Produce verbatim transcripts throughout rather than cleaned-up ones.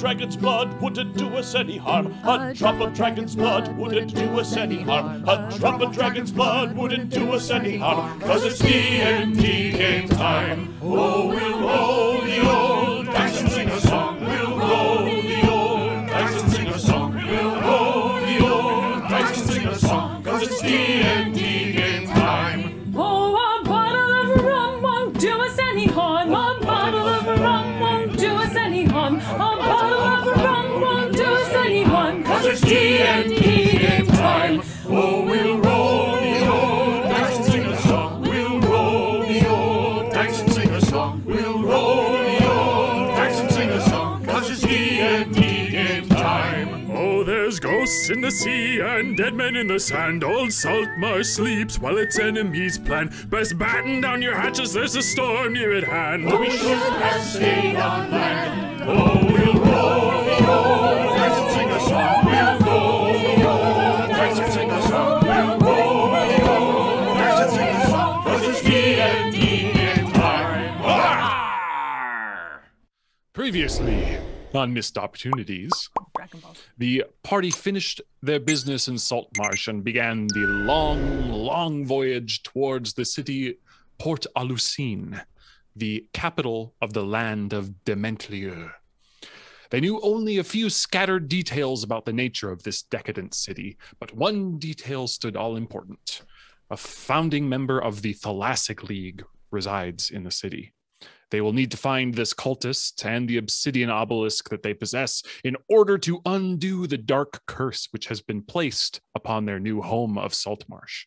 dragon's blood wouldn't do us any harm. A drop of dragon's blood wouldn't do us any harm. A drop of dragon's blood wouldn't do us any harm. Cause it's D and D game time. Oh, we'll roll the old dice and sing a song. We'll roll the old dice and sing a song. We'll roll the old dice and sing a song. Cause it's D and D game time. Oh, a bottle of rum won't do us any harm. A bottle of rum won't do us any harm. A bottle of rum won't do us any harm. Cause it's D and D game time. Oh, we'll roll. Ghosts in the sea and dead men in the sand. Old Saltmarsh sleeps while its enemies plan. Best batten down your hatches, there's a storm near at hand. Oh, we should have stayed on land. Oh, we'll roll the old dice and sing a song. We'll roll the old dice and sing a song. We'll roll the old dice and sing a song. Cause it's D and D game time. Previously on Missed Opportunities, the party finished their business in Saltmarsh and began the long, long voyage towards the city Port-a-Lucine, the capital of the land of Dementlieu. They knew only a few scattered details about the nature of this decadent city, but one detail stood all important. A founding member of the Thalassic League resides in the city. They will need to find this cultist and the obsidian obelisk that they possess in order to undo the dark curse which has been placed upon their new home of Saltmarsh.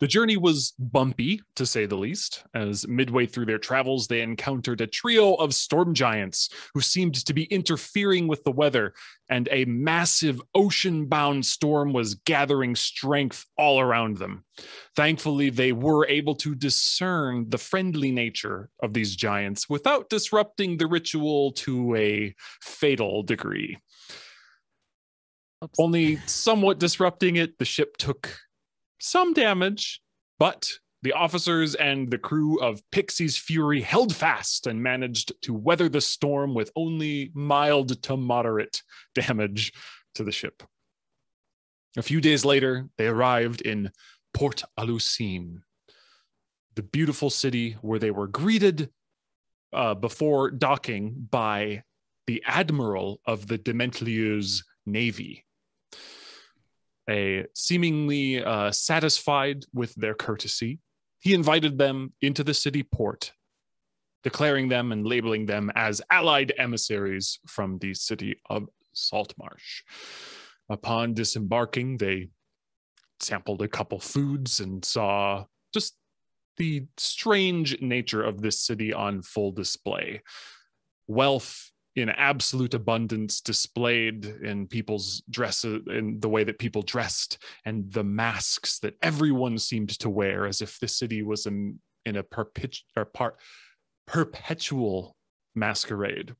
The journey was bumpy, to say the least, as midway through their travels, they encountered a trio of storm giants who seemed to be interfering with the weather, and a massive ocean-bound storm was gathering strength all around them. Thankfully, they were able to discern the friendly nature of these giants without disrupting the ritual to a fatal degree. Oops. Only somewhat disrupting it, the ship took some damage, but the officers and the crew of Pixie's Fury held fast and managed to weather the storm with only mild to moderate damage to the ship. A few days later, they arrived in Port-a-Lucine, the beautiful city where they were greeted uh, before docking by the admiral of the Dementlieu's navy, a seemingly uh, satisfied with their courtesy. He invited them into the city port, declaring them and labeling them as allied emissaries from the city of Saltmarsh. Upon disembarking, they sampled a couple foods and saw just the strange nature of this city on full display. Wealth in absolute abundance displayed in people's dresses, in the way that people dressed, and the masks that everyone seemed to wear, as if the city was in, in a perpetu- or par- perpetual masquerade.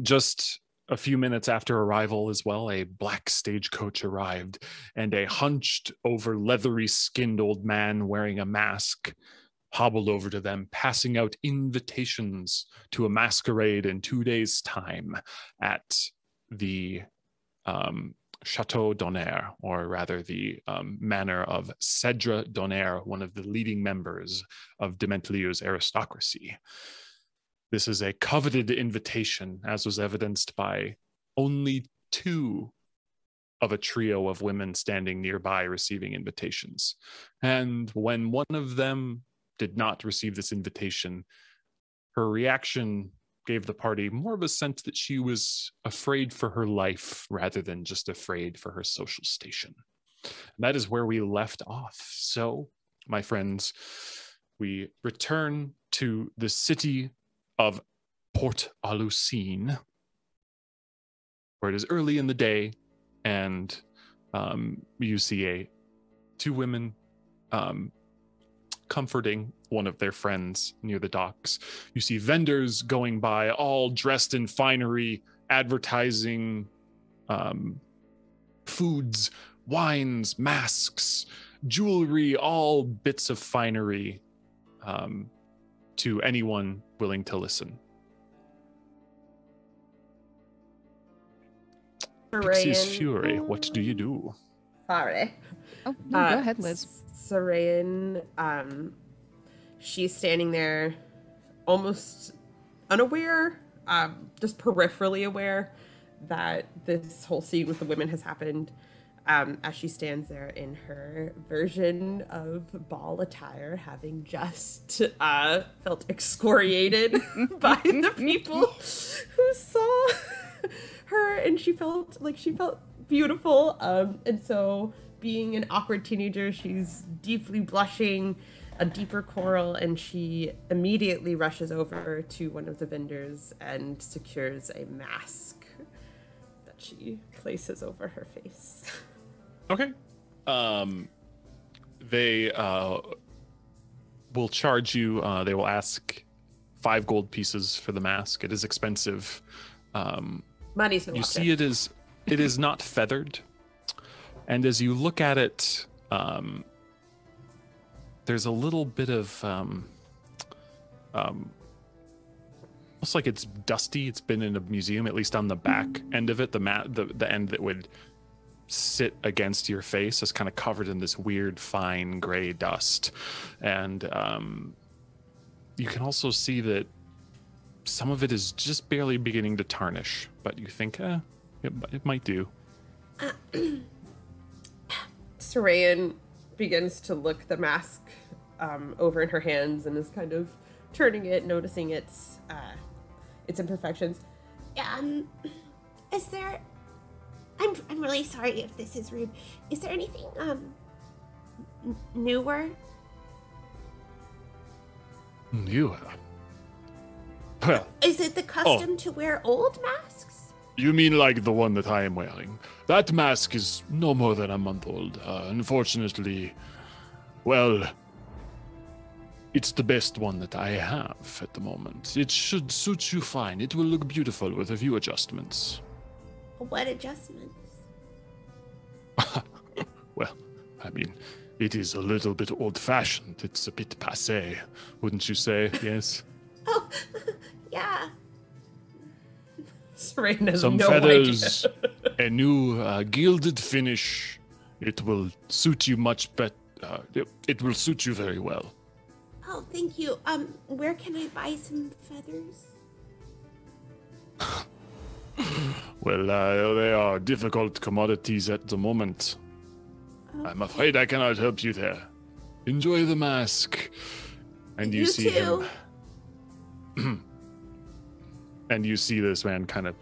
Just a few minutes after arrival as well, a black stagecoach arrived, and a hunched over leathery-skinned old man wearing a mask hobbled over to them, passing out invitations to a masquerade in two days' time at the um, Chateau d'Honneur, or rather the um, manor of Cedra Donner, one of the leading members of Dementlieu's aristocracy. This is a coveted invitation, as was evidenced by only two of a trio of women standing nearby receiving invitations. And when one of them did not receive this invitation, her reaction gave the party more of a sense that she was afraid for her life rather than just afraid for her social station. And that is where we left off. So, my friends, we return to the city of Port-a-Lucine, where it is early in the day, and um, you see a, two women um, comforting one of their friends near the docks. You see vendors going by, all dressed in finery, advertising um, foods, wines, masks, jewelry, all bits of finery um, to anyone willing to listen. Pixie's Fury, what do you do? Sorry. Oh, no, uh, go ahead, Liz. Sarayan, um, she's standing there almost unaware, um, just peripherally aware that this whole scene with the women has happened, um, as she stands there in her version of ball attire, having just uh, felt excoriated by the people who saw her, and she felt like she felt beautiful. Um, and so, being an awkward teenager, she's deeply blushing, a deeper coral, and she immediately rushes over to one of the vendors and secures a mask that she places over her face. Okay. Um, they uh, will charge you, uh, they will ask five gold pieces for the mask. It is expensive. Um, Money's no You see it is, it is not feathered. And as you look at it, um, there's a little bit of, um, um, almost like it's dusty. It's been in a museum, at least on the back end of it. The mat, the, the end that would sit against your face is kind of covered in this weird, fine gray dust. And um, you can also see that some of it is just barely beginning to tarnish, but you think, eh, it, it might do. Uh, Sarayan begins to look the mask um, over in her hands and is kind of turning it, noticing its uh, its imperfections. Um, is there? I'm I'm really sorry if this is rude. Is there anything um n- newer? Newer. Well, is it the custom oh. to wear old masks? You mean like the one that I am wearing? That mask is no more than a month old. Uh, unfortunately, well, it's the best one that I have at the moment. It should suit you fine. It will look beautiful with a few adjustments. What adjustments? Well, I mean, it is a little bit old-fashioned. It's a bit passé, wouldn't you say? Yes? Oh, yeah. Some no feathers, a new uh, gilded finish. It will suit you much better. Uh, it, it will suit you very well. Oh, thank you. Um, where can I buy some feathers? Well, uh, they are difficult commodities at the moment. Okay. I'm afraid I cannot help you there. Enjoy the mask, and you, you see too. him. And you see this man kind of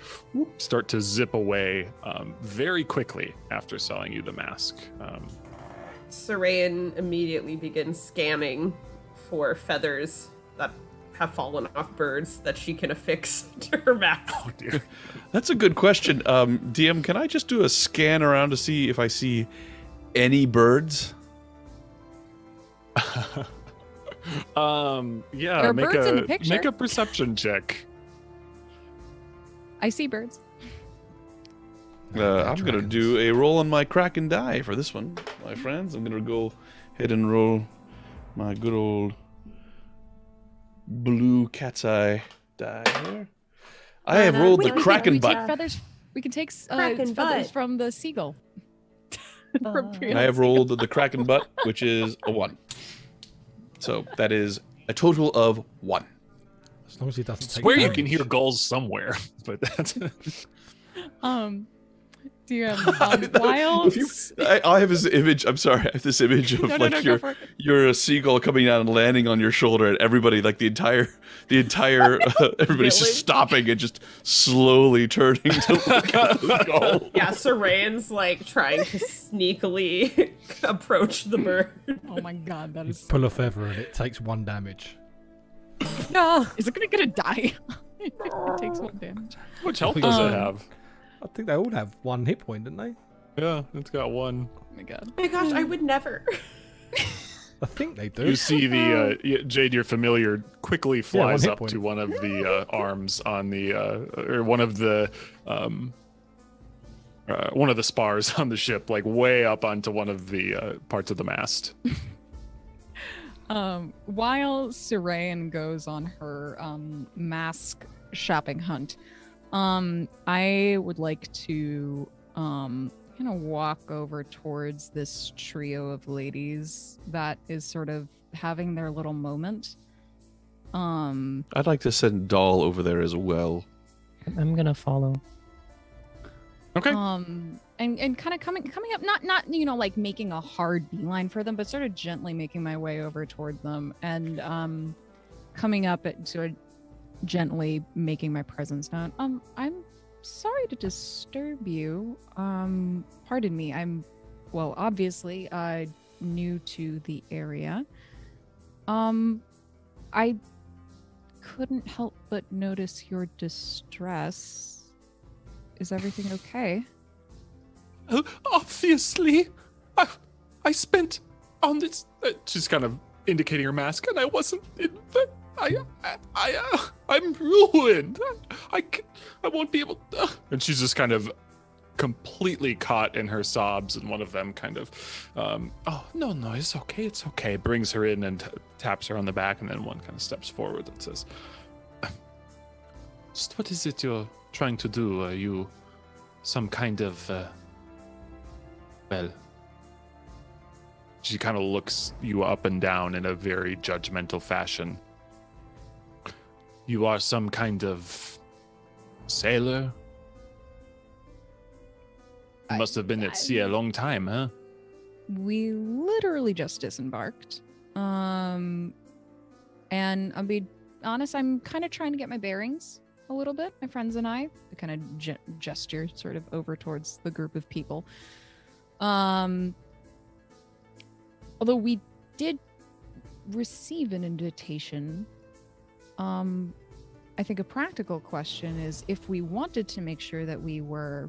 start to zip away um, very quickly after selling you the mask. Um, Sarayan immediately begins scanning for feathers that have fallen off birds that she can affix to her mask. Oh, dear. That's a good question. Um, D M, can I just do a scan around to see if I see any birds? um, yeah, make a, make a perception check. I see birds. Uh, I'm going to do a roll on my crack and die for this one, my friends. I'm going to go ahead and roll my good old blue cat's eye die here. I have rolled Wait, the crack and butt. Feathers, we can take uh, feathers butt. from the seagull. Uh, I have rolled the crack and butt, which is a one. So that is a total of one. As long as he doesn't take Where damage. You can hear gulls somewhere, but that's um, dear um, wild. I, I have this image. I'm sorry, I have this image of no, like no, no, your you're a seagull coming down and landing on your shoulder, and everybody, like the entire the entire uh, everybody's just stopping and just slowly turning to look at the gull. Yeah, Sarayan's like trying to sneakily approach the bird. Oh my god, that you is pull a feather and it takes one damage. No, is it gonna gonna die? It takes one damage. Which health does um, it have? I think they all have one hit point, didn't they? Yeah, it's got one. Oh my god. Oh my gosh, I would never. I think they do. You see the uh, Jade, your familiar, quickly flies yeah, up point. to one of the uh, arms on the uh, or one of the um, uh, one of the spars on the ship, like way up onto one of the uh, parts of the mast. Um, while Sarayan goes on her um, mask shopping hunt, um, I would like to um, kind of walk over towards this trio of ladies that is sort of having their little moment. Um, I'd like to send Doll over there as well. I'm gonna follow. Okay. Um, and and kind of coming coming up, not not you know like making a hard beeline for them, but sort of gently making my way over toward them, and um, coming up at sort of gently making my presence known. Um, I'm sorry to disturb you. Um, pardon me. I'm, well, obviously, uh, new to the area. Um, I couldn't help but notice your distress. Is everything okay? Oh, obviously. I, I spent on this... Uh, she's kind of indicating her mask, and I wasn't... In the, I, I, I, uh, I'm ruined. I, I, I won't be able... Uh. And she's just kind of completely caught in her sobs, and one of them kind of... Um, oh, no, no, it's okay, it's okay. Brings her in and t- taps her on the back, and then one kind of steps forward and says... Just what is it you're trying to do? Are you some kind of, uh, well... She kind of looks you up and down in a very judgmental fashion. You are some kind of sailor? I, must have been at I, sea a long time, huh? We literally just disembarked. Um, and I'll be honest, I'm kind of trying to get my bearings a little bit, my friends and I. I kind of ge- gesture sort of over towards the group of people. Um, although we did receive an invitation, um, I think a practical question is if we wanted to make sure that we were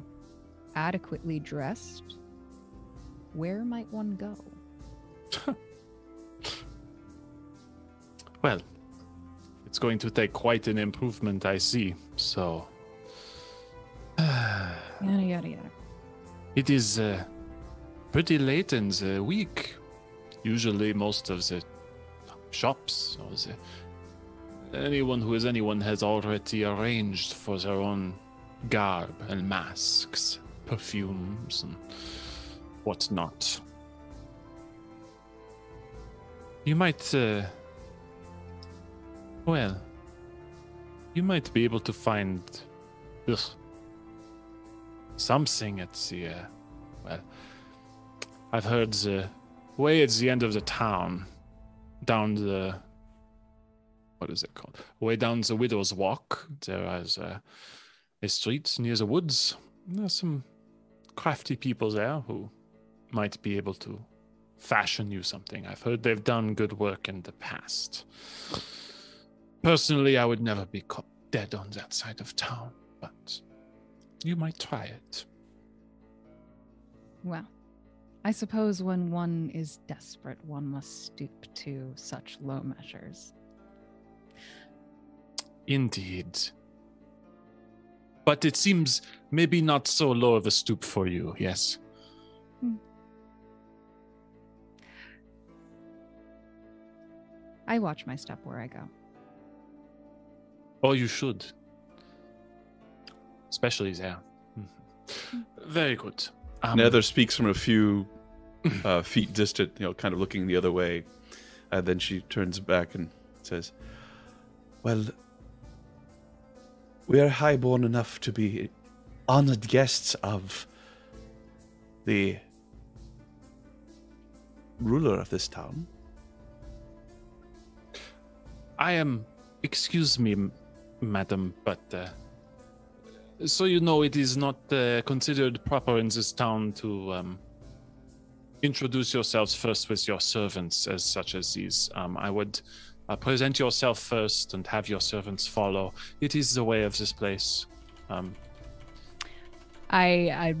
adequately dressed, where might one go? Well, it's going to take quite an improvement, I see, so... yada, yada, yada. It is uh, pretty late in the week. Usually most of the shops, or the, anyone who is anyone has already arranged for their own garb and masks, perfumes, and whatnot. You might... Uh, Well, you might be able to find ugh, something at the, uh, well, I've heard the way at the end of the town, down the, what is it called? Way down the Widow's Walk, there is a, a street near the woods. There's some crafty people there who might be able to fashion you something. I've heard they've done good work in the past. Personally, I would never be caught dead on that side of town, but you might try it. Well, I suppose when one is desperate, one must stoop to such low measures. Indeed. But it seems maybe not so low of a stoop for you, yes? Hmm. I watch my step where I go. Oh, you should. Especially there. Mm-hmm. Very good. Um, Nether speaks from a few uh, feet distant, you know, kind of looking the other way. And uh, then she turns back and says, well, we are highborn enough to be honored guests of the ruler of this town. I am, excuse me, madam, but uh, so you know, it is not uh, considered proper in this town to um, introduce yourselves first with your servants as such as these. Um, I would uh, present yourself first and have your servants follow. It is the way of this place. Um, I, I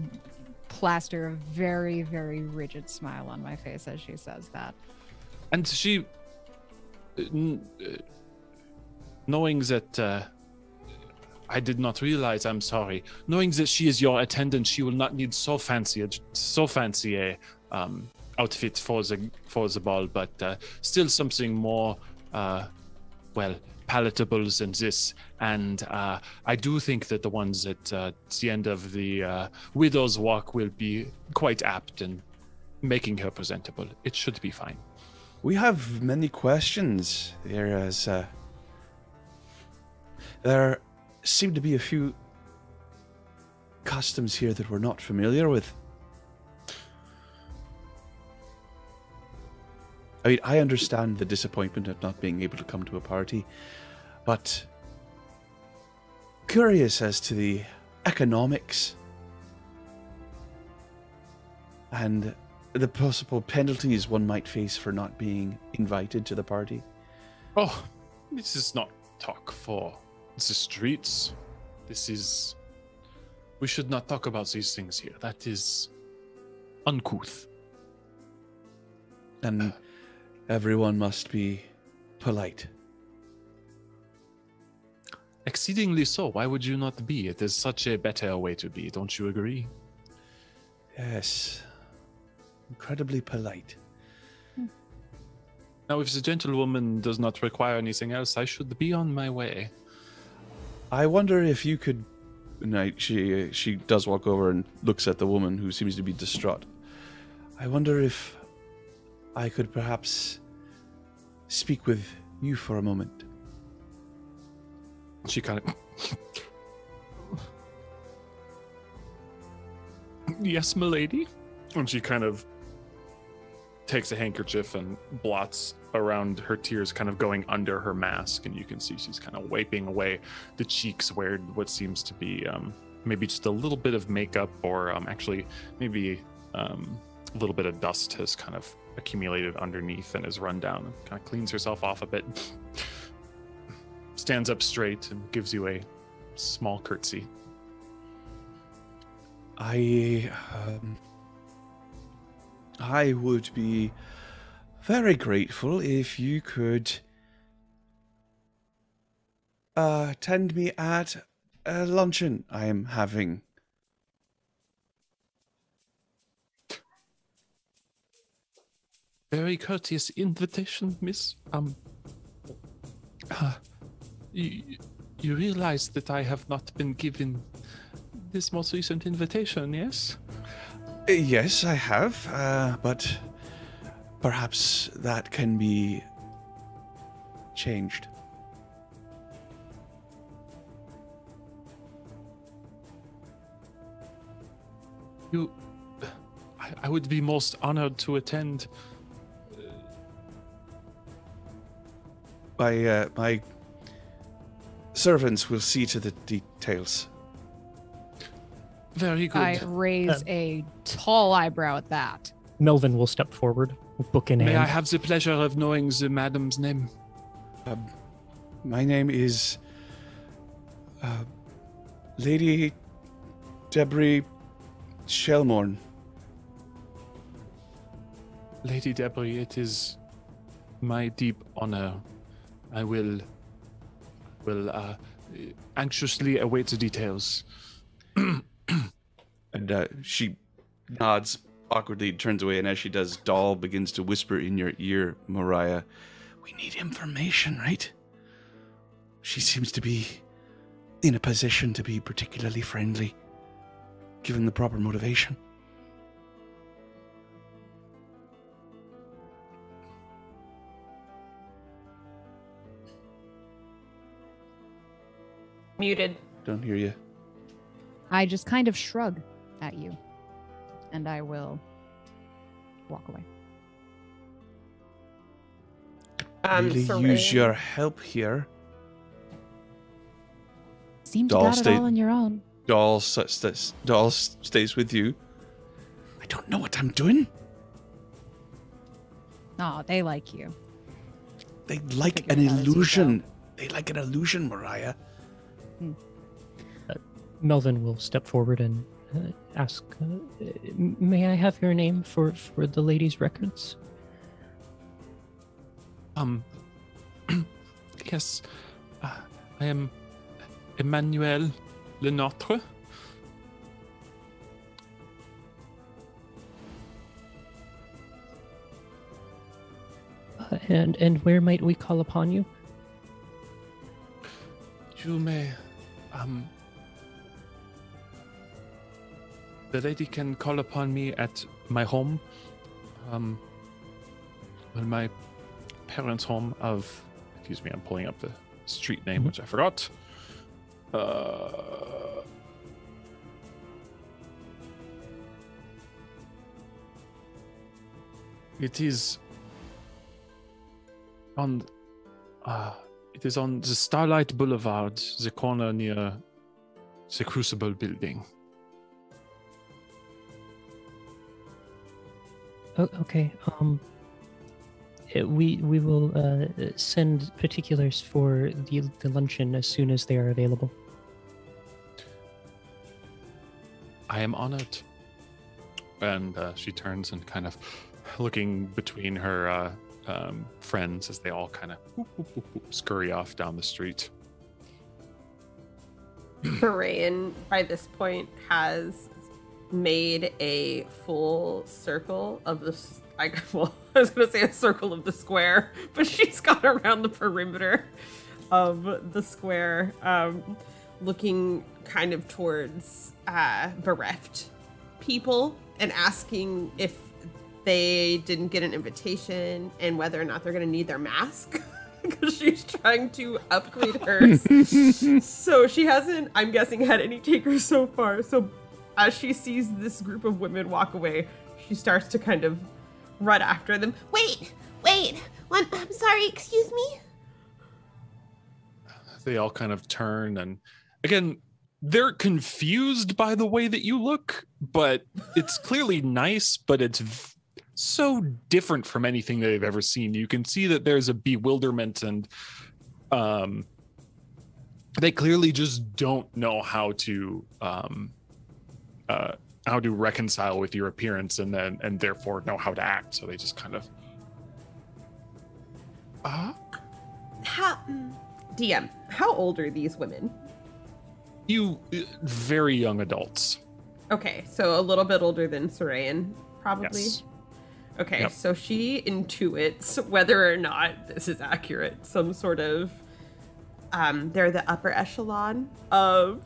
plaster a very, very rigid smile on my face as she says that. And she, n- knowing that uh, I did not realize, I'm sorry. Knowing that she is your attendant, she will not need so fancy a so fancy a um, outfit for the for the ball, but uh, still something more, uh, well, palatables and this. And uh, I do think that the ones at uh, the end of the uh, Widow's Walk will be quite apt in making her presentable. It should be fine. We have many questions. There is, uh, there seem to be a few customs here that we're not familiar with. I mean, I understand the disappointment of not being able to come to a party, but curious as to the economics and the possible penalties one might face for not being invited to the party. Oh, this is not talk for the streets. This is... We should not talk about these things here. That is uncouth. And... Uh, Everyone must be polite. Exceedingly so. Why would you not be? It is such a better way to be. Don't you agree? Yes. Incredibly polite. Hmm. Now, if the gentlewoman does not require anything else, I should be on my way. I wonder if you could... No, she, she does walk over and looks at the woman who seems to be distraught. I wonder if... I could perhaps speak with you for a moment. She kind of... Yes, milady? And she kind of takes a handkerchief and blots around her tears, kind of going under her mask, and you can see she's kind of wiping away the cheeks where what seems to be um, maybe just a little bit of makeup, or um, actually maybe um, a little bit of dust has kind of accumulated underneath and is run down. Kind of cleans herself off a bit, stands up straight, and gives you a small curtsy. I, um, I would be very grateful if you could uh, attend me at a luncheon I am having. Very courteous invitation, miss. Um, uh, you, you realize that I have not been given this most recent invitation, yes? Yes, I have, uh, but perhaps that can be changed. You, I, I would be most honored to attend. My, uh, my servants will see to the details. Very good. I raise um, a tall eyebrow at that. Melvin will step forward, book in hand. May I have the pleasure of knowing the madam's name? Um, my name is uh, Lady Debris Shellmorn. Lady Debris, it is my deep honor. I will, will uh, anxiously await the details. And uh, she nods awkwardly, turns away, and as she does, Doll begins to whisper in your ear, Mariah, we need information, right? She seems to be in a position to be particularly friendly, given the proper motivation. Muted. Don't hear you. I just kind of shrug at you, and I will walk away. I'm really sorry. Use your help here. Seems you got stay, it all on your own. Doll, st Doll stays with you. I don't know what I'm doing. No, they like you. They like an illusion. They like an illusion, Mariah. Uh, Melvin will step forward and uh, ask, uh, may I have your name for, for the lady's records? Um, yes, uh, I am Emmanuel Lenotre. Uh, and, and where might we call upon you? You may, um... the lady can call upon me at my home, um, well, my parents' home of, excuse me, I'm pulling up the street name, mm-hmm. which I forgot. Uh, it is on, uh, it is on the Starlight Boulevard, the corner near the Crucible building. Oh, okay. Um, we we will uh, send particulars for the the luncheon as soon as they are available. I am honored. And uh, she turns and kind of looking between her uh, um, friends as they all kind of whoop, whoop, whoop, whoop, scurry off down the street. Moraine, by this point, has made a full circle of the, I, well, I was going to say a circle of the square, but she's got around the perimeter of the square, um, looking kind of towards uh, bereft people and asking if they didn't get an invitation and whether or not they're going to need their mask. Because she's trying to upgrade hers. So she hasn't, I'm guessing, had any takers so far. So as she sees this group of women walk away, she starts to kind of run after them. Wait, wait, one, I'm sorry, excuse me? They all kind of turn, and again, they're confused by the way that you look, but it's clearly nice, but it's v- so different from anything that they've ever seen. You can see that there's a bewilderment, and um, they clearly just don't know how to... Um, Uh, how to reconcile with your appearance, and then and therefore know how to act. So they just kind of. Uh? How, D M, how old are these women? You very young adults. Okay, so a little bit older than Sorayan, probably. Yes. Okay, yep. So she intuits whether or not this is accurate. Some sort of, um, they're the upper echelon of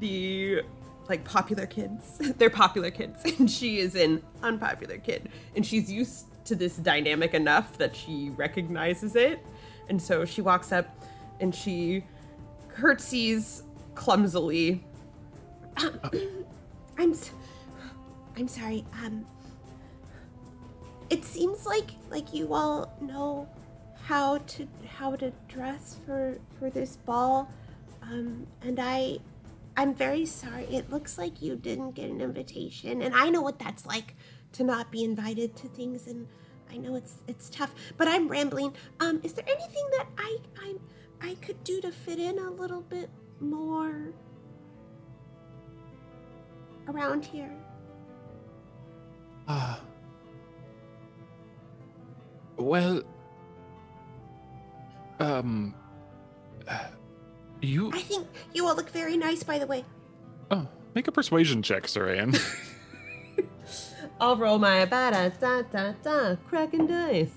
the. Like popular kids. They're popular kids, and she is an unpopular kid, and she's used to this dynamic enough that she recognizes it. And so she walks up and she curtsies clumsily. Um, I'm I'm sorry. Um it seems like like you all know how to how to dress for for this ball. Um and I I'm very sorry. It looks like you didn't get an invitation, and I know what that's like to not be invited to things, and I know it's it's tough. But I'm rambling. Um, is there anything that I I I could do to fit in a little bit more around here? Ah. Uh, well. Um. Uh. You... I think you all look very nice, by the way. Oh, make a persuasion check, Sorayan. I'll roll my da da da cracking dice.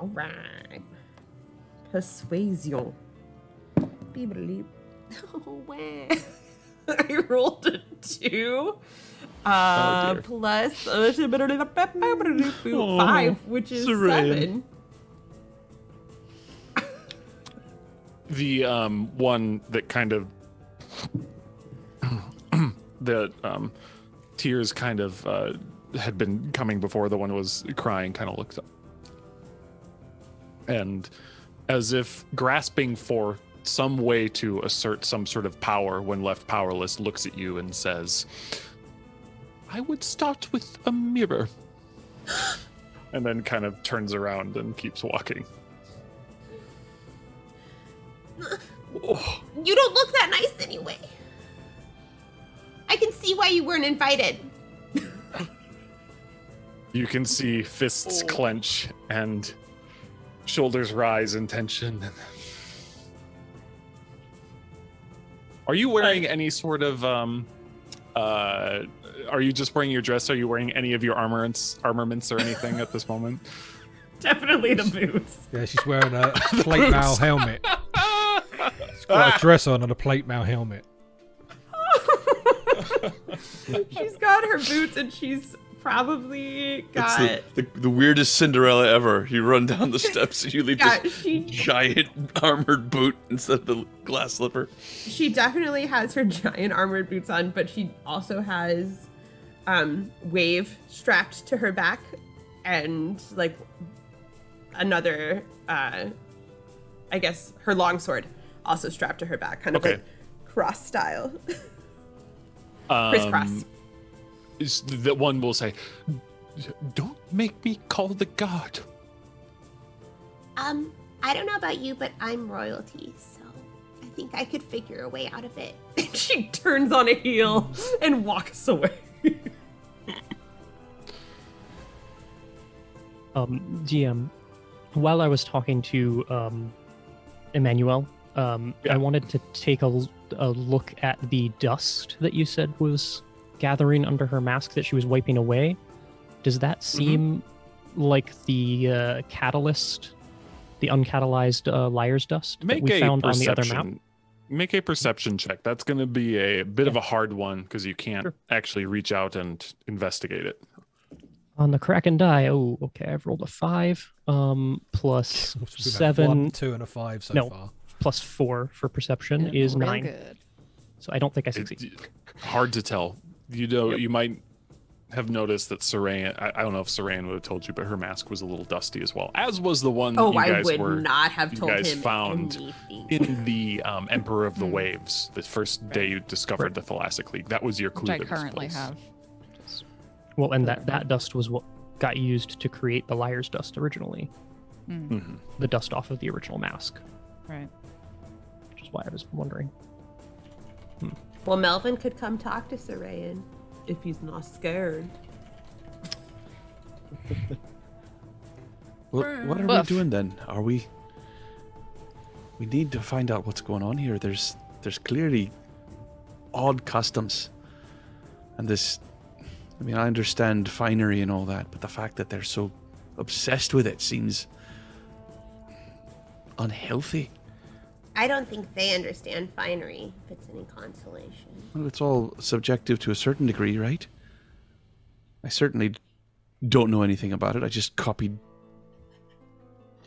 All right, persuasion. Beep-a-leep. Oh wow! I rolled a two, uh, oh, plus a five, oh, which is Sorayan. Seven. The um, one that kind of the um, tears kind of uh, had been coming before, the one who was crying kind of looked up, and as if grasping for some way to assert some sort of power when left powerless, looks at you and says, "I would start with a mirror," and then kind of turns around and keeps walking. You don't look that nice anyway. I can see why you weren't invited. You can see fists oh. clench and shoulders rise in tension. Are you wearing I... any sort of um uh are you just wearing your dress? Are you wearing any of your armaments armaments or anything at this moment? Definitely the boots. Yeah, she's wearing a plate mail helmet. got a dress on and a plate mail helmet. She's got her boots and she's probably got it's the, the, the weirdest Cinderella ever. You run down the steps and you leave yeah, this she... giant armored boot instead of the glass slipper. She definitely has her giant armored boots on, but she also has um, Wave strapped to her back and like another, uh, I guess her longsword also strapped to her back, kind of okay. like cross style. Crisscross. Um, that one will say, "Don't make me call the guard." Um, I don't know about you, but I'm royalty, so I think I could figure a way out of it. She turns on a heel and walks away. um, G M, while I was talking to um, Emmanuel, um, yeah. I wanted to take a. a look at the dust that you said was gathering under her mask that she was wiping away. Does that seem mm-hmm. like the uh, catalyst, the uncatalyzed uh, liar's dust make that we found on the other map? Make a perception check. That's going to be a bit yeah. of a hard one because you can't sure. actually reach out and investigate it. On the Kraken die, oh, okay, I've rolled a five um, plus seven. One, two and a five so no. far. Plus four for perception yeah, is nine. Good. So I don't think I succeed. It's hard to tell. You know, yep. you might have noticed that Saran, I, I don't know if Saran would have told you, but her mask was a little dusty as well, as was the one oh, that you guys were. Oh, I would were, not have told him found anything. In the um, Emperor of the Waves, the first right. day you discovered right. the Thalassic League. That was your clue. Which I currently place. Have. Just well, and that, that dust was what got used to create the liar's dust originally. Mm-hmm. The dust off of the original mask. Right. Why I was wondering. Hmm. Well, Melvin could come talk to Sarayan if he's not scared. Well, what are Woof. we doing then? Are we? We need to find out what's going on here. There's, there's clearly odd customs, and this. I mean, I understand finery and all that, but the fact that they're so obsessed with it seems unhealthy. I don't think they understand finery, if it's any consolation. Well, it's all subjective to a certain degree, right? I certainly don't know anything about it. I just copied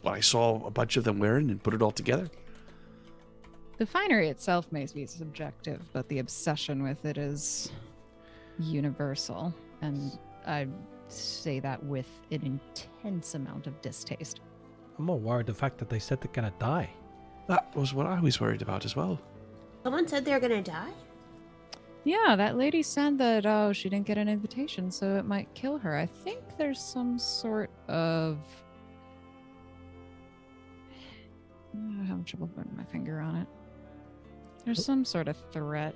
what I saw a bunch of them wearing and put it all together. The finery itself may be subjective, but the obsession with it is universal. And I say that with an intense amount of distaste. I'm more worried the fact that they said they're going to die. That was what I was worried about as well. Someone said they're gonna die? Yeah, that lady said that, oh, she didn't get an invitation, so it might kill her. I think there's some sort of... I'm having trouble putting my finger on it. There's some sort of threat.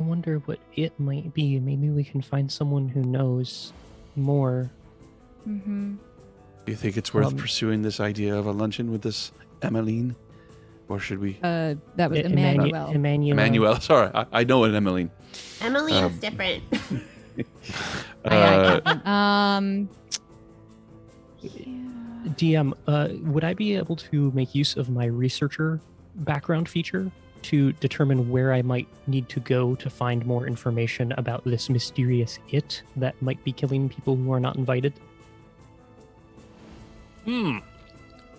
I wonder what it might be. Maybe we can find someone who knows more. Mm-hmm. Do you think it's worth um, pursuing this idea of a luncheon with this Emmeline? Or should we? Uh, that was Emmanuel. Emmanuel. Emmanuel. Emmanuel. Sorry, I, I know an Emmeline. Emmeline um, is different. uh, um, yeah. D M, uh, would I be able to make use of my researcher background feature to determine where I might need to go to find more information about this mysterious it that might be killing people who are not invited? Hmm.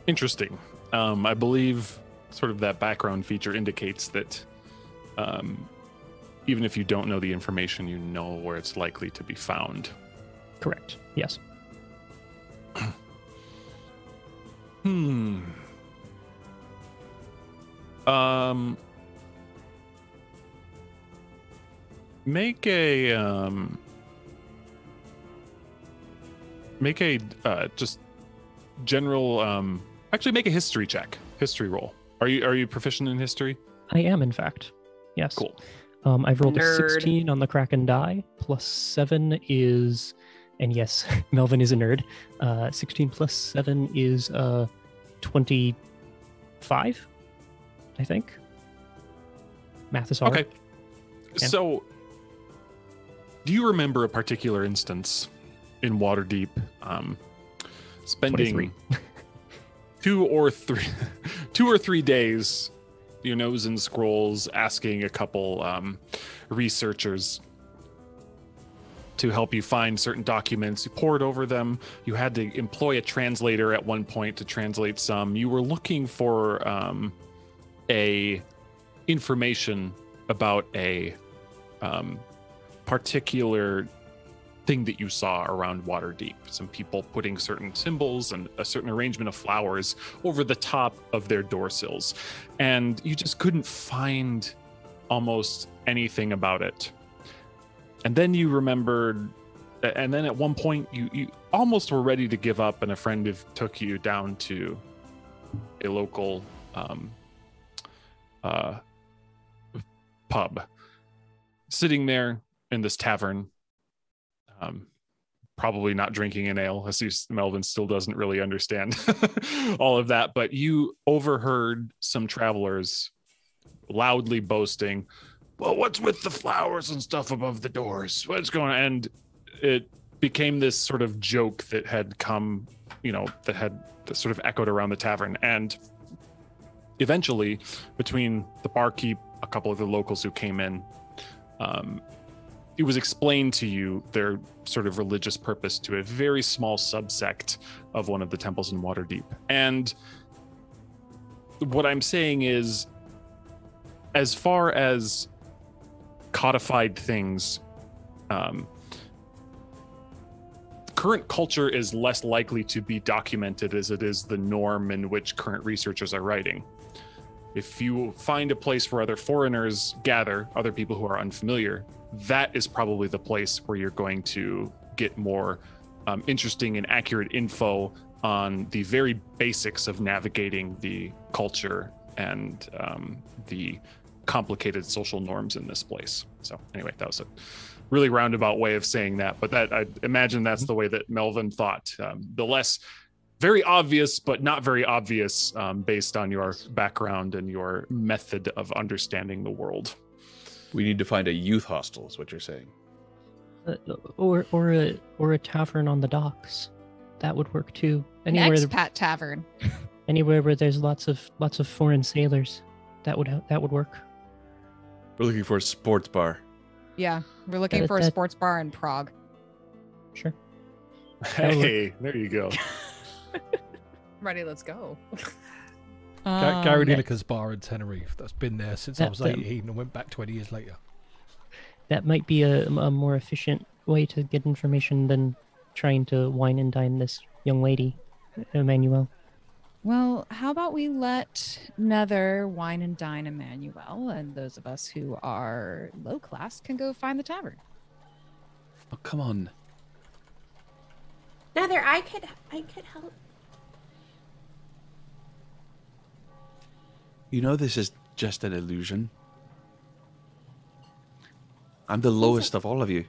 Interesting. Um, I believe. Sort of that background feature indicates that um, even if you don't know the information, you know where it's likely to be found. Correct. Yes. hmm. Um. Make a um. Make a uh, just general um. Actually, make a history check. History roll. Are you are you proficient in history? I am, in fact. Yes. Cool. Um, I've rolled nerd. a sixteen on the Kraken die. Plus seven is, and yes, Melvin is a nerd. Uh, sixteen plus seven is uh, twenty-five. I think. Math is hard. Okay. Yeah. So, do you remember a particular instance in Waterdeep? Um, spending. Two or three, two or three days your nose in scrolls, asking a couple um, researchers to help you find certain documents. You poured over them. You had to employ a translator at one point to translate some. You were looking for um, a information about a um, particular thing that you saw around Waterdeep. Some people putting certain symbols and a certain arrangement of flowers over the top of their door sills. And you just couldn't find almost anything about it. And then you remembered, and then at one point you, you almost were ready to give up, and a friend took you down to a local um, uh, pub. Sitting there in this tavern, um, probably not drinking an ale, as Melvin still doesn't really understand all of that, but you overheard some travelers loudly boasting, well, what's with the flowers and stuff above the doors? What's going on? And it became this sort of joke that had come, you know, that had that sort of echoed around the tavern. And eventually, between the barkeep, a couple of the locals who came in, um, it was explained to you their sort of religious purpose to a very small subsect of one of the temples in Waterdeep. And what I'm saying is, as far as codified things, um, current culture is less likely to be documented as it is the norm in which current researchers are writing. If you find a place where other foreigners gather, other people who are unfamiliar, that is probably the place where you're going to get more um, interesting and accurate info on the very basics of navigating the culture and um, the complicated social norms in this place. So anyway, that was a really roundabout way of saying that, but that I imagine that's the way that Melvin thought. Um, the less very obvious, but not very obvious um, based on your background and your method of understanding the world. We need to find a youth hostel is what you're saying. Uh, or or a, or a tavern on the docks. That would work too. Anywhere. An expat tavern. Anywhere where there's lots of lots of foreign sailors. That would that would work. We're looking for a sports bar. Yeah, we're looking that, for that, a sports bar in Prague. Sure. Hey, there you go. Ready, let's go. Um, Gary Lineker's bar in Tenerife. That's been there since that, I was eighteen um, and went back twenty years later. That might be a, a more efficient way to get information than trying to wine and dine this young lady, Emmanuel. Well, how about we let Nether wine and dine Emmanuel, and those of us who are low class can go find the tavern. Oh, come on. Nether, I could, I could help. You know this is just an illusion. I'm the lowest of all of you.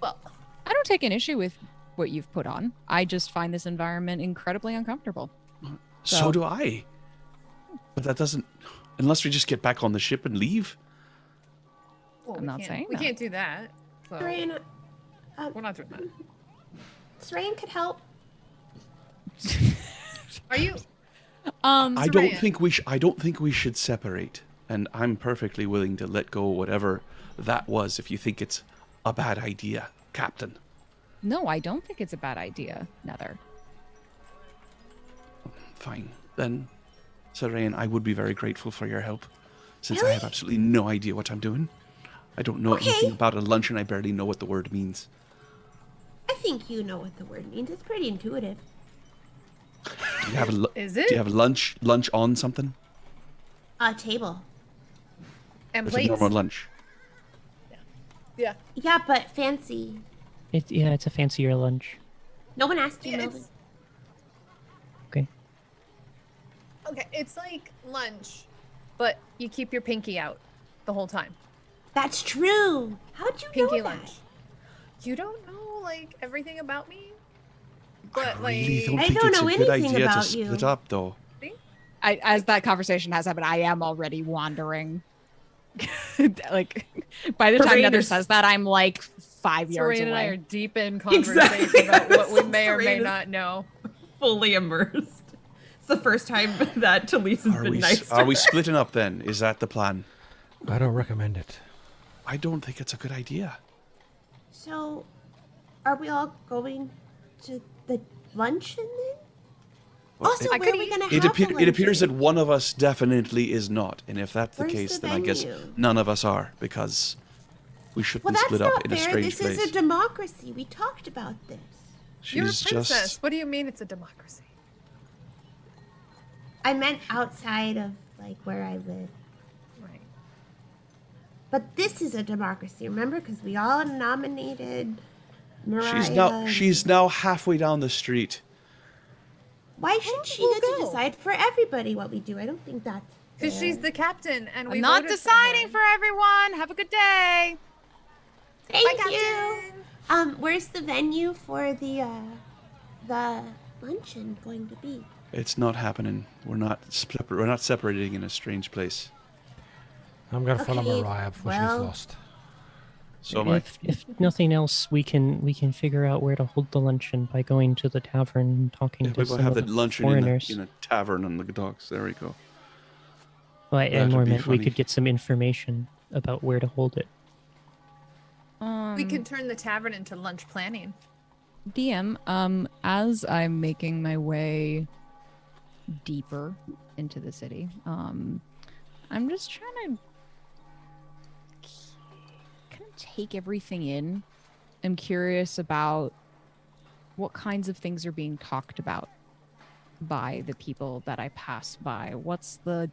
Well, I don't take an issue with what you've put on. I just find this environment incredibly uncomfortable. So, so do I. But that doesn't, unless we just get back on the ship and leave. Well, I'm not saying that. We can't do that. So Sarain, uh, we're not doing that. Sarain could help. Are you? Um, I Sarain. don't think we. Sh I don't think we should separate. And I'm perfectly willing to let go whatever that was. If you think it's a bad idea, Captain. No, I don't think it's a bad idea, Nether. Fine. Then, Sarain, I would be very grateful for your help, since really? I have absolutely no idea what I'm doing. I don't know okay. anything about a luncheon. I barely know what the word means. I think you know what the word means. It's pretty intuitive. Do you have a Is it? Do you have lunch lunch on something? A table. And plates. Normal lunch. Yeah. Yeah. Yeah, but fancy. It, yeah, it's a fancier lunch. No one asked you. Yeah, okay. Okay, it's like lunch, but you keep your pinky out the whole time. That's true. How'd you pinky know that? Lunch. You don't know like everything about me, but like I really don't, think I don't it's know a good anything idea about to you. Split up, though. I, as that conversation has happened, I am already wandering. Like by the time Nether says that, I'm like five yards away. Sarain and I are deep in conversation exactly. about what we may or may not know. Fully immersed. the first time that Talise has are been we, nice. Are to we her. Splitting up then? Is that the plan? I don't recommend it. I don't think it's a good idea. So, are we all going to the luncheon then? Well, also, it, where are we going to have it, appear, the it appears that one of us definitely is not, and if that's the Where's case, the then venue? I guess none of us are, because we shouldn't well, split up in fair. a strange this place. This is a democracy. We talked about this. She's You're a princess. Just... What do you mean it's a democracy? I meant outside of, like, where I live. Right. But this is a democracy, remember? Because we all nominated Mariah. She's now, she's now halfway down the street. Why should she get to decide for everybody what we do? I don't think that's fair. Because she's the captain, and we're not deciding for everyone. Have a good day. Thank you. Um, where's the venue for the uh, the luncheon going to be? It's not happening. We're not we're not separating in a strange place. I'm gonna follow Mariah before she's lost. So if, if nothing else, we can we can figure out where to hold the luncheon by going to the tavern and talking yeah, to some have of the, the luncheon foreigners. In a, in a tavern on the docks. There we go. Well, and more meant we could get some information about where to hold it. Um, we could turn the tavern into lunch planning. D M, um, as I'm making my way deeper into the city, um, I'm just trying to take everything in. I'm curious about what kinds of things are being talked about by the people that I pass by. What's the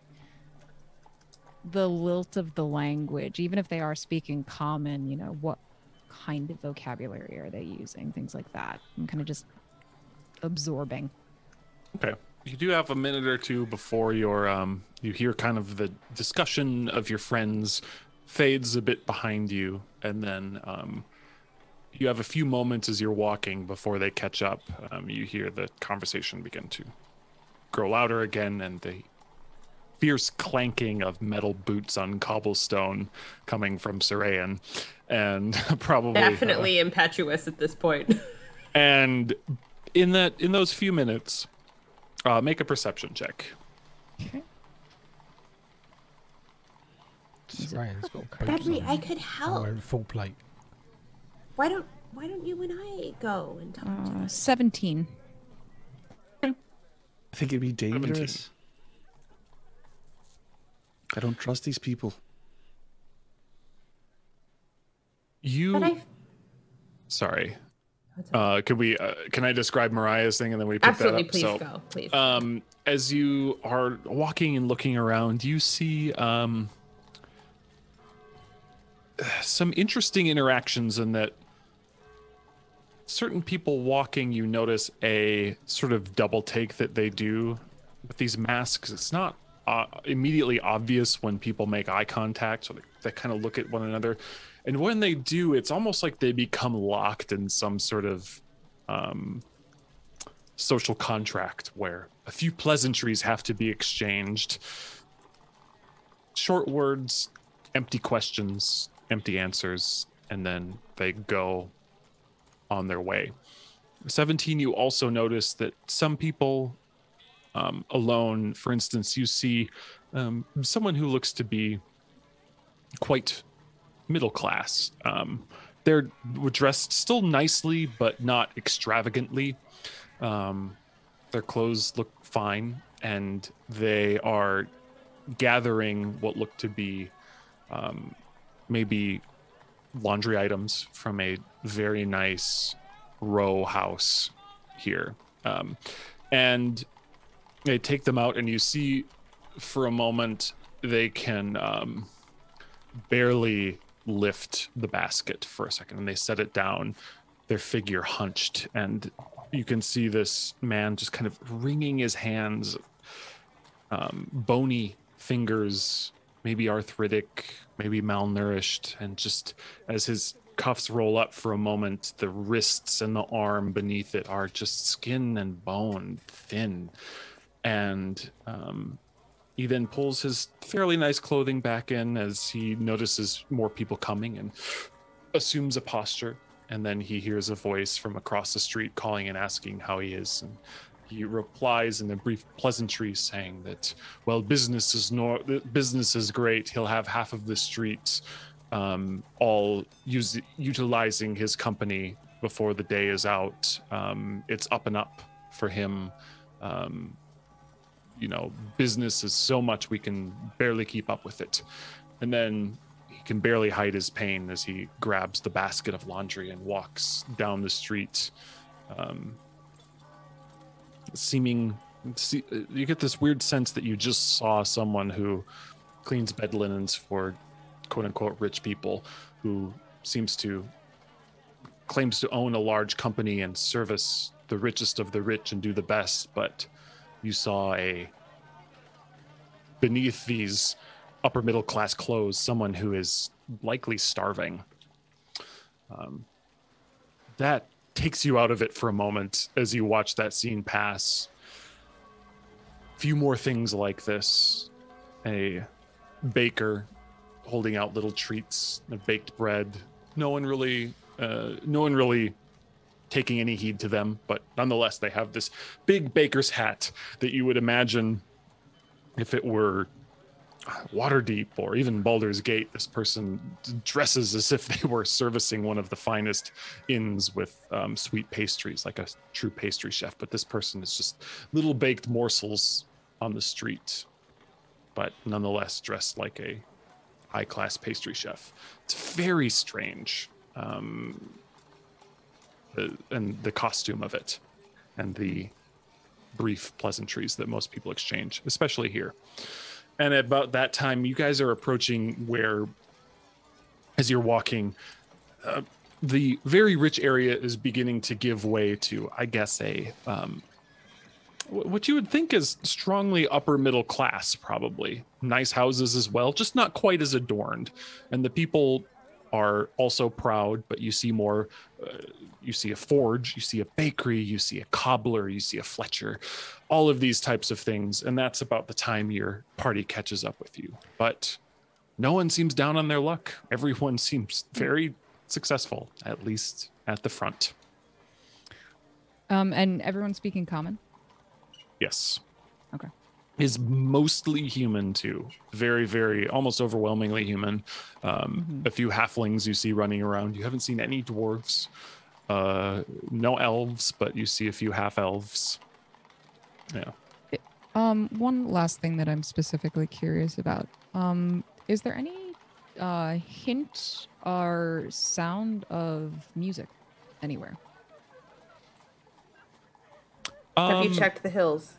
the lilt of the language? Even if they are speaking common, you know, what kind of vocabulary are they using? Things like that. I'm kind of just absorbing. Okay. You do have a minute or two before your um you hear kind of the discussion of your friends fades a bit behind you, and then um, you have a few moments as you're walking before they catch up. Um, you hear the conversation begin to grow louder again, and the fierce clanking of metal boots on cobblestone coming from Sarayan, and probably definitely uh, impetuous at this point. And in that, in those few minutes, uh, make a perception check. Okay. Ryan's got Bradley, I could help. Oh, full plate. Why don't Why don't you and I go and talk uh, to them? Seventeen. I think it'd be dangerous. I don't trust these people. You. I... Sorry. Uh, can we? Uh, can I describe Mariah's thing and then we pick Absolutely, that up? Absolutely, please so, go, please. Um, as you are walking and looking around, you see um. some interesting interactions in that certain people walking, you notice a sort of double take that they do with these masks. It's not uh, immediately obvious when people make eye contact, so they, they kind of look at one another. And when they do, it's almost like they become locked in some sort of um, social contract where a few pleasantries have to be exchanged. Short words, empty questions, empty answers, and then they go on their way. seventeen, you also notice that some people um, alone, for instance, you see um, someone who looks to be quite middle class. Um, they're dressed still nicely, but not extravagantly. Um, their clothes look fine, and they are gathering what look to be um, maybe laundry items from a very nice row house here. Um, and they take them out, and you see for a moment they can um, barely lift the basket for a second, and they set it down, their figure hunched, and you can see this man just kind of wringing his hands, um, bony fingers, maybe arthritic, maybe malnourished, and just as his cuffs roll up for a moment, the wrists and the arm beneath it are just skin and bone, thin. And um, he then pulls his fairly nice clothing back in as he notices more people coming and assumes a posture. And then he hears a voice from across the street calling and asking how he is. And He replies in a brief pleasantry saying that, well, business is no, business is great. He'll have half of the street um, all use, utilizing his company before the day is out. Um, it's up and up for him. Um, you know, business is so much we can barely keep up with it. And then he can barely hide his pain as he grabs the basket of laundry and walks down the street. Um, seeming, see, you get this weird sense that you just saw someone who cleans bed linens for quote unquote rich people, who seems to, claims to own a large company and service the richest of the rich and do the best. But you saw a, beneath these upper middle class clothes, someone who is likely starving. Um, that takes you out of it for a moment as you watch that scene pass. A few more things like this. A baker holding out little treats of baked bread. No one really, uh, no one really taking any heed to them, but nonetheless, they have this big baker's hat that you would imagine if it were Waterdeep or even Baldur's Gate, this person dresses as if they were servicing one of the finest inns with um, sweet pastries, like a true pastry chef. But this person is just little baked morsels on the street, but nonetheless dressed like a high-class pastry chef. It's very strange, um, the, and the costume of it, and the brief pleasantries that most people exchange, especially here. And about that time, you guys are approaching where, as you're walking, uh, the very rich area is beginning to give way to, I guess, a um, what you would think is strongly upper middle class, probably. Nice houses as well, just not quite as adorned. And the people are also proud, but you see more, uh, you see a forge, you see a bakery, you see a cobbler, you see a Fletcher, all of these types of things. And that's about the time your party catches up with you. But no one seems down on their luck. Everyone seems very successful, at least at the front. Um, and everyone's speaking common? Yes. Okay. Is mostly human too. Very, very, almost overwhelmingly human. Um, mm-hmm. A few halflings you see running around. You haven't seen any dwarves, uh, no elves, but you see a few half elves. Yeah. It, um, one last thing that I'm specifically curious about. Um, is there any uh, hint or sound of music anywhere? Um, Have you checked the hills?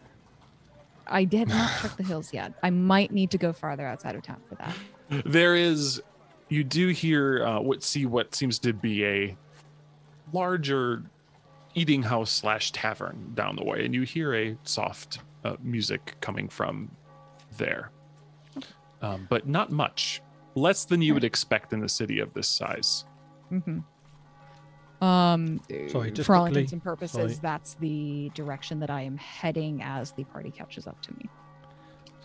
I did not check the hills yet. I might need to go farther outside of town for that. There is, you do hear uh, what see what seems to be a larger eating house slash tavern down the way, and you hear a soft uh, music coming from there, um, but not much, less than you would expect in a city of this size. Mm-hmm. Um, sorry, for all intents and purposes, sorry. That's the direction that I am heading as the party catches up to me.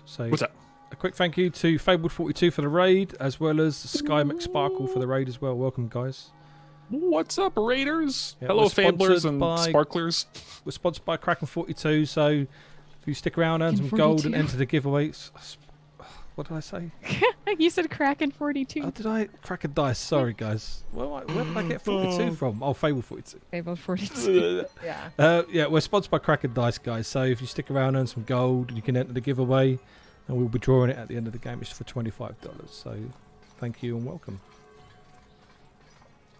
So, what's up? A quick thank you to Fabled forty-two for the raid, as well as Sky McSparkle for the raid as well. Welcome, guys. What's up, raiders? Yeah, hello, Fablers and by, Sparklers. We're sponsored by Kraken forty-two, so if you stick around, earn some gold and enter the giveaways. What did I say? You said Kraken forty-two. Oh, did I? Kraken dice. Sorry, guys. Well, where, where did I get forty-two from? Oh, Fable forty-two. Fable forty-two. Yeah. Uh, yeah, we're sponsored by Kraken dice, guys. So if you stick around, earn some gold, you can enter the giveaway, and we'll be drawing it at the end of the game. It's for twenty-five dollars. So thank you and welcome.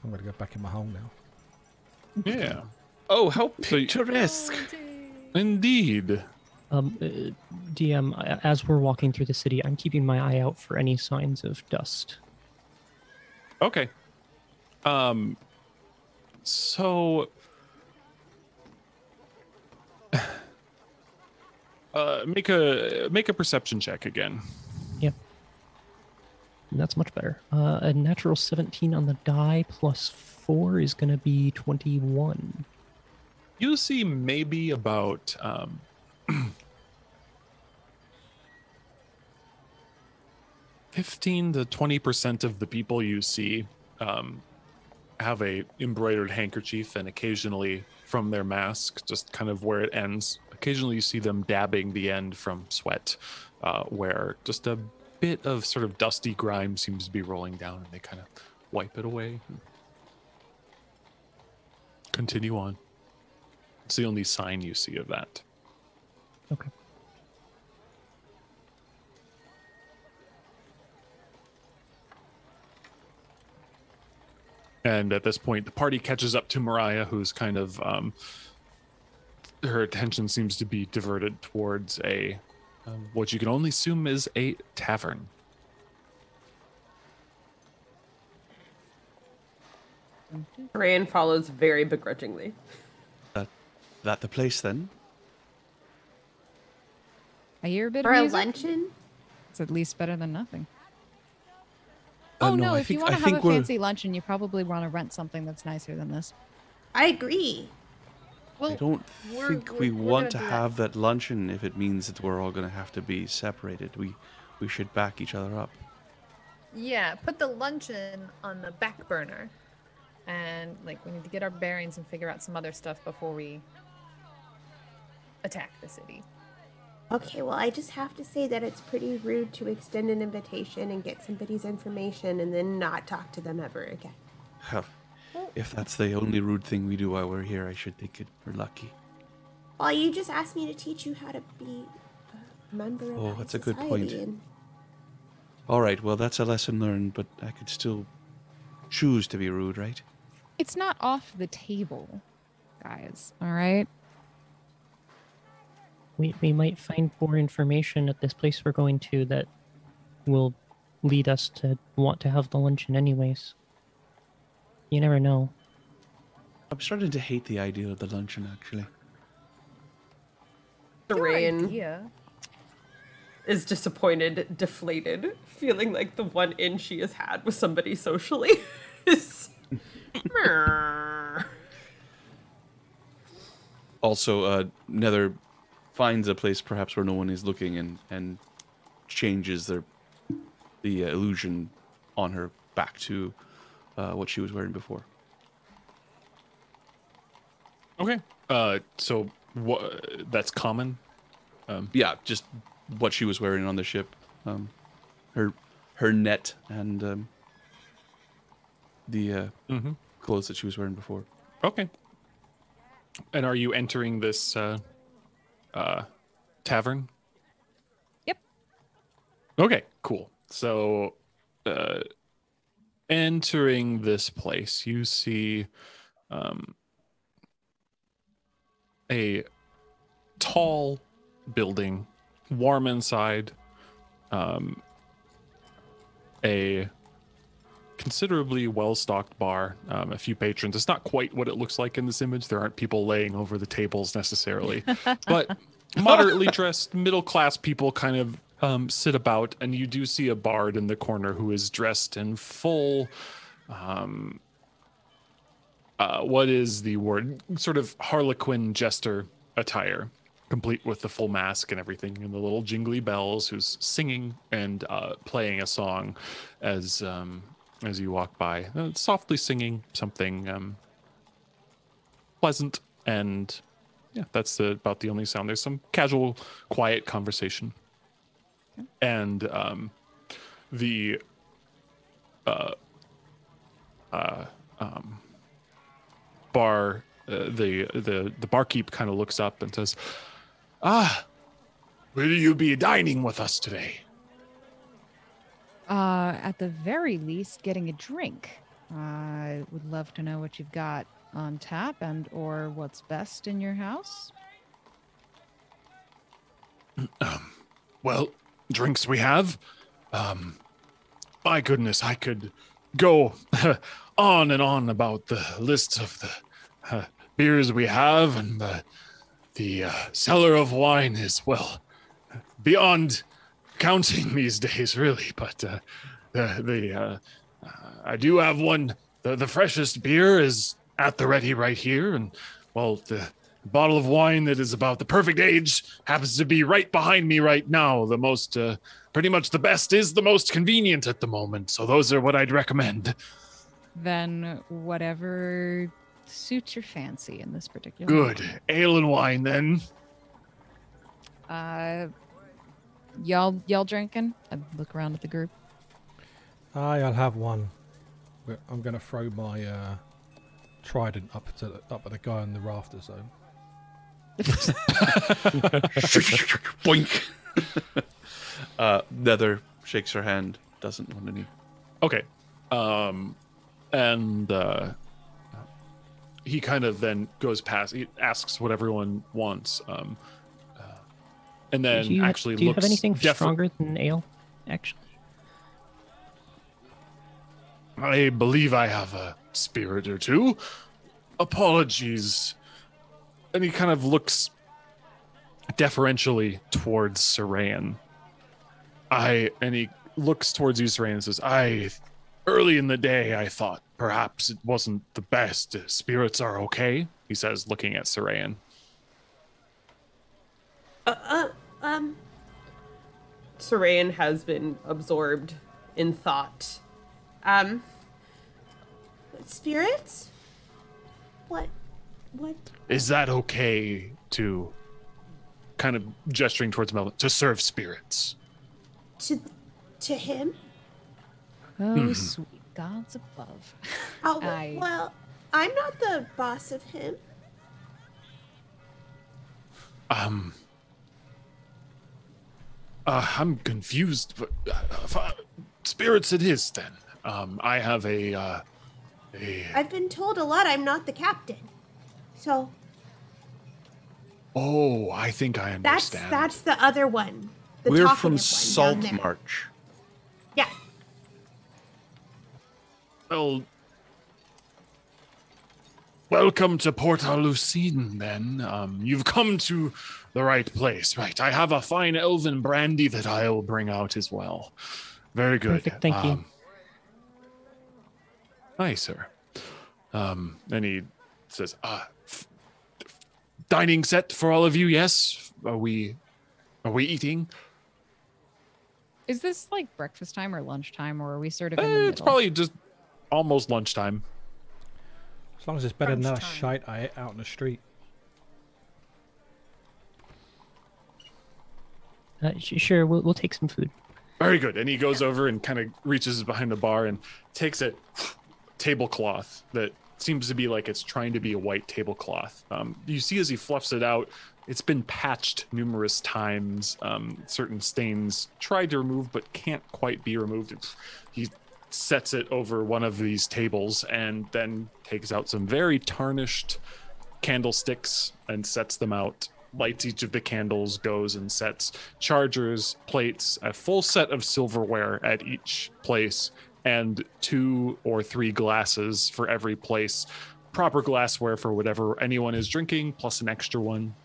I'm going to go back in my hole now. Yeah. Oh, how picturesque. Indeed. Um, D M, as we're walking through the city, I'm keeping my eye out for any signs of dust. Okay. Um, so, uh, make a make a perception check again. Yep. That's much better. Uh, a natural seventeen on the die plus four is going to be twenty-one. You'll see maybe about um. fifteen to twenty percent of the people you see um, have a embroidered handkerchief, and occasionally from their mask, just kind of where it ends, like occasionally you see them dabbing the end from sweat, uh, where just a bit of sort of dusty grime seems to be rolling down, and they kind of wipe it away. Continue on. It's the only sign you see of that. Okay. And at this point, the party catches up to Mariah, who's kind of, um, her attention seems to be diverted towards a, um, what you can only assume is a tavern. Rain follows very begrudgingly. That, that the place, then? I hear a bit for of music. For a luncheon? It's at least better than nothing. Oh, oh no, no if think, you want to have a fancy luncheon, you probably want to rent something that's nicer than this. I agree. Well, I don't think we want to have that luncheon if it means that we're all going to have to be separated. We we should back each other up. Yeah, put the luncheon on the back burner. And, like, we need to get our bearings and figure out some other stuff before we attack the city. Okay, well, I just have to say that it's pretty rude to extend an invitation and get somebody's information and then not talk to them ever again. Huh. If that's the only rude thing we do while we're here, I should think it we're lucky. Well, you just asked me to teach you how to be a member of society. Oh, that's a good point. And... All right, well, that's a lesson learned, but I could still choose to be rude, right? It's not off the table, guys, all right? We, we might find more information at this place we're going to that will lead us to want to have the luncheon anyways. You never know. I'm starting to hate the idea of the luncheon, actually. The rain is disappointed, deflated, feeling like the one in she has had with somebody socially is... Also, uh, another... finds a place perhaps where no one is looking and, and changes their, the uh, illusion on her back to uh, what she was wearing before. Okay. Uh, so what, that's common? Um, yeah, just what she was wearing on the ship. Um, her her net and um, the uh, mm-hmm. clothes that she was wearing before. Okay. And are you entering this... Uh... Uh, tavern? Yep. Okay, cool. So, uh, entering this place, you see um, a tall building, warm inside, um, a considerably well-stocked bar, um, a few patrons. It's not quite what it looks like in this image. There aren't people laying over the tables necessarily, but moderately dressed middle-class people kind of um, sit about, and you do see a bard in the corner who is dressed in full, um, uh, what is the word, sort of Harlequin jester attire, complete with the full mask and everything, and the little jingly bells, who's singing and uh, playing a song as... Um, as you walk by, uh, softly singing something um, pleasant, and yeah, that's the, about the only sound. There's some casual, quiet conversation. Okay. And um, the uh, uh, um, bar, uh, the the the barkeep kind of looks up and says, "Ah, will you be dining with us today?" Uh, at the very least, getting a drink. Uh, I would love to know what you've got on tap and or what's best in your house. Um, well, drinks we have. Um, my goodness, I could go on and on about the lists of the uh, beers we have, and the, the uh, cellar of wine is, well, beyond... counting these days, really, but uh, the, the uh, uh, I do have one. The, the freshest beer is at the ready right here, and well, the bottle of wine that is about the perfect age happens to be right behind me right now. The most, uh, pretty much the best is the most convenient at the moment, so those are what I'd recommend. Then whatever suits your fancy in this particular. Good. Ale and wine, then. Uh, y'all, y'all drinking? I look around at the group. Aye, I'll have one. I'm gonna throw my uh, trident up to the, up at the guy on the rafters, though. Boink. uh, Nether shakes her hand. Doesn't want any. Okay. Um, and uh, he kind of then goes past. He asks what everyone wants. Um, uh, and then do you, actually, do you looks have anything stronger than ale? Actually, I believe I have a spirit or two. Apologies. And he kind of looks deferentially towards Saran. I and he looks towards you, Saran, and says, I, early in the day, I thought perhaps it wasn't the best. Spirits are okay, he says, looking at Saran. Uh, uh, um, Saran has been absorbed in thought. Um, spirits? What? What? Is that okay to, kind of gesturing towards Melvin, to serve spirits? To, to him? Oh, mm-hmm. Sweet gods above. Oh, I... well, I'm not the boss of him. Um, uh, I'm confused, but uh, spirits it is then. Um, I have a, uh, a... I've been told a lot I'm not the captain. So. Oh, I think I understand. That's that's the other one. The We're from Salt March. Yeah. Well, welcome to Port-a-Lucine, then. Um, you've come to the right place, right? I have a fine elven brandy that I'll bring out as well. Very good. Perfect, thank um, you. Hi, sir. Um, and he says, ah. Dining set for all of you, yes? Are we are we eating? Is this like breakfast time or lunchtime, or are we sort of in uh, the middle? It's probably just almost lunchtime. As long as it's better Crunch than that shite I ate out in the street. Uh, sure, we'll, we'll take some food. Very good. And he goes yeah. over and kind of reaches behind the bar and takes a tablecloth that seems to be like it's trying to be a white tablecloth. Um, you see as he fluffs it out, it's been patched numerous times. Um, certain stains tried to remove, but can't quite be removed. He sets it over one of these tables and then takes out some very tarnished candlesticks and sets them out, lights each of the candles, goes and sets chargers, plates, a full set of silverware at each place, and two or three glasses for every place. Proper glassware for whatever anyone is drinking, plus an extra one,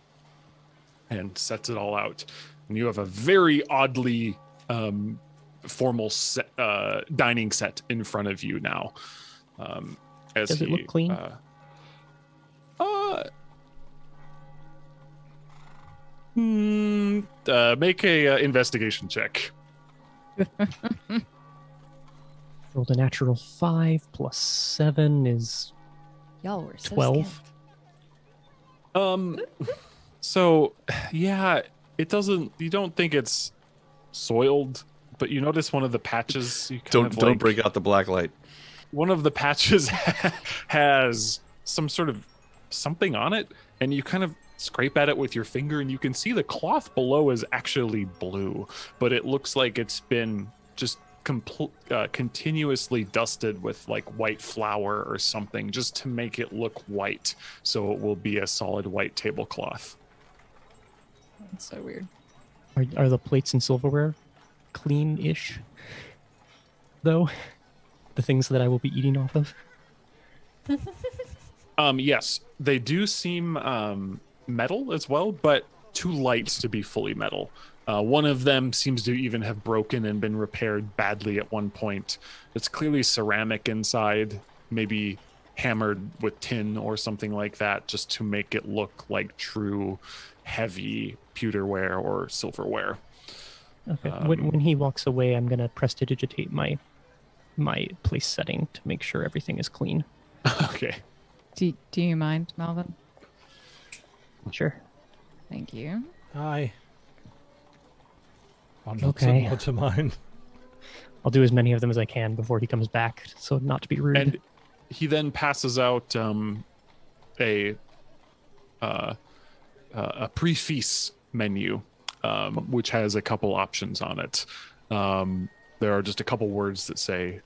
and sets it all out. And you have a very oddly um, formal set, uh, dining set in front of you now. Um, as Does he, it look clean? Uh, uh, mm, uh, make a uh, investigation check. Rolled a natural five plus seven is y'all were so twelve. Scared. Um, so yeah, it doesn't. You don't think it's soiled, but you notice one of the patches. You kind don't of don't like, break out the black light. One of the patches has some sort of something on it, and you kind of scrape at it with your finger, and you can see the cloth below is actually blue, but it looks like it's been just. Compl- uh, continuously dusted with like white flour or something just to make it look white, so it will be a solid white tablecloth. That's so weird. Are, are the plates and silverware clean-ish, though? The things that I will be eating off of? um, yes, they do seem um, metal as well, but too light to be fully metal. Uh, one of them seems to even have broken and been repaired badly at one point. It's clearly ceramic inside, maybe hammered with tin or something like that, just to make it look like true heavy pewterware or silverware. Okay. Um, when, when he walks away, I'm going to prestidigitate my my place setting to make sure everything is clean. Okay. Do, do you mind, Melvin? Sure. Thank you. Hi. I'll okay. To mine. I'll do as many of them as I can before he comes back, so not to be rude. And he then passes out um, a uh, a pre-feast menu, um, which has a couple options on it. Um, there are just a couple words that say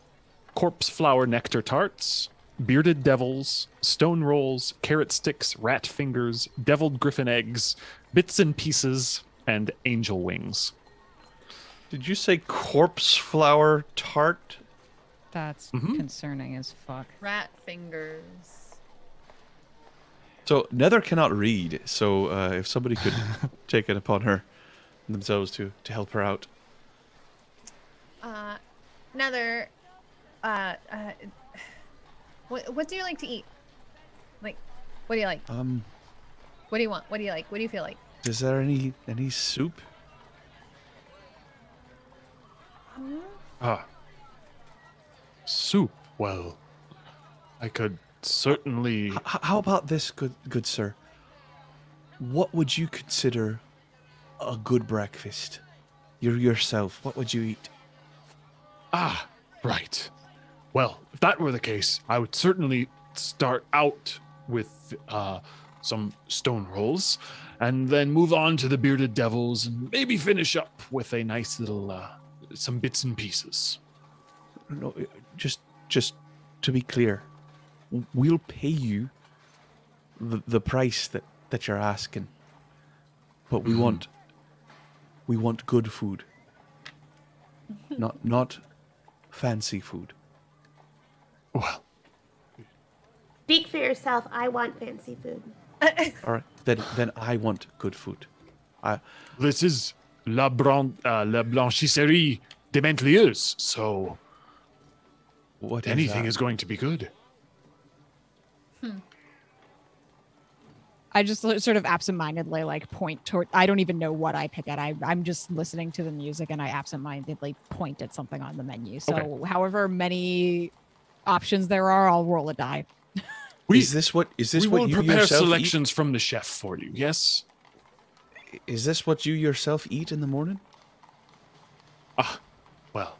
corpse flower nectar tarts, bearded devils, stone rolls, carrot sticks, rat fingers, deviled griffin eggs, bits and pieces, and angel wings. Did you say corpse flower tart? That's mm-hmm. concerning as fuck. Rat fingers. So Nether cannot read, so uh, if somebody could take it upon her themselves to, to help her out. Uh, Nether, uh, uh, what, what do you like to eat? Like, what do you like? Um, what do you want? What do you like? What do you feel like? Is there any any soup? Ah, soup. Well, I could certainly. H- how about this, good good sir? What would you consider a good breakfast? You're yourself. What would you eat? Ah, right. Well, if that were the case, I would certainly start out with uh, some stone rolls, and then move on to the bearded devils, and maybe finish up with a nice little. Uh, Some bits and pieces. No, just, just to be clear, we'll pay you the, the price that, that you're asking, but we mm-hmm. want, we want good food, not not fancy food. Well, speak for yourself. I want fancy food. All right, then, then I want good food. I. This is. La, Bran- uh, La Blanchisserie Dementlieu's, so what anything is, is going to be good. Hmm. I just sort of absentmindedly like point toward, I don't even know what I pick at. I, I'm just listening to the music and I absentmindedly point at something on the menu. So okay. However many options there are, I'll roll a die. we, is this what, is this we what will you prepare selections eat? From the chef for you, yes? Is this what you yourself eat in the morning? Ah, well.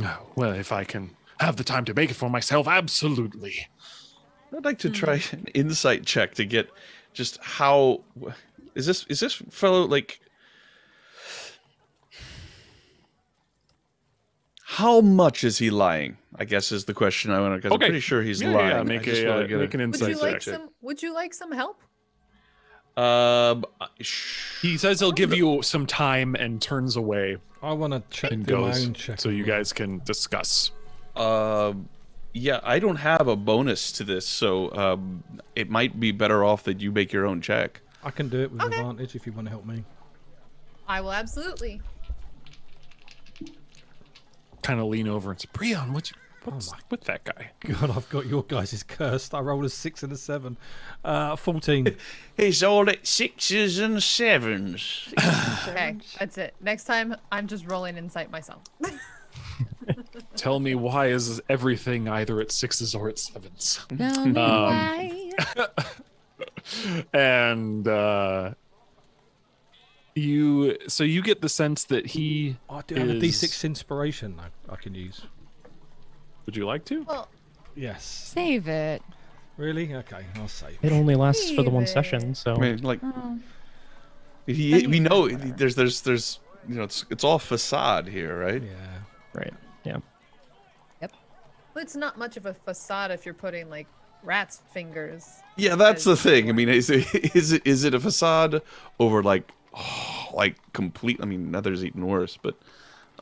No, well, if I can have the time to make it for myself, absolutely. I'd like to try an insight check to get just how is this is this fellow like how much is he lying? I guess is the question I want to because okay. I'm pretty sure he's yeah, lying. Yeah, make, a, uh, make an insight would you like check. Some, would you like some help? Um, sh- he says he'll give you some time and turns away. I want to check and goes, my own check so you guys can discuss. Um, yeah, I don't have a bonus to this, so um, it might be better off that you make your own check. I can do it with okay. advantage if you want to help me. I will absolutely. Kind of lean over and say, Breon, what's what's oh my, with that guy? God, I've got your guys' cursed. I rolled a six and a seven. Uh, fourteen. He's all at sixes and sevens. Sixes and sevens. Okay, that's it. Next time, I'm just rolling insight myself. Tell me why is everything either at sixes or at sevens? Tell me um, why. And uh, you, so you get the sense that he I do have is... a D six inspiration I, I can use. Would you like to? Well, yes. Save it. Really? Okay, I'll save it. It only lasts save for the one it. Session, so. I mean, like, oh. he, we know there's, there's, there's, you know, it's, it's all facade here, right? Yeah. Right. Yeah. Yep. Well, it's not much of a facade if you're putting like rat's fingers. Yeah, that's the thing. I mean, is it, is it, is it a facade over like, oh, like complete? I mean, Nether's even worse, but,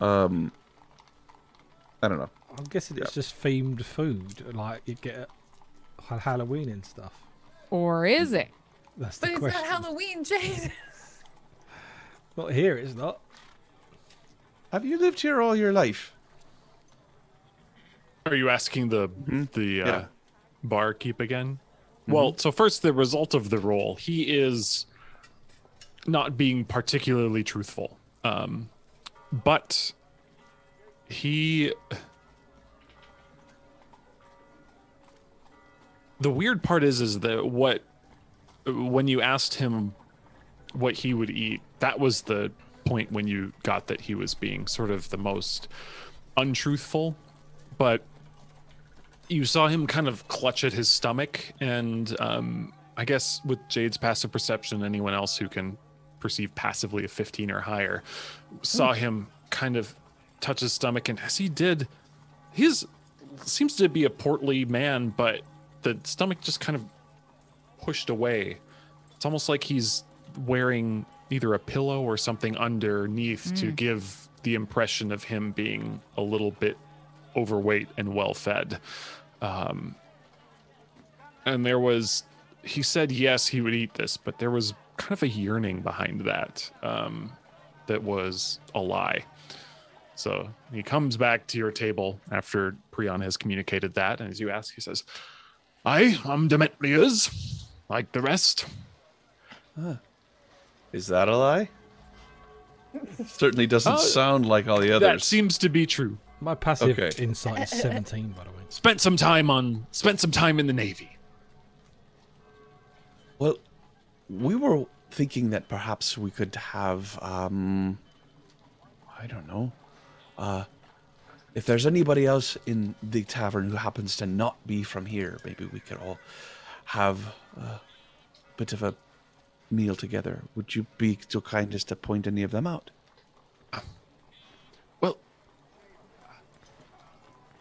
um, I don't know. I'm guessing it's yep. just themed food, like you get at Halloween and stuff. Or is it? That's the but question. It's not Halloween, Jade. Well, here it's not. Have you lived here all your life? Are you asking the mm-hmm. the uh, yeah. barkeep again? Mm-hmm. Well, so first the result of the roll. He is not being particularly truthful, um, but he. The weird part is, is that what, when you asked him what he would eat, that was the point when you got that he was being sort of the most untruthful. But you saw him kind of clutch at his stomach, and um, I guess with Jade's passive perception, anyone else who can perceive passively a fifteen or higher saw mm. him kind of touch his stomach, and as he did, his seems to be a portly man, but the stomach just kind of pushed away. It's almost like he's wearing either a pillow or something underneath mm. to give the impression of him being a little bit overweight and well-fed. Um, and there was, he said, yes, he would eat this, but there was kind of a yearning behind that um, that was a lie. So he comes back to your table after Prion has communicated that, and as you ask, he says, I am Dementlieu's, like the rest. Huh. Is that a lie? Certainly doesn't uh, sound like all the others. That seems to be true. My passive okay. insight is seventeen, by the way. Spent some time on, spent some time in the Navy. Well, we were thinking that perhaps we could have, um, I don't know, uh, if there's anybody else in the tavern who happens to not be from here, maybe we could all have a bit of a meal together. Would you be so kind as to point any of them out?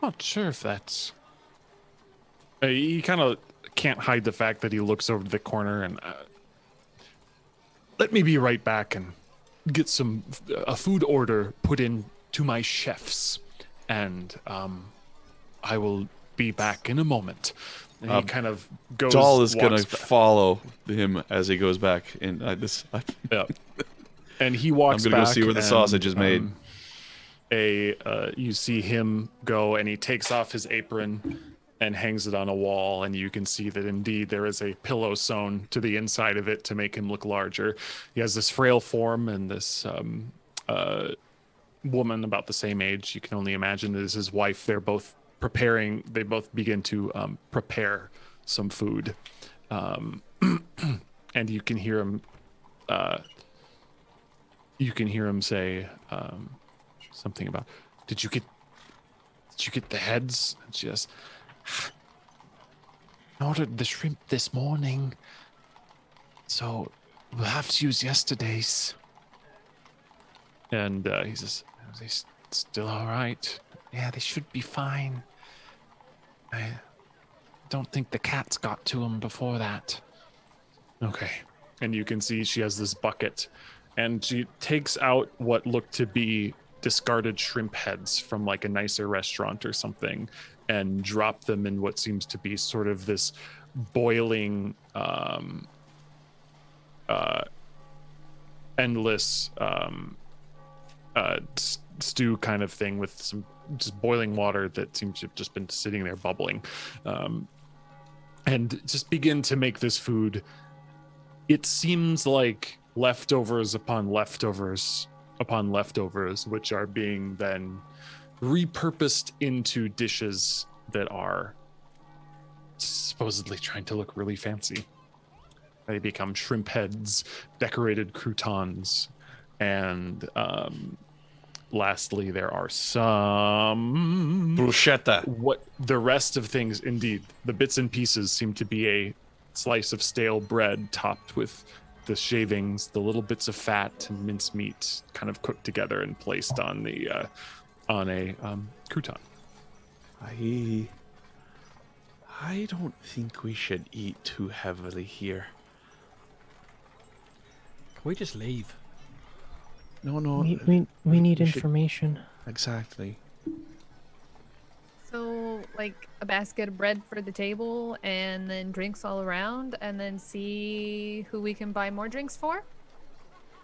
Not sure if that's. He kind of can't hide the fact that he looks over to the corner and uh, let me be right back and get some a food order put in to my chefs, and um, I will be back in a moment. And um, he kind of goes. Doll is gonna back. follow him as he goes back, and I, this. I, yeah. And he walks. I'm gonna back go see where the and, sausage is made. Um, A, uh, you see him go, and he takes off his apron and hangs it on a wall, and you can see that indeed there is a pillow sewn to the inside of it to make him look larger. He has this frail form, and this um, uh, woman about the same age, you can only imagine, is his wife. They're both preparing, they both begin to um, prepare some food. Um, and you can hear him, uh, you can hear him say, um, something about, did you get, did you get the heads? And she says, I ordered the shrimp this morning, so we'll have to use yesterday's. And uh, he says, are they still all right? Yeah, they should be fine. I don't think the cats got to them before that. Okay. And you can see she has this bucket, and she takes out what looked to be discarded shrimp heads from like a nicer restaurant or something, and drop them in what seems to be sort of this boiling, um, uh, endless um, uh, stew kind of thing with some just boiling water that seems to have just been sitting there bubbling, um, and just begin to make this food. It seems like leftovers upon leftovers upon leftovers, which are being then repurposed into dishes that are supposedly trying to look really fancy. They become shrimp heads, decorated croutons, and um, lastly, there are some... bruschetta. What the rest of things, indeed, the bits and pieces seem to be a slice of stale bread topped with the shavings, the little bits of fat and mincemeat, kind of cooked together and placed on the uh, on a um, crouton. I I don't think we should eat too heavily here. Can we just leave? No, no. We we, we need we information. Should... Exactly. So, like a basket of bread for the table, and then drinks all around, and then see who we can buy more drinks for.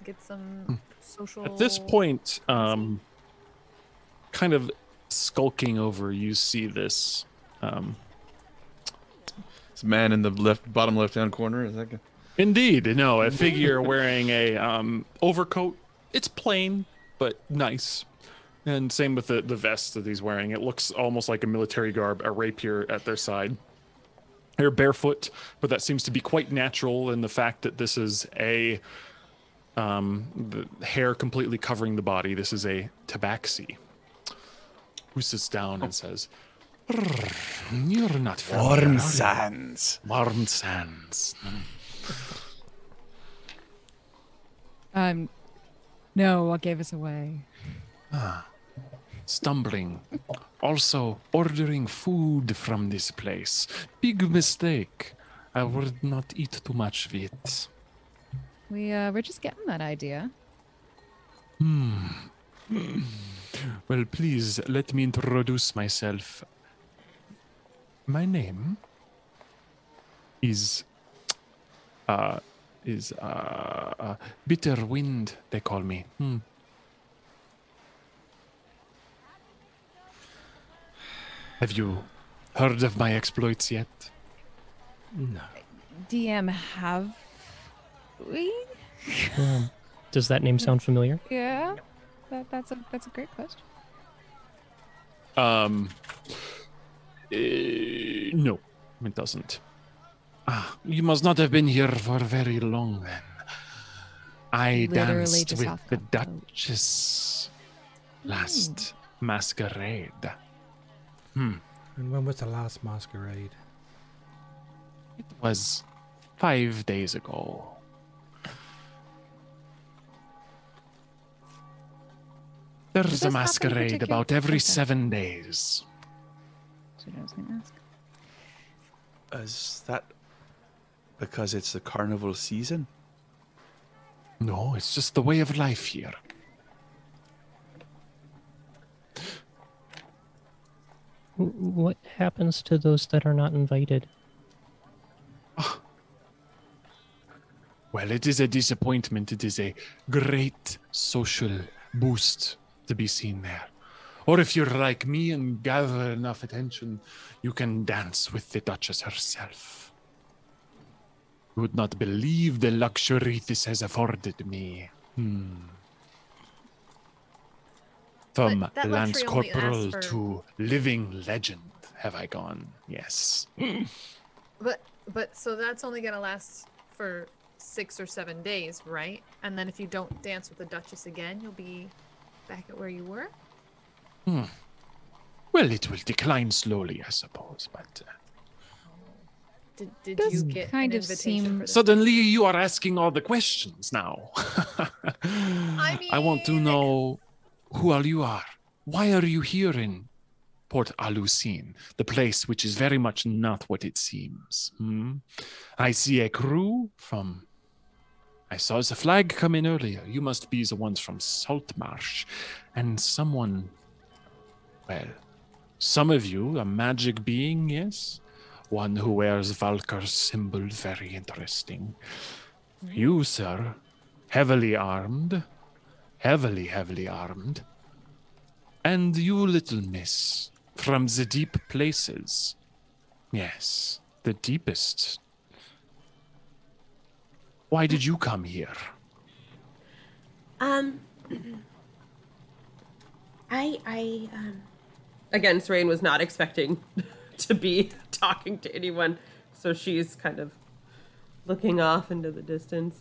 Get some social. At this point, um, kind of skulking over, you see this um, this man in the left bottom left-hand corner. Is that good? Indeed, no, a figure wearing a um, overcoat. It's plain but nice. And same with the, the vest that he's wearing. It looks almost like a military garb, a rapier at their side. They're barefoot, but that seems to be quite natural in the fact that this is a um, the hair completely covering the body. This is a tabaxi who sits down oh. and says, "You're not familiar. Warm sands. Warm sands." Um, no, what gave us away? Ah, stumbling. Also, ordering food from this place. Big mistake. I would not eat too much of it. We, uh, we're just getting that idea. Hmm. Well, please, let me introduce myself. My name is... Uh... is uh, uh bitter wind, they call me. hmm. Have you heard of my exploits yet? No. D M, have we? Um, does that name sound familiar? Yeah, that, that's a that's a great question. Um uh, no, it doesn't. Ah, you must not have been here for very long then. I Literally danced with the Duchess last mm. masquerade. Hmm. And when was the last masquerade? It was five days ago. There's a masquerade about every seven days. So I was going to ask. Is that... because it's the carnival season? No, it's just the way of life here. What happens to those that are not invited? Oh. Well, it is a disappointment. It is a great social boost to be seen there. Or if you're like me and gather enough attention, you can dance with the Duchess herself. You would not believe the luxury this has afforded me. Hmm. From Lance Corporal for... to living legend have I gone, yes. But but so that's only gonna last for six or seven days, right? And then if you don't dance with the Duchess again, you'll be back at where you were? Hmm. Well, it will decline slowly, I suppose, but... Uh... Did, did you get kind of seem suddenly you are asking all the questions now? I mean, I want to know who all you are. Why are you here in Port-a-Lucine, the place which is very much not what it seems? Hmm? I see a crew from... I saw the flag come in earlier. You must be the ones from Saltmarsh. And someone... Well, some of you, a magic being, yes? One who wears Valkyr's symbol, very interesting. You, sir, heavily armed, heavily, heavily armed. And you, little miss, from the deep places. Yes, the deepest. Why did you come here? Um, I, I, um... Again, Seraine was not expecting to be talking to anyone, so she's kind of looking off into the distance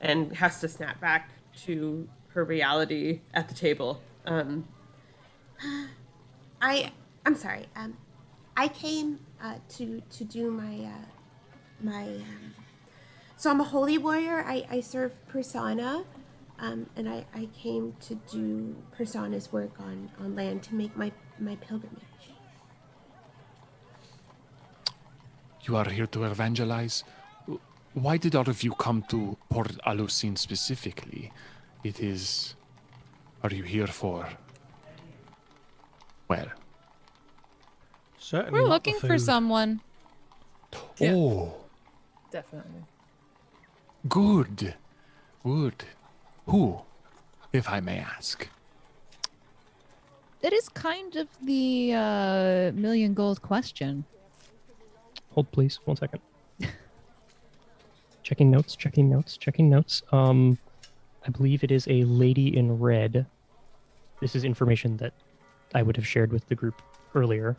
and has to snap back to her reality at the table. Um, I, I'm sorry. Um, I came uh, to to do my uh, my. Um, so I'm a holy warrior. I I serve Persana, um, and I I came to do Persana's work on on land to make my my pilgrimage. You are here to evangelize. Why did all of you come to Port-a-Lucine specifically? It is... Are you here for... Well... Certainly We're looking for someone. Yeah. Oh. Definitely. Good. Good. Who, if I may ask? That is kind of the uh, million gold question. Hold, please. One second. Checking notes, checking notes, checking notes. Um, I believe it is a lady in red. This is information that I would have shared with the group earlier.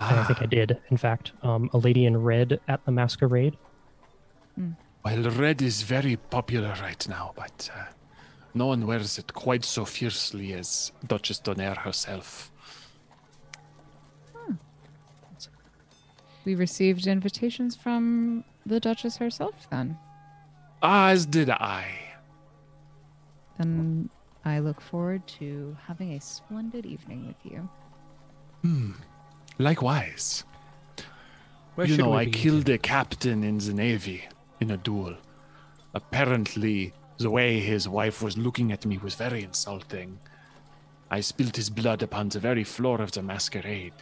Ah. I think I did, in fact. Um, a lady in red at the masquerade. Mm. Well, red is very popular right now, but uh, no one wears it quite so fiercely as Duchess Donner herself. Hmm. We received invitations from the Duchess herself, then. As did I. Then I look forward to having a splendid evening with you. Hmm. Likewise. Where you know, I killed a captain in the Navy in a duel. Apparently, the way his wife was looking at me was very insulting. I spilled his blood upon the very floor of the masquerade.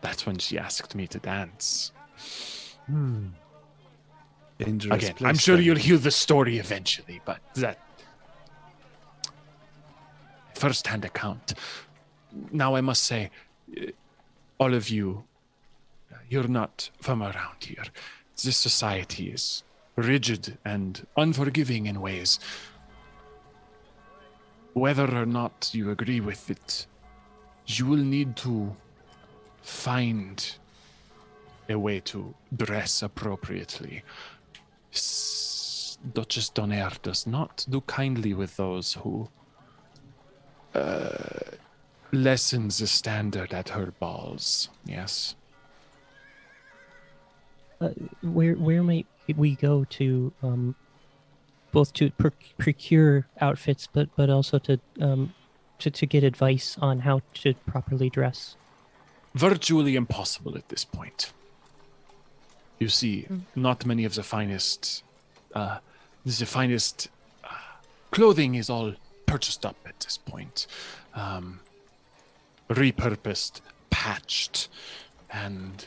That's when she asked me to dance. Hmm. Dangerous Again, place I'm sure then. You'll hear the story eventually, but that first-hand account. Now I must say, all of you, you're not from around here. This society is rigid and unforgiving in ways. Whether or not you agree with it, you will need to find a way to dress appropriately. S- Duchess Donner does not do kindly with those who uh, lessen the standard at her balls. Yes. Uh, where where might we go to um, both to per- procure outfits, but, but also to, um, to to get advice on how to properly dress? Virtually impossible at this point. You see, mm. not many of the finest, uh, the finest uh, clothing is all purchased up at this point, um, repurposed, patched, and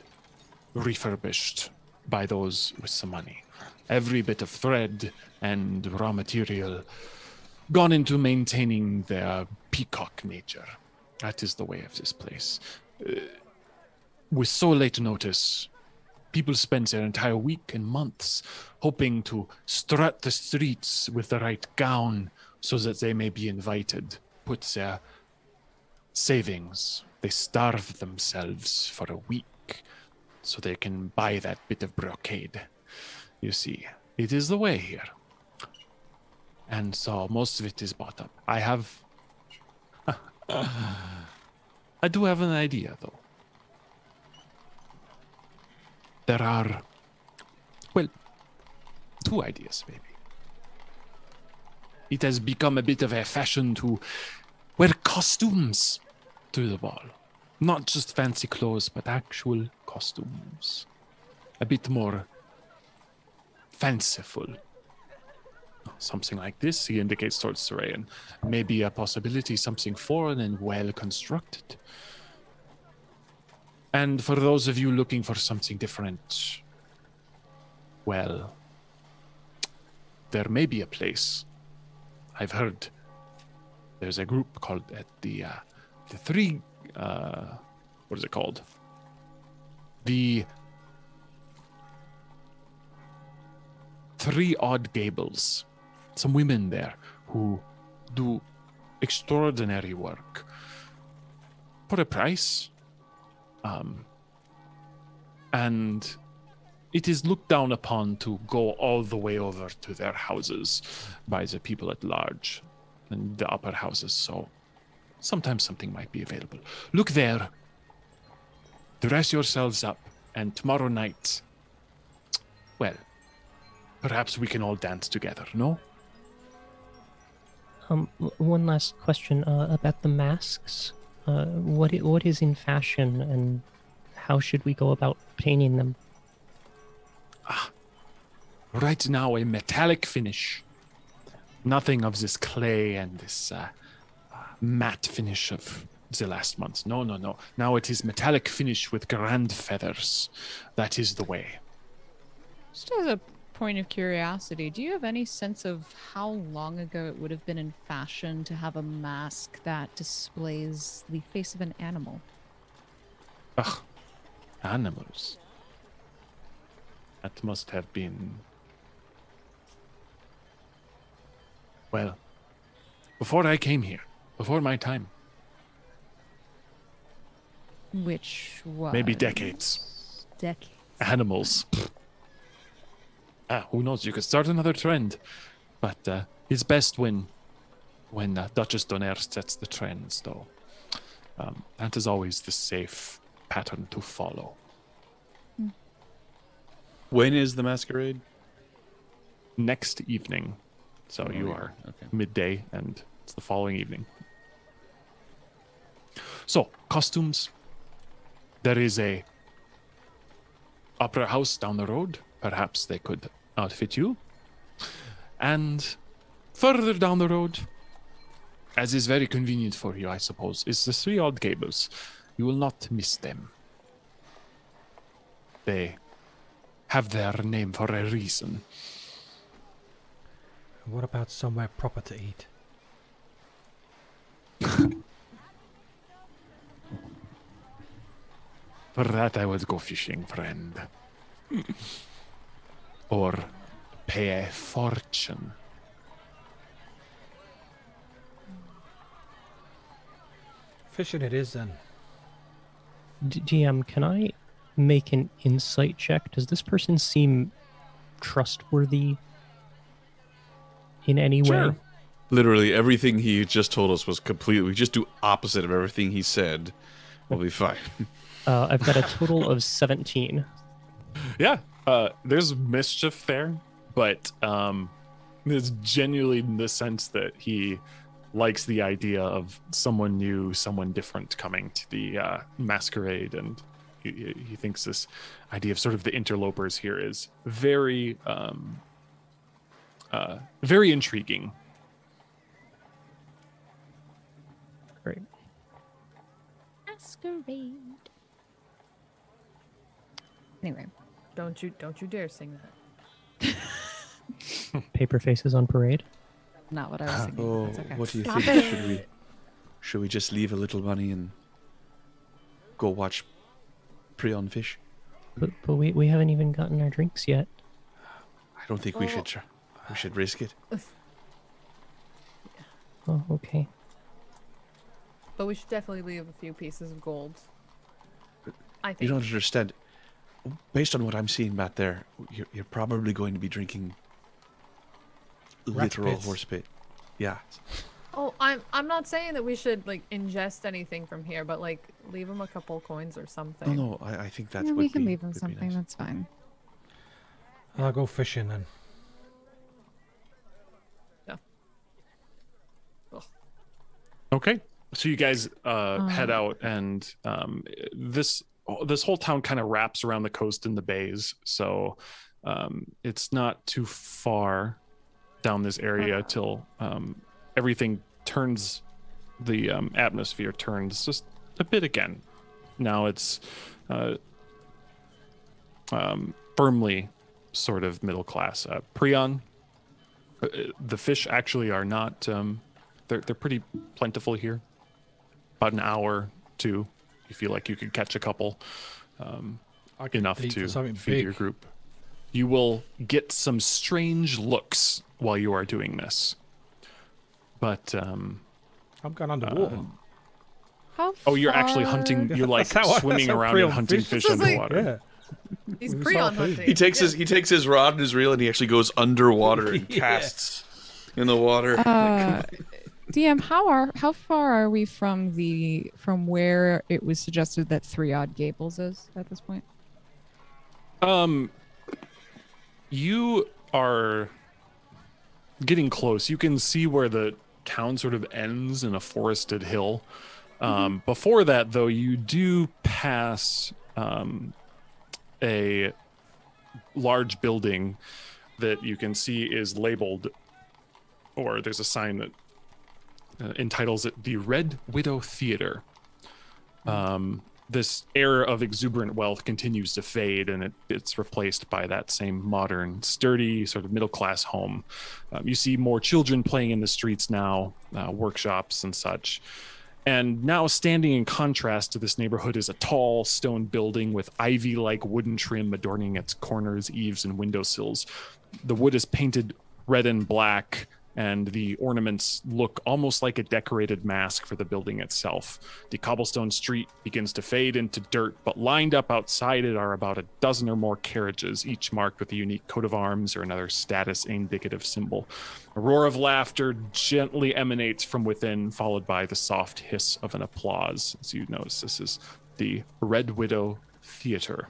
refurbished by those with some money. Every bit of thread and raw material gone into maintaining their peacock nature. That is the way of this place. Uh, with so late notice, people spend their entire week and months hoping to strut the streets with the right gown so that they may be invited, put their savings. They starve themselves for a week so they can buy that bit of brocade. You see, it is the way here. And so most of it is bought up. I have... I do have an idea, though. There are, well, two ideas, maybe. It has become a bit of a fashion to wear costumes to the ball. Not just fancy clothes, but actual costumes. A bit more fanciful. Something like this, he indicates towards Serayan. Maybe a possibility, something foreign and well constructed. And for those of you looking for something different, well, there may be a place. I've heard there's a group called at the uh, the three. Uh, what is it called? The Three Odd Gables. Some women there who do extraordinary work for a price. Um, and it is looked down upon to go all the way over to their houses by the people at large and the upper houses. So sometimes something might be available. Look there. Dress yourselves up. And tomorrow night, well, perhaps we can all dance together, no? Um, one last question uh, about the masks. Uh, what I- what is in fashion, and how should we go about obtaining them? Ah, right now a metallic finish. Nothing of this clay and this uh, matte finish of the last month. No, no, no. Now it is metallic finish with grand feathers. That is the way. Just as a point of curiosity, do you have any sense of how long ago it would have been in fashion to have a mask that displays the face of an animal? Ugh, animals. That must have been... Well, before I came here, before my time. Which was... Maybe decades. Decades. Animals. uh, who knows, you could start another trend. But uh, it's best when when uh, Duchess Donner sets the trends, though. Um, that is always the safe pattern to follow. Mm. When is the masquerade? Next evening. So oh, you yeah. are okay. midday, and it's the following evening. So, costumes. There is a opera house down the road. Perhaps they could outfit you. And further down the road, as is very convenient for you, I suppose, is the Three Odd Gables. You will not miss them. They have their name for a reason. What about somewhere proper to eat? For that I would go fishing, friend. Or pay a fortune. Fishing it is, then. D M, can I make an insight check? Does this person seem trustworthy in any sure. way? Literally everything he just told us was completely... We just do opposite of everything he said. We'll be fine. Uh, I've got a total of seventeen. Yeah, uh, there's mischief there, but um, it's genuinely in the sense that he likes the idea of someone new, someone different coming to the uh, masquerade, and he, he thinks this idea of sort of the interlopers here is very, um, uh, very intriguing. Great. Masquerade. Anyway, don't you don't you dare sing that. Paper Faces on Parade. Not what I was thinking. Oh, okay. What do you Stop think? It. Should we should we just leave a little money and go watch Prion fish? But, but we we haven't even gotten our drinks yet. I don't think well, we should try. We should risk it. Yeah. Oh, okay. But we should definitely leave a few pieces of gold. But I think you don't understand. Based on what I'm seeing back there, you're, you're probably going to be drinking literal horse pit. Yeah. Oh, I'm I'm not saying that we should like ingest anything from here, but like leave him a couple coins or something. No, no, I, I think that's yeah, what we can be, leave him something. Nice. That's fine. I'll go fishing then. Yeah. Ugh. Okay, so you guys uh, um, head out, and um, this. This whole town kind of wraps around the coast and the bays, so um, it's not too far down this area till um, everything turns, the um, atmosphere turns just a bit again. Now it's uh, um, firmly sort of middle class. Uh, Prion, the fish actually are not, um, they're, they're pretty plentiful here, about an hour, two. You feel like you could catch a couple, um, enough to feed big. your group. You will get some strange looks while you are doing this. But um, I'm going underwater. Uh, oh, you're actually hunting. You're like how, swimming around and hunting fish, fish underwater. Like, yeah. He's prion hunting. He takes yeah. his he takes his rod and his reel, and he actually goes underwater and yeah. casts in the water. Uh, D M, how are how far are we from the from where it was suggested that Three Odd Gables is at this point? Um, you are getting close. You can see where the town sort of ends in a forested hill. Um, mm-hmm. Before that, though, you do pass um, a large building that you can see is labeled, or there's a sign that Uh, entitles it the Red Widow Theater. Um, this air of exuberant wealth continues to fade, and it, it's replaced by that same modern, sturdy, sort of middle-class home. Um, you see more children playing in the streets now, uh, workshops and such. And now standing in contrast to this neighborhood is a tall stone building with ivy-like wooden trim adorning its corners, eaves, and windowsills. The wood is painted red and black, and the ornaments look almost like a decorated mask for the building itself. The cobblestone street begins to fade into dirt, but lined up outside it are about a dozen or more carriages, each marked with a unique coat of arms or another status indicative symbol. A roar of laughter gently emanates from within, followed by the soft hiss of an applause. As you notice, this is the Red Widow Theater.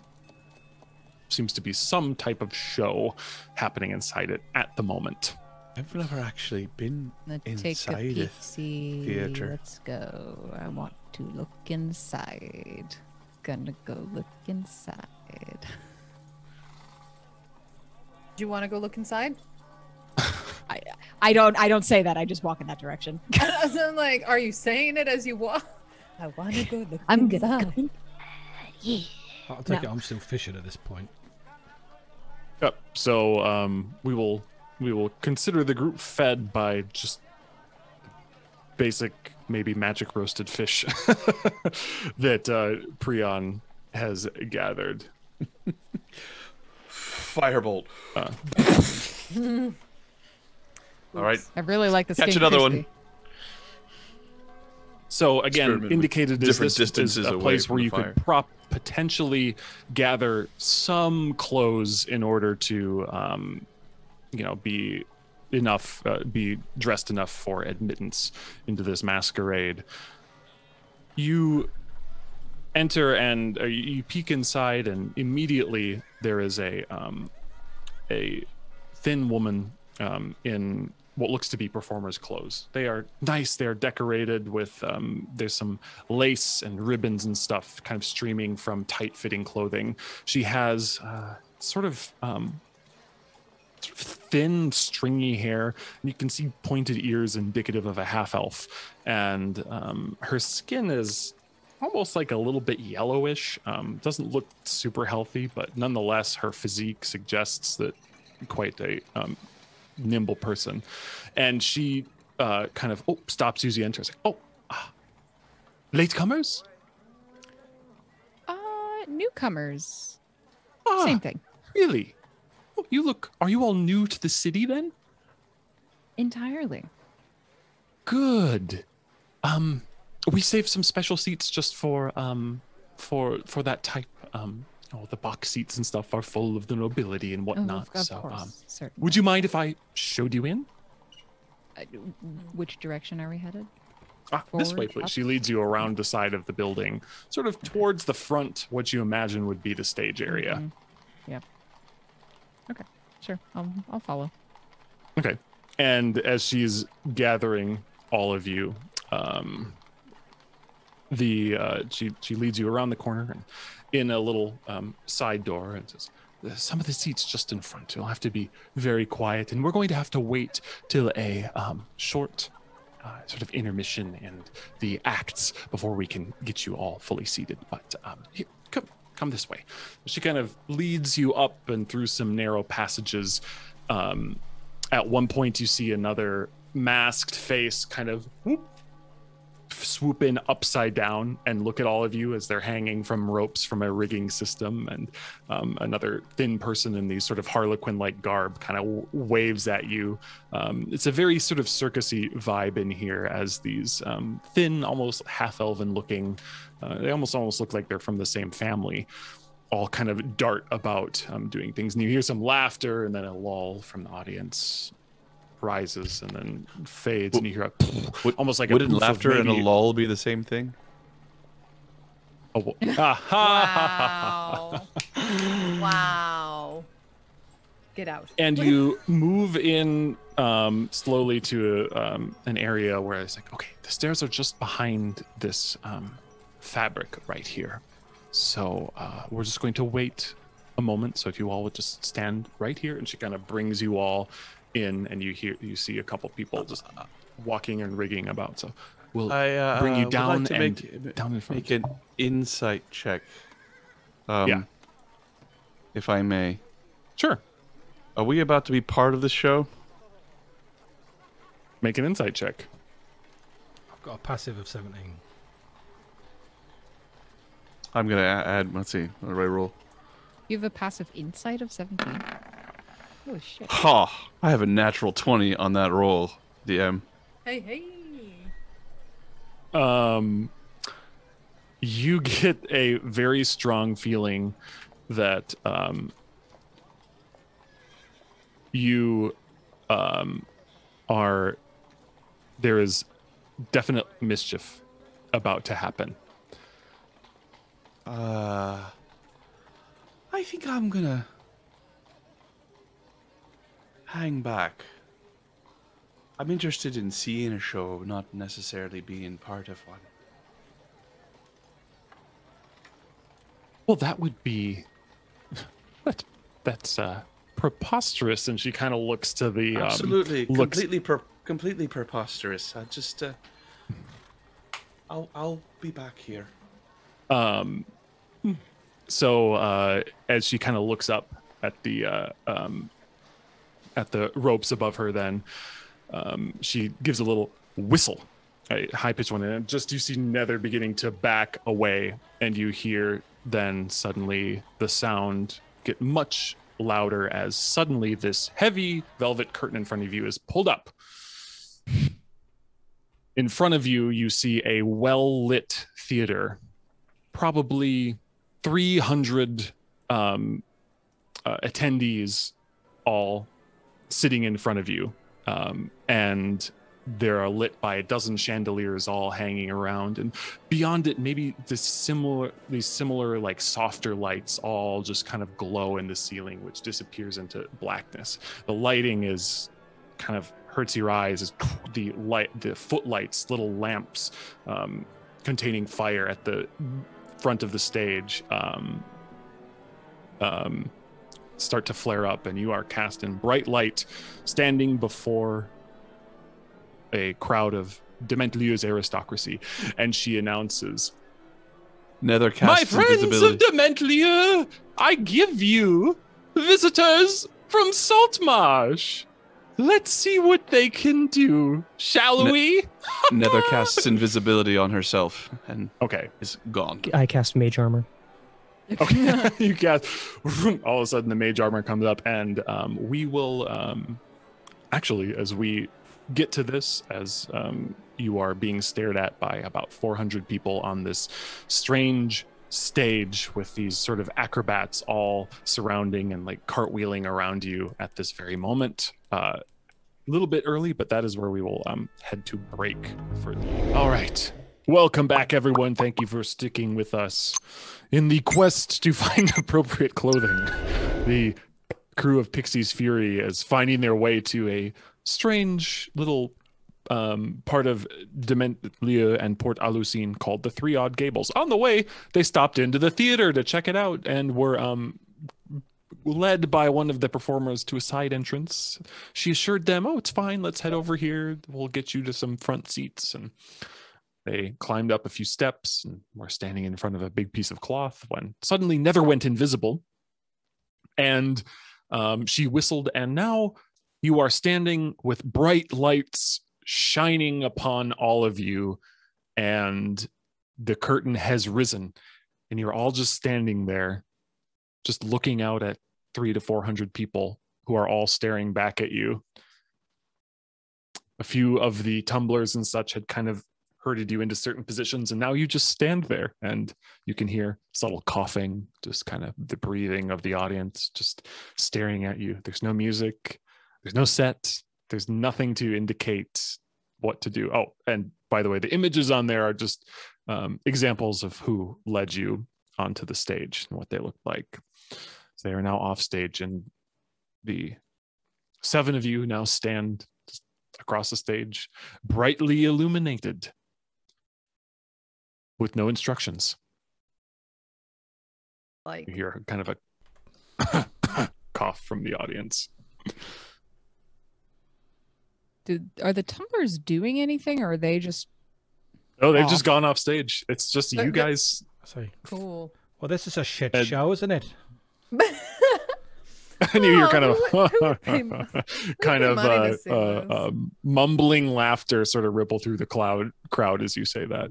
Seems to be some type of show happening inside it at the moment. I've never actually been Let's inside take a, a theater. Let's go. I want to look inside. Gonna go look inside. Do you want to go look inside? I I don't I don't say that. I just walk in that direction. I'm like, are you saying it as you walk? I want to go look I'm inside. Gonna go. Yeah. I'll take no. it. I'm still fishing at this point. Yep. So um, we will we will consider the group fed by just basic, maybe magic roasted fish that uh, Prion has gathered. Firebolt. Uh. All right. I really like this. Catch another crispy. One. So again, indicated is this is a place where you could prop potentially gather some clothes in order to, um, you know, be enough, uh, be dressed enough for admittance into this masquerade. You enter and uh, you peek inside, and immediately there is a um, a thin woman um, in. What looks to be performers' clothes. They are nice, they are decorated with, um, there's some lace and ribbons and stuff kind of streaming from tight-fitting clothing. She has uh, sort of, um, sort of thin, stringy hair, and you can see pointed ears indicative of a half-elf. And um, her skin is almost like a little bit yellowish. Um, doesn't look super healthy, but nonetheless, her physique suggests that quite a, um, nimble person. And she uh kind of oh stops you as you enter. It's like, oh ah, latecomers uh newcomers ah, same thing really. Oh, you look, are you all new to the city then? Entirely. Good. Um we saved some special seats just for um for for that type. um Oh, the box seats and stuff are full of the nobility and whatnot. Oh, of so, course, um, would you mind if I showed you in? Uh, which direction are we headed? Ah, Forward, this way, please. Up? She leads you around the side of the building, sort of okay. towards the front, what you imagine would be the stage area. Mm-hmm. Yep. Okay, sure. I'll, I'll follow. Okay. And as she's gathering all of you, um, the uh, she she leads you around the corner and. In a little um, side door, and says, some of the seats just in front. You'll have to be very quiet, and we're going to have to wait till a um, short uh, sort of intermission and the acts before we can get you all fully seated. But um, here, come, come this way. She kind of leads you up and through some narrow passages. Um, at one point, you see another masked face kind of whoop, swoop in upside down and look at all of you as they're hanging from ropes from a rigging system, and um, another thin person in these sort of harlequin-like garb kind of w- waves at you. Um, it's a very sort of circusy vibe in here as these um, thin, almost half-elven looking, uh, they almost almost look like they're from the same family, all kind of dart about um, doing things. And you hear some laughter and then a lull from the audience. Rises and then fades, well, and you hear a would, almost like wouldn't a laughter and a lull be the same thing? Oh, wow! Wow! Get out! And you move in um, slowly to a, um, an area where it's like, okay, the stairs are just behind this um, fabric right here, so uh, we're just going to wait a moment. So if you all would just stand right here, and she kind of brings you all. In and you hear you see a couple people just walking and rigging about, so we'll I, uh, bring you down like and make, down in front. Make an insight check, um, yeah. If I may. Sure. Are we about to be part of the show? Make an insight check. I've got a passive of seventeen. I'm gonna add. Let's see. What do I roll? You have a passive insight of seventeen. Oh, shit. Ha! I have a natural twenty on that roll, D M. Hey, hey. Um, you get a very strong feeling that um, you um, are... There is definite mischief about to happen. Uh, I think I'm gonna hang back. I'm interested in seeing a show, not necessarily being part of one. Well, that would be that, that's uh, preposterous. And she kind of looks to the absolutely um, looks... completely per completely preposterous. I just uh, I'll I'll be back here. Um. So uh, as she kind of looks up at the uh, um, at the ropes above her, then um, she gives a little whistle, a high-pitched one, and just you see Nether beginning to back away, and you hear then suddenly the sound get much louder as suddenly this heavy velvet curtain in front of you is pulled up. In front of you, you see a well-lit theater, probably three hundred um, uh, attendees all sitting in front of you. Um, and they're lit by a dozen chandeliers all hanging around. And beyond it, maybe this similar, these similar like softer lights all just kind of glow in the ceiling, which disappears into blackness. The lighting is kind of hurts your eyes. As the light, the footlights, little lamps um, containing fire at the front of the stage um, um, start to flare up, and you are cast in bright light, standing before a crowd of Dementlieu's aristocracy. And she announces, Nether casts "My friends of Dementlieu, I give you visitors from Saltmarsh. Let's see what they can do, shall ne we?" Nether casts invisibility on herself and okay, is gone. I cast mage armor. Okay, you cast. All of a sudden, the mage armor comes up, and um, we will um, actually, as we get to this, as um, you are being stared at by about four hundred people on this strange stage with these sort of acrobats all surrounding and like cartwheeling around you at this very moment. Uh, a little bit early, but that is where we will um, head to break for the... All right. Welcome back, everyone. Thank you for sticking with us in the quest to find appropriate clothing. The crew of Pixie's Fury is finding their way to a strange little um, part of Dementlieu and Port-a-Lucine called the Three Odd Gables. On the way, they stopped into the theater to check it out and were... Um, led by one of the performers to a side entrance. She assured them, "Oh, it's fine. Let's head over here. We'll get you to some front seats." And they climbed up a few steps and were standing in front of a big piece of cloth when suddenly Nether went invisible. And um, she whistled, and now you are standing with bright lights shining upon all of you, and the curtain has risen, and you're all just standing there, just looking out at three to four hundred people who are all staring back at you. A few of the tumblers and such had kind of herded you into certain positions, and now you just stand there, and you can hear subtle coughing, just kind of the breathing of the audience, just staring at you. There's no music, there's no set, there's nothing to indicate what to do. Oh, and by the way, the images on there are just um, examples of who led you onto the stage and what they looked like. So they are now off stage, and the seven of you now stand across the stage, brightly illuminated, with no instructions. Like, you hear kind of a cough from the audience. Did, are the tumblers doing anything, or are they just... Oh, they've off? just gone off stage. It's just you guys... Sorry. Cool. Well, this is a shit and, show, isn't it? I knew oh, you were kind of kind of uh, uh, uh, mumbling laughter sort of ripple through the cloud crowd as you say that.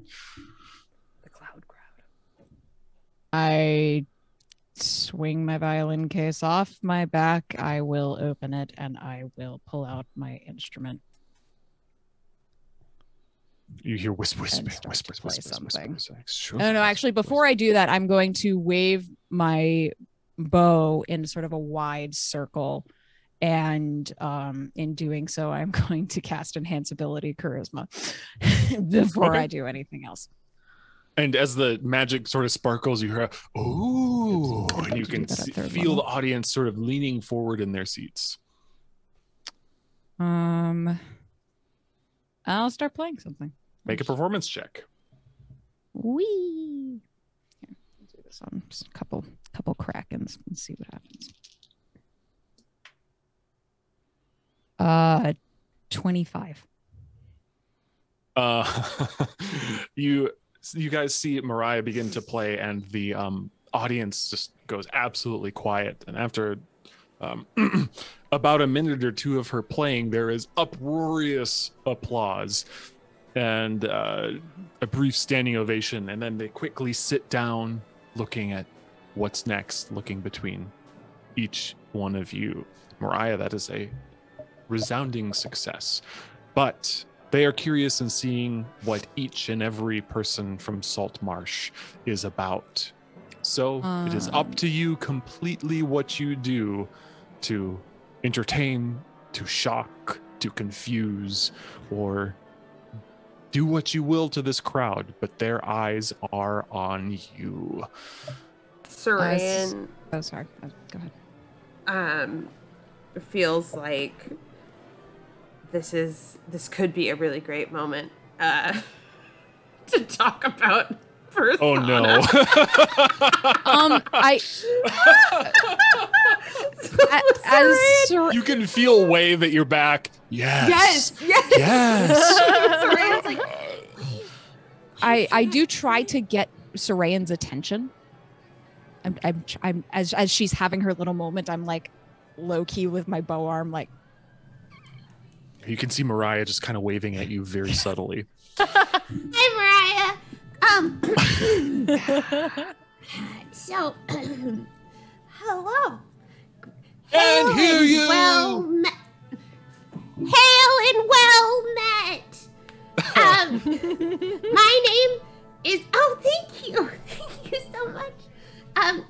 The cloud crowd. I swing my violin case off my back. I will open it and I will pull out my instrument. You hear whisper, whisper, whisper, whisper, whisper. No, no, actually, before I do that, I'm going to wave my bow in sort of a wide circle. And um, in doing so, I'm going to cast Enhance Ability Charisma before okay. I do anything else. And as the magic sort of sparkles, you hear, "Ooh!" And you can see, feel the audience sort of leaning forward in their seats. Um, I'll start playing something. Make a performance check. Wee. Here, let's do this on just a couple, couple krakens and see what happens. Uh, twenty-five. Uh, you, you guys see Mariah begin to play, and the um audience just goes absolutely quiet. And after um about a minute or two of her playing, there is uproarious applause and uh, a brief standing ovation, and then they quickly sit down, looking at what's next, looking between each one of you. Mariah, that is a resounding success, but they are curious in seeing what each and every person from Salt Marsh is about. So um, it is up to you completely what you do to entertain, to shock, to confuse, or do what you will to this crowd, but their eyes are on you. Sir Ryan, oh sorry, go ahead. Um, feels like This is, this could be a really great moment uh, to talk about Persana. Oh no. um, I, as, you can feel Wave at your back. Yes. Yes. Yes. yes. Like, I, I do try to get Sarayan's attention. I'm, I'm, I'm as, as she's having her little moment, I'm like low key with my bow arm, like, you can see Mariah just kind of waving at you very subtly. Hi, Mariah. Um. so, hello. Hail and here you. Well met. Hail and well met. Um, my name is. Oh, thank you, thank you so much. Um,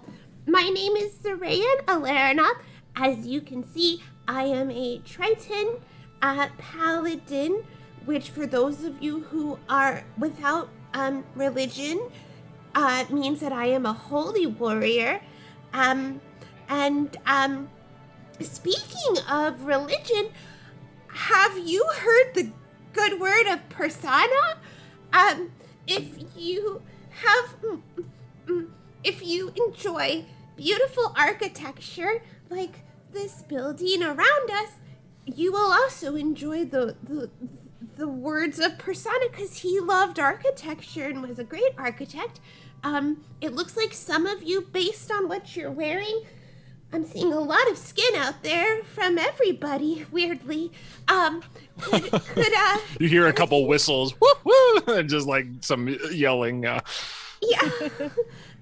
my name is Sarayan Alarna. As you can see, I am a Triton. Uh, paladin, which for those of you who are without um, religion, uh, means that I am a holy warrior. Um, and um, speaking of religion, have you heard the good word of Persana? Um, if you have, if you enjoy beautiful architecture like this building around us, you will also enjoy the the, the words of Persana, because he loved architecture and was a great architect. Um, it looks like some of you, based on what you're wearing, I'm seeing a lot of skin out there from everybody, weirdly. Um, could, could, uh, you hear a couple whistles, woo woo, and just like some yelling. Uh. Yeah.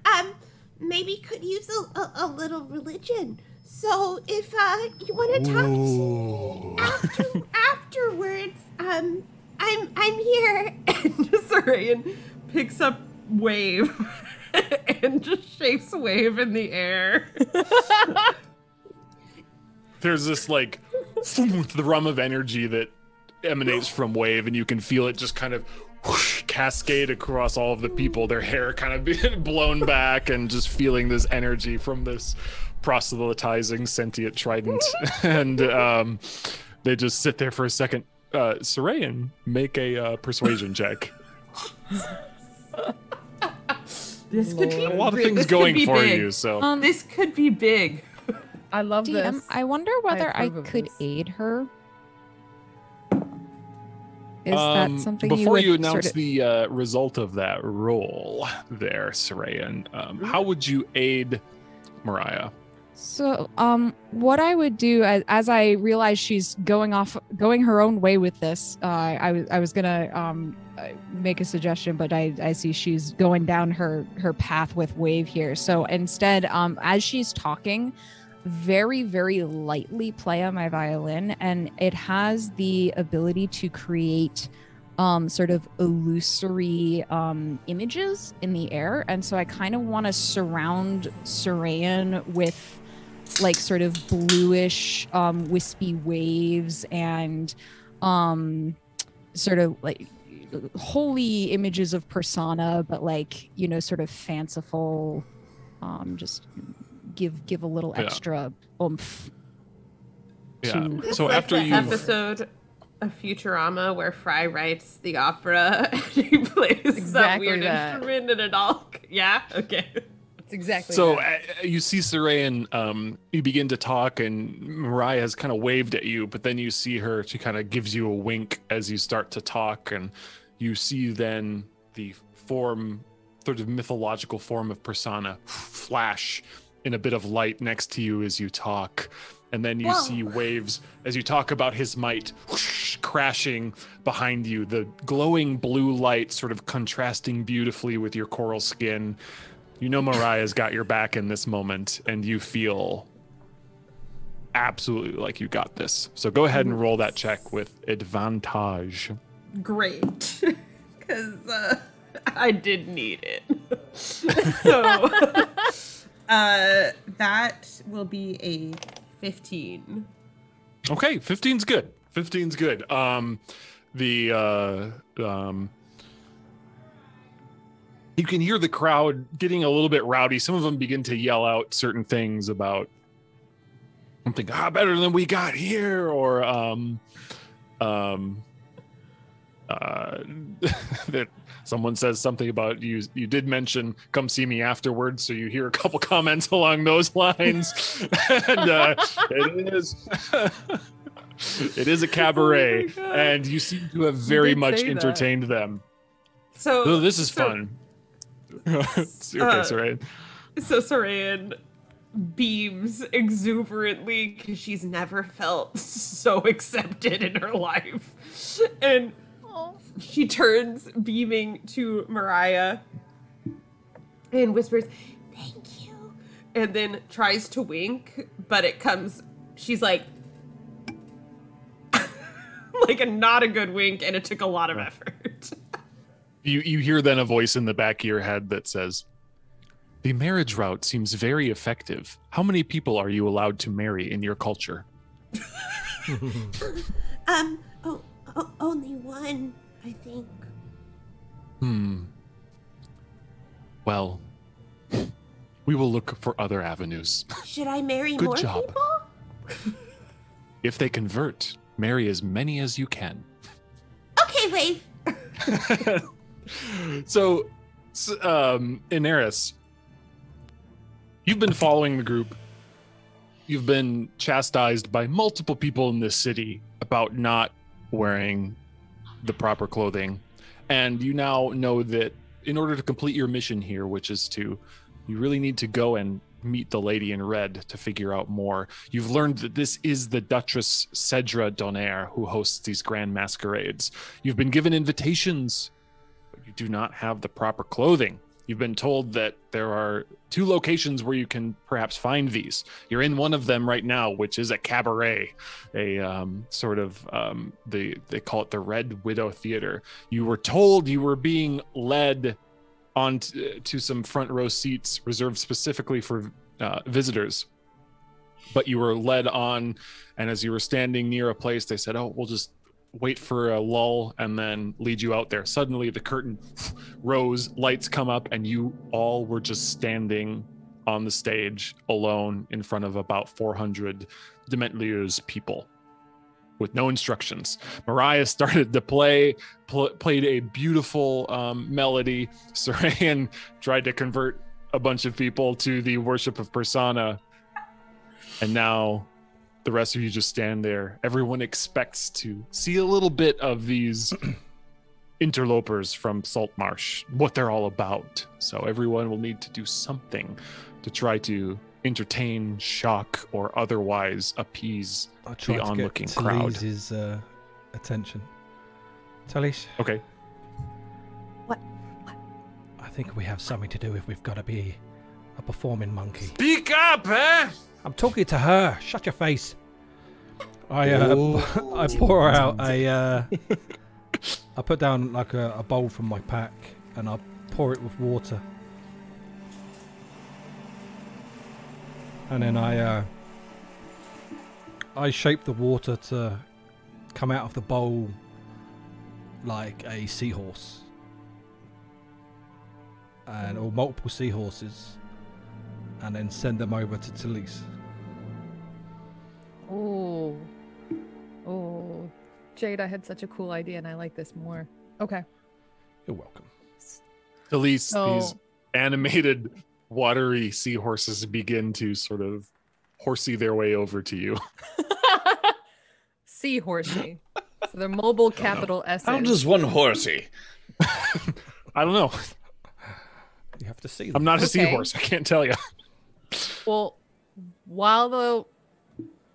um, maybe could use a, a, a little religion. So if uh, you want to talk Whoa. to me after, afterwards, um, I'm I'm here. And Sarayan picks up Wave and just shakes Wave in the air. There's this like thrum of energy that emanates from Wave, and you can feel it just kind of whoosh, cascade across all of the people. Their hair kind of being blown back, and just feeling this energy from this proselytizing sentient trident. And um, they just sit there for a second. Uh, Sarayan, make a uh, persuasion check. This could be a lot of things going for big. you. So um, this could be big. I love D M, this. I wonder whether I, I could this. aid her. Is um, that something before you, you announce sort of... the uh, result of that roll there, Sarayan? Um, how would you aid Mariah? So, um, what I would do as, as I realize she's going off, going her own way with this, uh, I was I was gonna um, make a suggestion, but I, I see she's going down her her path with Wave here. So instead, um, as she's talking, very very lightly play on my violin, and it has the ability to create um, sort of illusory um, images in the air, and so I kind of want to surround Sarayan with, like, sort of bluish, um, wispy waves and um, sort of like holy images of Persana, but, like, you know, sort of fanciful, um, just give give a little extra yeah. oomph. Yeah. So like after you episode of Futurama where Fry writes the opera and he plays exactly some weird that. instrument and it all. Yeah. Okay. It's exactly. So that. Uh, you see Sarayan, um, you begin to talk, and Mariah has kind of waved at you, but then you see her, she kind of gives you a wink as you start to talk, and you see then the form, sort of mythological form of Persana flash in a bit of light next to you as you talk. And then you Whoa. see Waves, as you talk about his might, whoosh, crashing behind you, the glowing blue light sort of contrasting beautifully with your coral skin. You know Mariah's got your back in this moment, and you feel absolutely like you got this. So go ahead and roll that check with advantage. Great, because uh, I did need it. So uh, that will be a fifteen. Okay, fifteen's good. fifteen's good. Um, the uh, um. You can hear the crowd getting a little bit rowdy. Some of them begin to yell out certain things about something, ah, better than we got here, or um, um, uh, that someone says something about you. You did mention, come see me afterwards. So you hear a couple comments along those lines. and uh, it is. It is a cabaret, oh and you seem to have very much entertained that. them. So oh, this is so, fun. okay, uh, Sarayan. So Sarayan beams exuberantly because she's never felt so accepted in her life. And she turns beaming to Mariah and whispers, "Thank you," and then tries to wink, but it comes, she's like, like a not a good wink, and it took a lot of effort. You you hear then a voice in the back of your head that says, "The marriage route seems very effective. How many people are you allowed to marry in your culture?" um, oh, oh, only one, I think. Hmm. Well, we will look for other avenues. Should I marry Good more job. people? If they convert, marry as many as you can. Okay, Wave. So, um, Inaris, you've been following the group. You've been chastised by multiple people in this city about not wearing the proper clothing. And you now know that in order to complete your mission here, which is to, you really need to go and meet the lady in red to figure out more. You've learned that this is the Duchess Cedra Donner who hosts these grand masquerades. You've been given invitations. You do not have the proper clothing. You've been told that there are two locations where you can perhaps find these. You're in one of them right now, which is a cabaret, a um, sort of, um, the, they call it the Red Widow Theater. You were told you were being led on t- to some front row seats reserved specifically for uh, visitors, but you were led on, and as you were standing near a place, they said, oh, we'll just wait for a lull and then lead you out there. Suddenly the curtain rose, lights come up, and you all were just standing on the stage alone in front of about four hundred Dementlieu's people with no instructions. Mariah started to play, pl- played a beautiful um, melody. Sarayan tried to convert a bunch of people to the worship of Persana. And now the rest of you just stand there. Everyone expects to see a little bit of these interlopers from Saltmarsh, what they're all about. So everyone will need to do something to try to entertain, shock, or otherwise appease the onlooking crowd. I'll try to get Talise's uh, attention. Talise. Okay. What? What? I think we have something to do if we've got to be a performing monkey. Speak up, eh? I'm talking to her. Shut your face. I uh, I pour out a. Uh, I put down like a, a bowl from my pack, and I pour it with water. And then I uh, I shape the water to come out of the bowl like a seahorse, and or multiple seahorses, and then send them over to Talise. Oh, oh, Jade! I had such a cool idea, and I like this more. Okay. You're welcome. Talise, oh. These animated, watery seahorses begin to sort of horsey their way over to you. Seahorsey. So they're mobile capital S. How does one horsey? I don't know. You have to see them. I'm not a okay. seahorse. I can't tell you. Well, while the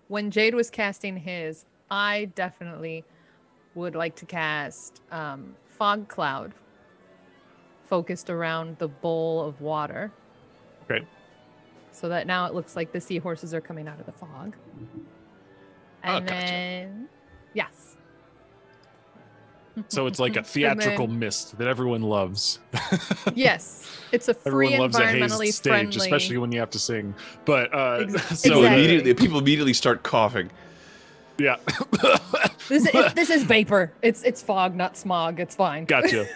when Jade was casting his, I definitely would like to cast um, Fog Cloud focused around the bowl of water. Great. So that now it looks like the seahorses are coming out of the fog. And oh, gotcha. Then, yes. So it's like a theatrical then, mist that everyone loves. Yes. It's a free, everyone loves environmentally a stage, friendly... especially when you have to sing. But, uh... Exactly. So immediately, people immediately start coughing. Yeah. This, is, this is vapor. It's it's fog, not smog. It's fine. Gotcha.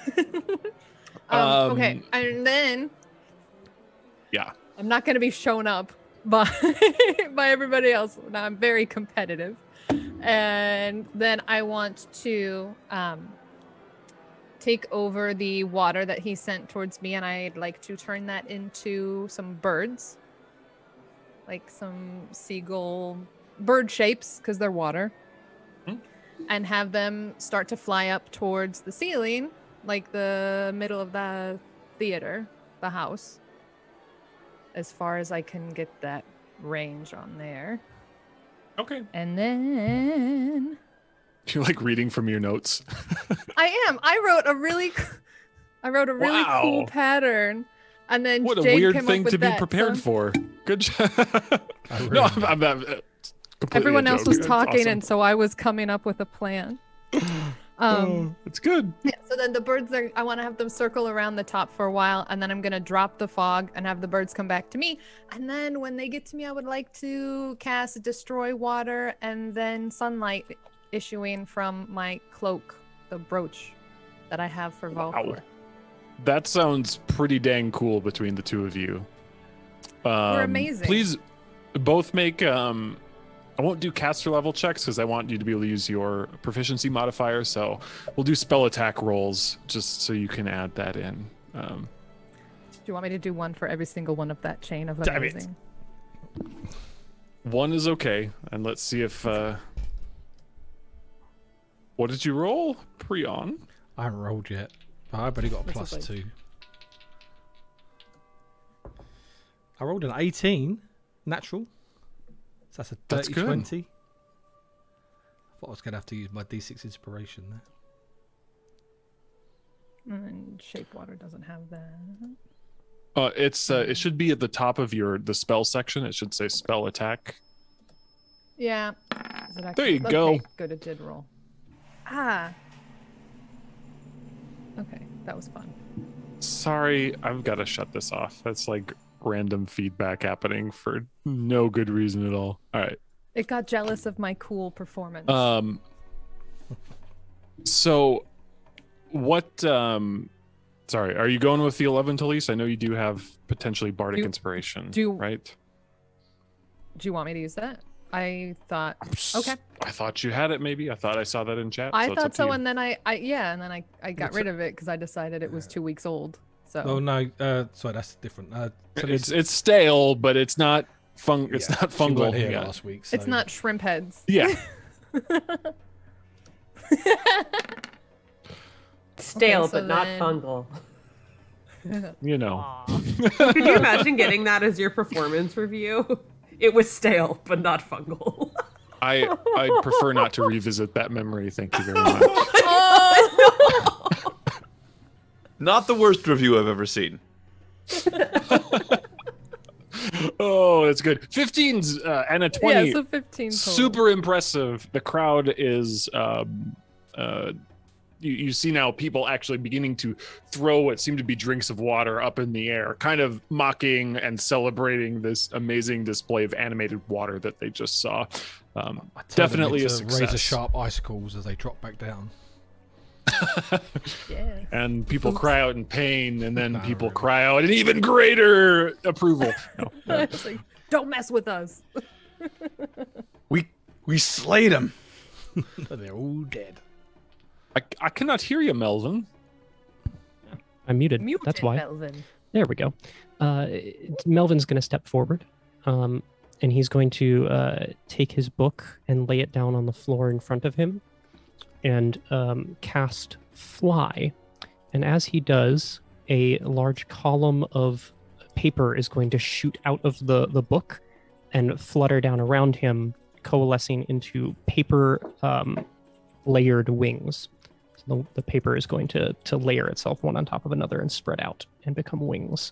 um, um, okay. And then... Yeah. I'm not going to be shown up by, by everybody else. Now I'm very competitive. And then I want to um, take over the water that he sent towards me, and I'd like to turn that into some birds. Like some seagull bird shapes, because they're water. Mm-hmm. And have them start to fly up towards the ceiling, like the middle of the theater, the house. As far as I can get that range on there. Okay. And then... You're like reading from your notes. I am. I wrote a really, I wrote a really wow. cool pattern. And then what a Jade weird thing to be that, prepared so. For. Good job. No, I'm, I'm, I'm completely everyone else was talking, awesome. And so I was coming up with a plan. Um, it's good. Yeah, so then the birds are, I want to have them circle around the top for a while, and then I'm going to drop the fog and have the birds come back to me. And then when they get to me, I would like to cast Destroy Water and then sunlight issuing from my cloak, the brooch that I have for Valkyr. Wow. That sounds pretty dang cool between the two of you. Um, We're amazing. Please both make... Um, I won't do caster level checks because I want you to be able to use your proficiency modifier. So we'll do spell attack rolls just so you can add that in. Um, do you want me to do one for every single one of that chain of amazing? One is okay. And let's see if... Uh, what did you roll, Prion? I haven't rolled yet. I've only got a plus like... two. I rolled an eighteen. Natural. So that's a dirty that's twenty. I thought I was going to have to use my D six inspiration there. And shape water doesn't have that. Uh, it's uh, it should be at the top of your the spell section. It should say spell attack. Yeah. Actually, there you okay, go. Good, it did roll. Ah. Okay, that was fun. Sorry, I've got to shut this off. That's like... random feedback happening for no good reason at all. All right. It got jealous of my cool performance. Um. So, what? Um. Sorry, are you going with the eleven, Talise? I know you do have potentially bardic do, inspiration. Do right? Do you want me to use that? I thought. Okay. I thought you had it. Maybe I thought I saw that in chat. I so thought so, and then I, I, yeah, and then I, I got What's rid it? of it because I decided it was two weeks old. So. Oh no! Uh, sorry, that's different. Uh, it's it's stale, but it's not fung. It's yeah, not fungal. Here yeah. last week, so. It's not shrimp heads. Yeah. Stale, okay, so but then... not fungal. You know. Can you imagine getting that as your performance review? It was stale, but not fungal. I I prefer not to revisit that memory. Thank you very much. Oh, no. Not the worst review I've ever seen. Oh, that's good. fifteen's uh, and a twenty. Yeah, so fifteen. Total. Super impressive. The crowd is. Um, uh, you, you see now people actually beginning to throw what seem to be drinks of water up in the air, kind of mocking and celebrating this amazing display of animated water that they just saw. Um, definitely a success. Razor sharp icicles as they drop back down. Yeah. And people cry out in pain, and then Not people really. cry out in even greater approval. No, no. It's like, don't mess with us. we we slayed them. They're all dead. I, I cannot hear you, Melvin. I'm muted. muted That's why. Melvin. There we go. Uh, Melvin's going to step forward, um, and he's going to uh, take his book and lay it down on the floor in front of him. And um, cast Fly. And as he does, a large column of paper is going to shoot out of the, the book and flutter down around him, coalescing into paper um, layered wings. So the, the paper is going to, to layer itself one on top of another and spread out and become wings.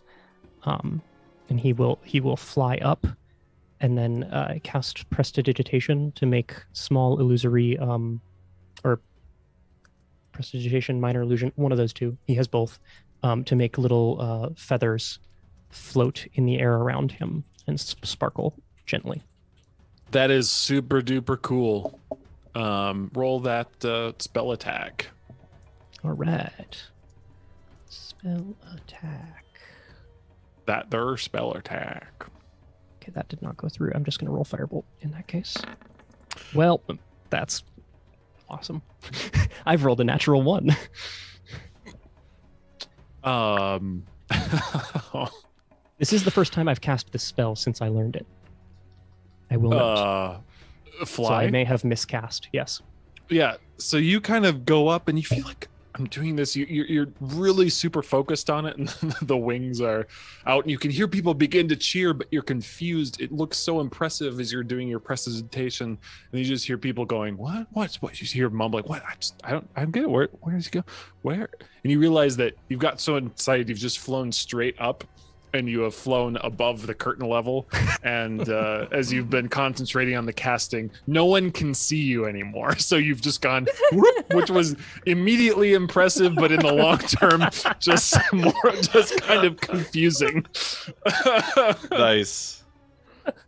Um, and he will, he will fly up and then uh, cast Prestidigitation to make small illusory... Um, or prestidigitation, minor illusion, one of those two. He has both, um, to make little uh, feathers float in the air around him and sparkle gently. That is super duper cool. Um, roll that uh, spell attack. All right. Spell attack. That their spell attack. Okay, that did not go through. I'm just going to roll Firebolt in that case. Well, that's... awesome. I've rolled a natural one. Um, This is the first time I've cast this spell since I learned it. I will note. Uh, fly? So I may have miscast, yes. Yeah, so you kind of go up and you feel like, I'm doing this. You, you're, you're really super focused on it, and the wings are out, and you can hear people begin to cheer, but you're confused. It looks so impressive as you're doing your presentation, and you just hear people going, "What? What? What?" You hear mumbling, "What? I just, I don't, I'm good. Where, where does he go? Where?" And you realize that you've got so excited, you've just flown straight up, and you have flown above the curtain level. And uh, as you've been concentrating on the casting, no one can see you anymore. So you've just gone, whoop, which was immediately impressive, but in the long term, just more, just kind of confusing. Nice.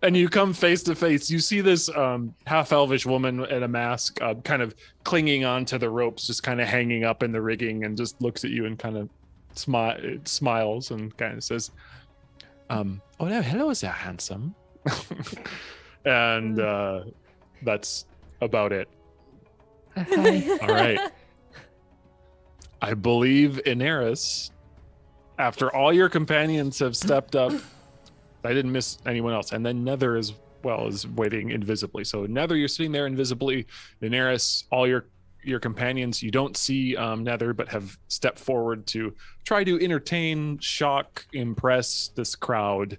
And you come face to face. You see this um, half-elvish woman in a mask, uh, kind of clinging onto the ropes, just kind of hanging up in the rigging, and just looks at you and kind of Smi- smiles and kind of says, um, "Oh no, hello, sir, handsome." And uh, that's about it. Hi. All right. I believe Inaris, after all your companions have stepped up, I didn't miss anyone else. And then Nether as well is waiting invisibly. So Nether, you're sitting there invisibly. Inaris, all your your companions, you don't see um, Nether, but have stepped forward to try to entertain, shock, impress this crowd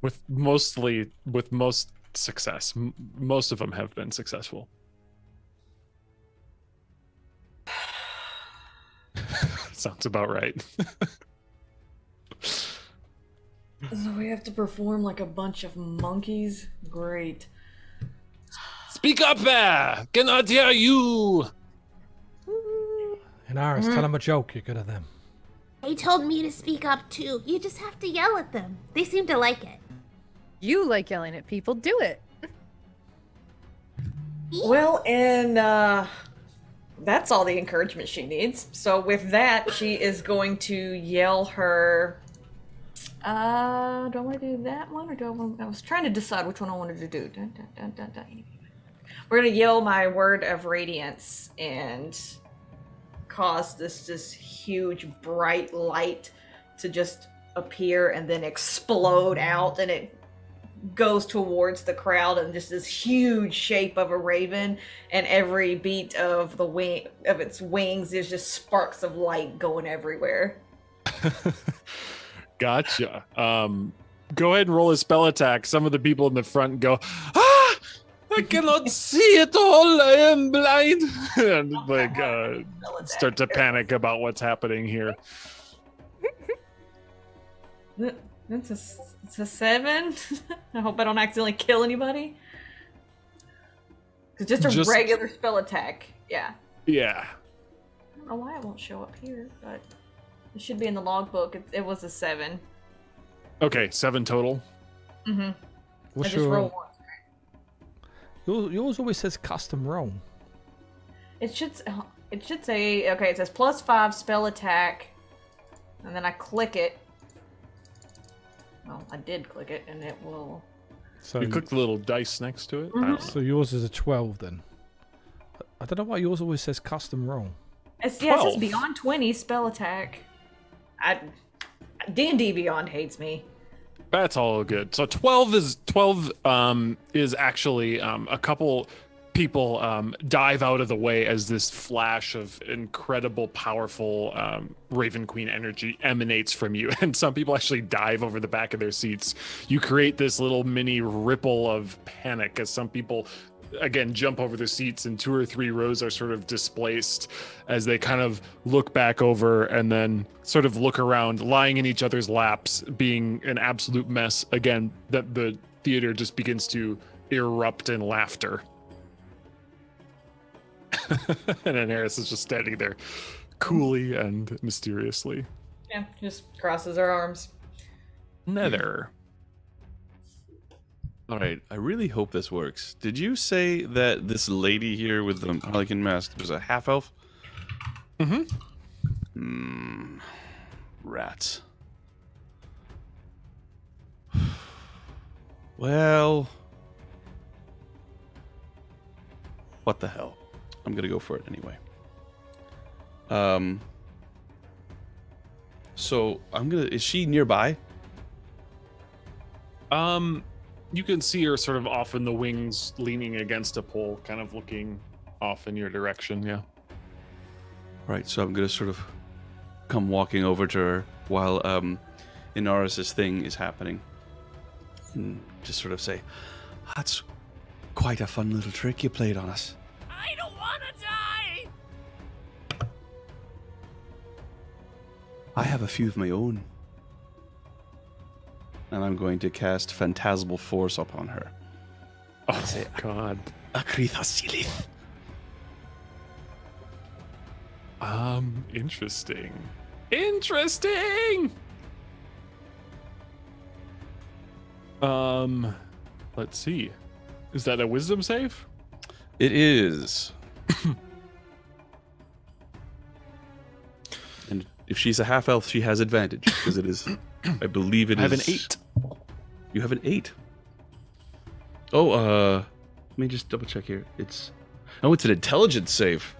with mostly with most success. M- most of them have been successful. Sounds about right. So we have to perform like a bunch of monkeys? Great. Speak up there! Cannot hear you! Inaris, mm-hmm. tell them a joke. You're good at them. They told me to speak up too. You just have to yell at them. They seem to like it. You like yelling at people. Do it. Well, and uh, that's all the encouragement she needs. So with that, she is going to yell her... Uh, do I want to do that one or do I want to... I was trying to decide which one I wanted to do. Dun, dun, dun, dun, dun. We're going to yell my word of radiance and cause this, this huge bright light to just appear and then explode out, and it goes towards the crowd and just this huge shape of a raven, and every beat of the wing of its wings is just sparks of light going everywhere. Gotcha. Um, go ahead and roll a spell attack. Some of the people in the front go, ah, I cannot see at all. I am blind. And like uh, start to panic about what's happening here. It's a, it's a seven. I hope I don't accidentally kill anybody. It's just a just, regular spell attack. Yeah. Yeah. I don't know why it won't show up here, but it should be in the logbook. It, it was a seven. Okay, seven total. Mm-hmm. What's I just your... roll one. Yours always says custom roll. It should, it should say, okay, it says plus five spell attack, and then I click it. Well, I did click it, and it will... So you click the little dice next to it? Mm-hmm. So yours is a twelve, then. I don't know why yours always says custom roll. It's, yeah, it says beyond twenty, spell attack. I, D and D Beyond hates me. That's all good. So twelve is twelve um, is actually um, a couple... people um, dive out of the way as this flash of incredible, powerful um, Raven Queen energy emanates from you. And some people actually dive over the back of their seats. You create this little mini ripple of panic as some people, again, jump over their seats, and two or three rows are sort of displaced as they kind of look back over and then sort of look around, lying in each other's laps, being an absolute mess. Again, that the theater just begins to erupt in laughter. And then Harris is just standing there coolly and mysteriously. Yeah, just crosses her arms. Nether. Alright, I really hope this works. Did you say that this lady here with the Harlequin mask was a half-elf? Mm-hmm. Hmm. Rats. Well... what the hell? I'm gonna go for it anyway. Um. So I'm gonna. Is she nearby? Um, you can see her sort of off in the wings, leaning against a pole, kind of looking off in your direction. Yeah. Right. So I'm gonna sort of come walking over to her while um, Inaris's thing is happening, and just sort of say, "That's quite a fun little trick you played on us." I don't want to die! I have a few of my own. And I'm going to cast Phantasmal Force upon her. Oh, say, God. Akrithas Um, interesting. Interesting! Um, let's see. Is that a wisdom save? It is. And if she's a half-elf, she has advantage, because it is, I believe it I is... I have an eight. You have an eight. Oh, uh, let me just double-check here. It's... oh, it's an intelligence save.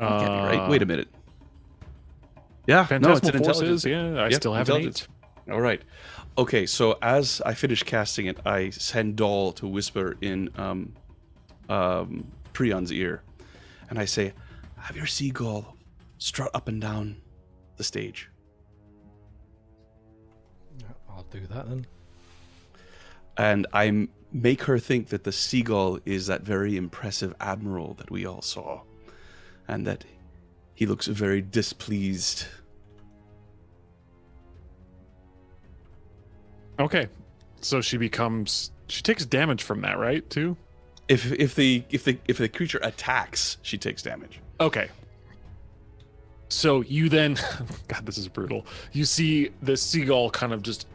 Uh, that can't be right. Wait a minute. Yeah, no, it's an intelligence. Yeah, I yep, still have an eight. All right. Okay, so as I finish casting it, I send Doll to whisper in um, um, Prion's ear. And I say, have your seagull strut up and down the stage. I'll do that then. And I make her think that the seagull is that very impressive admiral that we all saw. And that he looks very displeased. Okay, so she becomes she takes damage from that, right? Too, if if the if the if the creature attacks, she takes damage. Okay. So you then, God, this is brutal. You see the seagull kind of just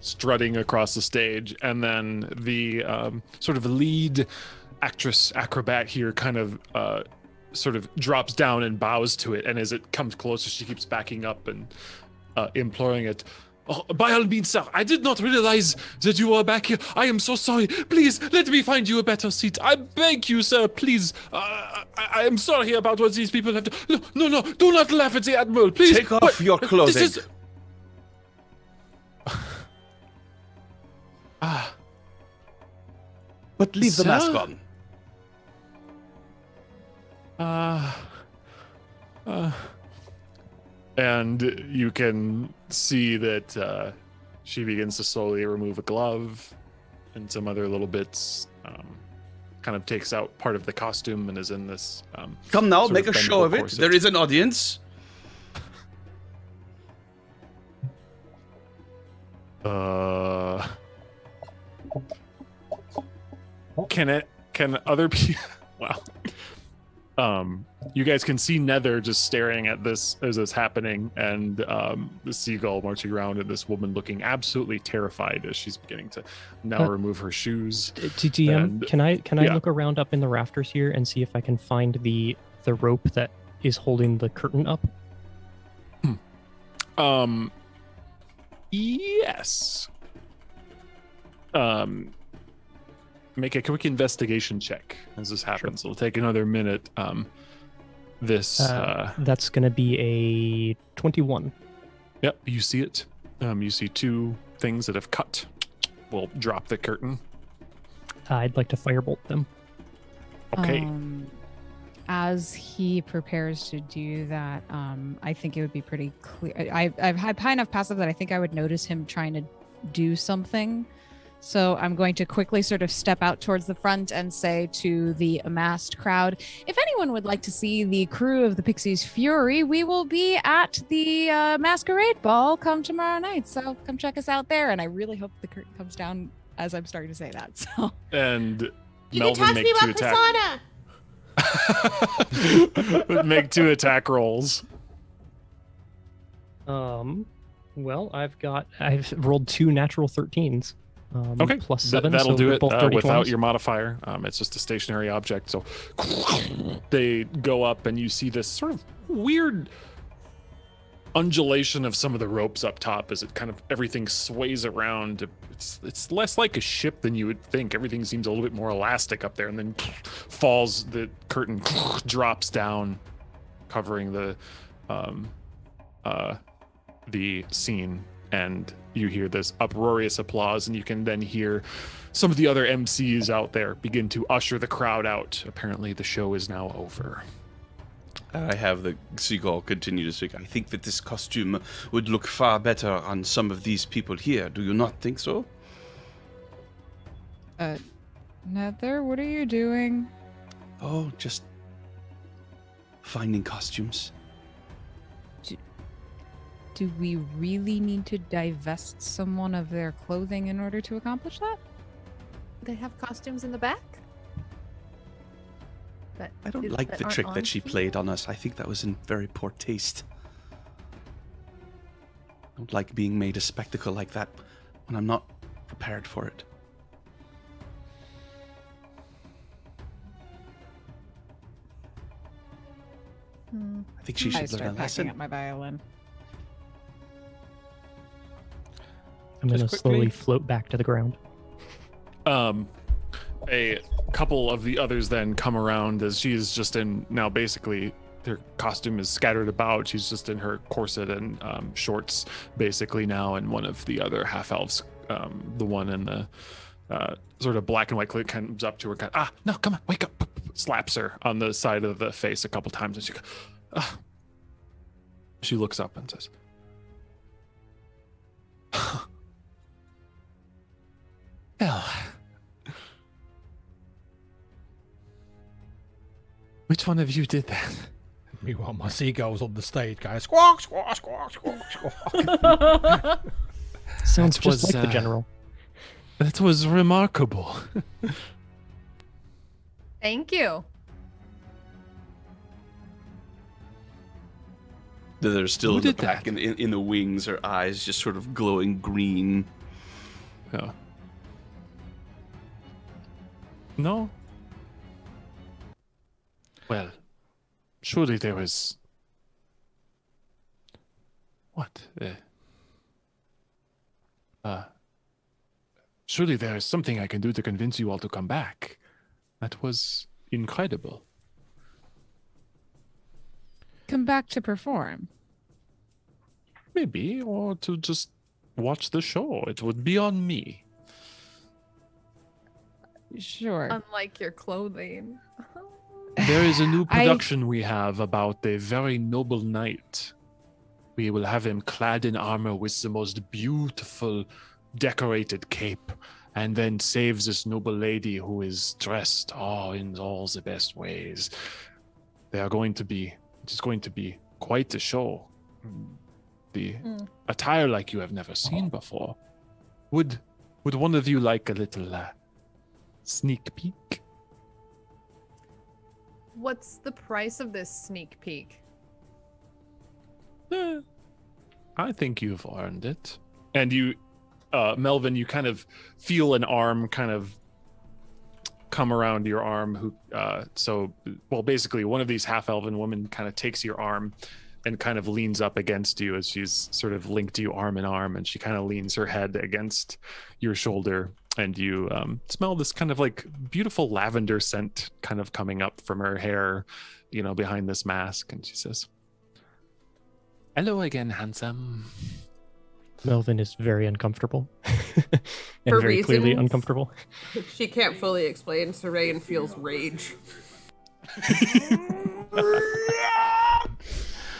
strutting across the stage, and then the um, sort of lead actress acrobat here kind of uh, sort of drops down and bows to it, and as it comes closer, she keeps backing up and uh, imploring it. Oh, by all means, sir, I did not realize that you were back here. I am so sorry. Please, let me find you a better seat. I beg you, sir, please. Uh, I, I am sorry about what these people have done. No, no, no, do not laugh at the Admiral, please. Take off but, your clothing. This is... But leave so, the mask on. Uh, uh, and you can see that uh, she begins to slowly remove a glove and some other little bits. Um, kind of takes out part of the costume and is in this. Um, Come now, make a show of it. Corset. There is an audience. Uh, can it? Can other people? Wow. Um, you guys can see Nether just staring at this as it's happening, and um, the seagull marching around, and this woman looking absolutely terrified as she's beginning to now uh, remove her shoes. G M, can I can I yeah. look around up in the rafters here and see if I can find the the rope that is holding the curtain up? Hmm. Um. Yes. Um. Make a quick investigation check as this happens. Sure. It'll take another minute. Um, this uh, uh, that's going to be a twenty-one. Yep, you see it. Um, you see two things that have cut. We'll drop the curtain. I'd like to firebolt them. Okay. Um, as he prepares to do that, um, I think it would be pretty clear. I, I've had high enough passive that I think I would notice him trying to do something. So I'm going to quickly sort of step out towards the front and say to the amassed crowd, if anyone would like to see the crew of the Pixie's Fury, we will be at the uh, Masquerade Ball come tomorrow night. So come check us out there. And I really hope the curtain comes down as I'm starting to say that. So And you Melvin can talk to me about Persana. Make two attack rolls. Um, well, I've got, I've rolled two natural thirteens. Um, okay, plus seven, that'll so do it uh, without twenties. Your modifier. Um, it's just a stationary object. So they go up and you see this sort of weird undulation of some of the ropes up top as it kind of everything sways around. It's, it's less like a ship than you would think. Everything seems a little bit more elastic up there and then falls. The curtain drops down, covering the um, uh, the scene. And you hear this uproarious applause, and you can then hear some of the other M Cs out there begin to usher the crowd out. Apparently, the show is now over. I have the seagull continue to speak. I think that this costume would look far better on some of these people here. Do you not think so? Uh, Nether, what are you doing? Oh, just finding costumes. Do we really need to divest someone of their clothing in order to accomplish that? They have costumes in the back? But I don't like the trick that she played on us. I think that was in very poor taste. I don't like being made a spectacle like that when I'm not prepared for it. Hmm. I think she should learn a lesson. I start packing up my violin. I'm going to slowly float back to the ground. Um, a couple of the others then come around as she is just in now basically her costume is scattered about. She's just in her corset and um, shorts basically now. And one of the other half elves, um, the one in the uh, sort of black and white cloak comes up to her. Kind of, ah, no, come on, wake up. Slaps her on the side of the face a couple times. And she goes, ah. She looks up and says, well, which one of you did that? Meanwhile, my seagull's on the stage, guys. Squawk, squawk, squawk, squawk, squawk. Sounds that just was, like uh, the general. That was remarkable. Thank you. They're still in the back, in, in, in the wings, her eyes just sort of glowing green. Yeah. No? Well, surely there was... What? Uh, uh, surely there is something I can do to convince you all to come back. That was incredible. Come back to perform? Maybe, or to just watch the show. It would be on me. Sure. Unlike your clothing. There is a new production I... we have about a very noble knight. We will have him clad in armor with the most beautiful decorated cape, and then saves this noble lady who is dressed all oh, in all the best ways. They are going to be, it is going to be quite a show. The mm. attire like you have never seen before. Would would one of you like a little uh, sneak peek? What's the price of this sneak peek? Eh, I think you've earned it. And you, uh, Melvin, you kind of feel an arm kind of come around your arm. Who, uh, so, well, basically one of these half-elven women kind of takes your arm and kind of leans up against you as she's sort of linked you arm in arm, and she kind of leans her head against your shoulder, and you um, smell this kind of like beautiful lavender scent kind of coming up from her hair, you know, behind this mask. And she says, "Hello again, handsome." Melvin is very uncomfortable and For very reasons. clearly uncomfortable. She can't fully explain. Serayan feels rage.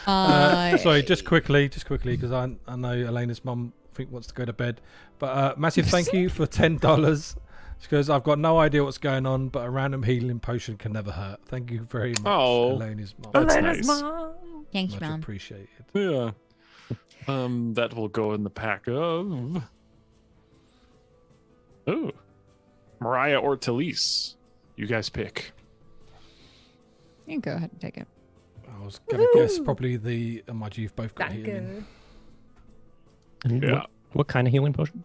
Uh, sorry, just quickly, just quickly, because I I know Elena's mum I think wants to go to bed. But uh, massive thank you for ten dollars. She goes, "I've got no idea what's going on, but a random healing potion can never hurt." Thank you very much, oh, Elena's mum. Elena's mum. Nice. Thanks, mum. Appreciated. Yeah. Um, that will go in the pack of. Oh, Mariah or Talise, you guys pick. You can go ahead and take it. I was gonna Woo-hoo! guess probably the Amaji you've both got Danke. healing. And yeah. What, what kind of healing potion?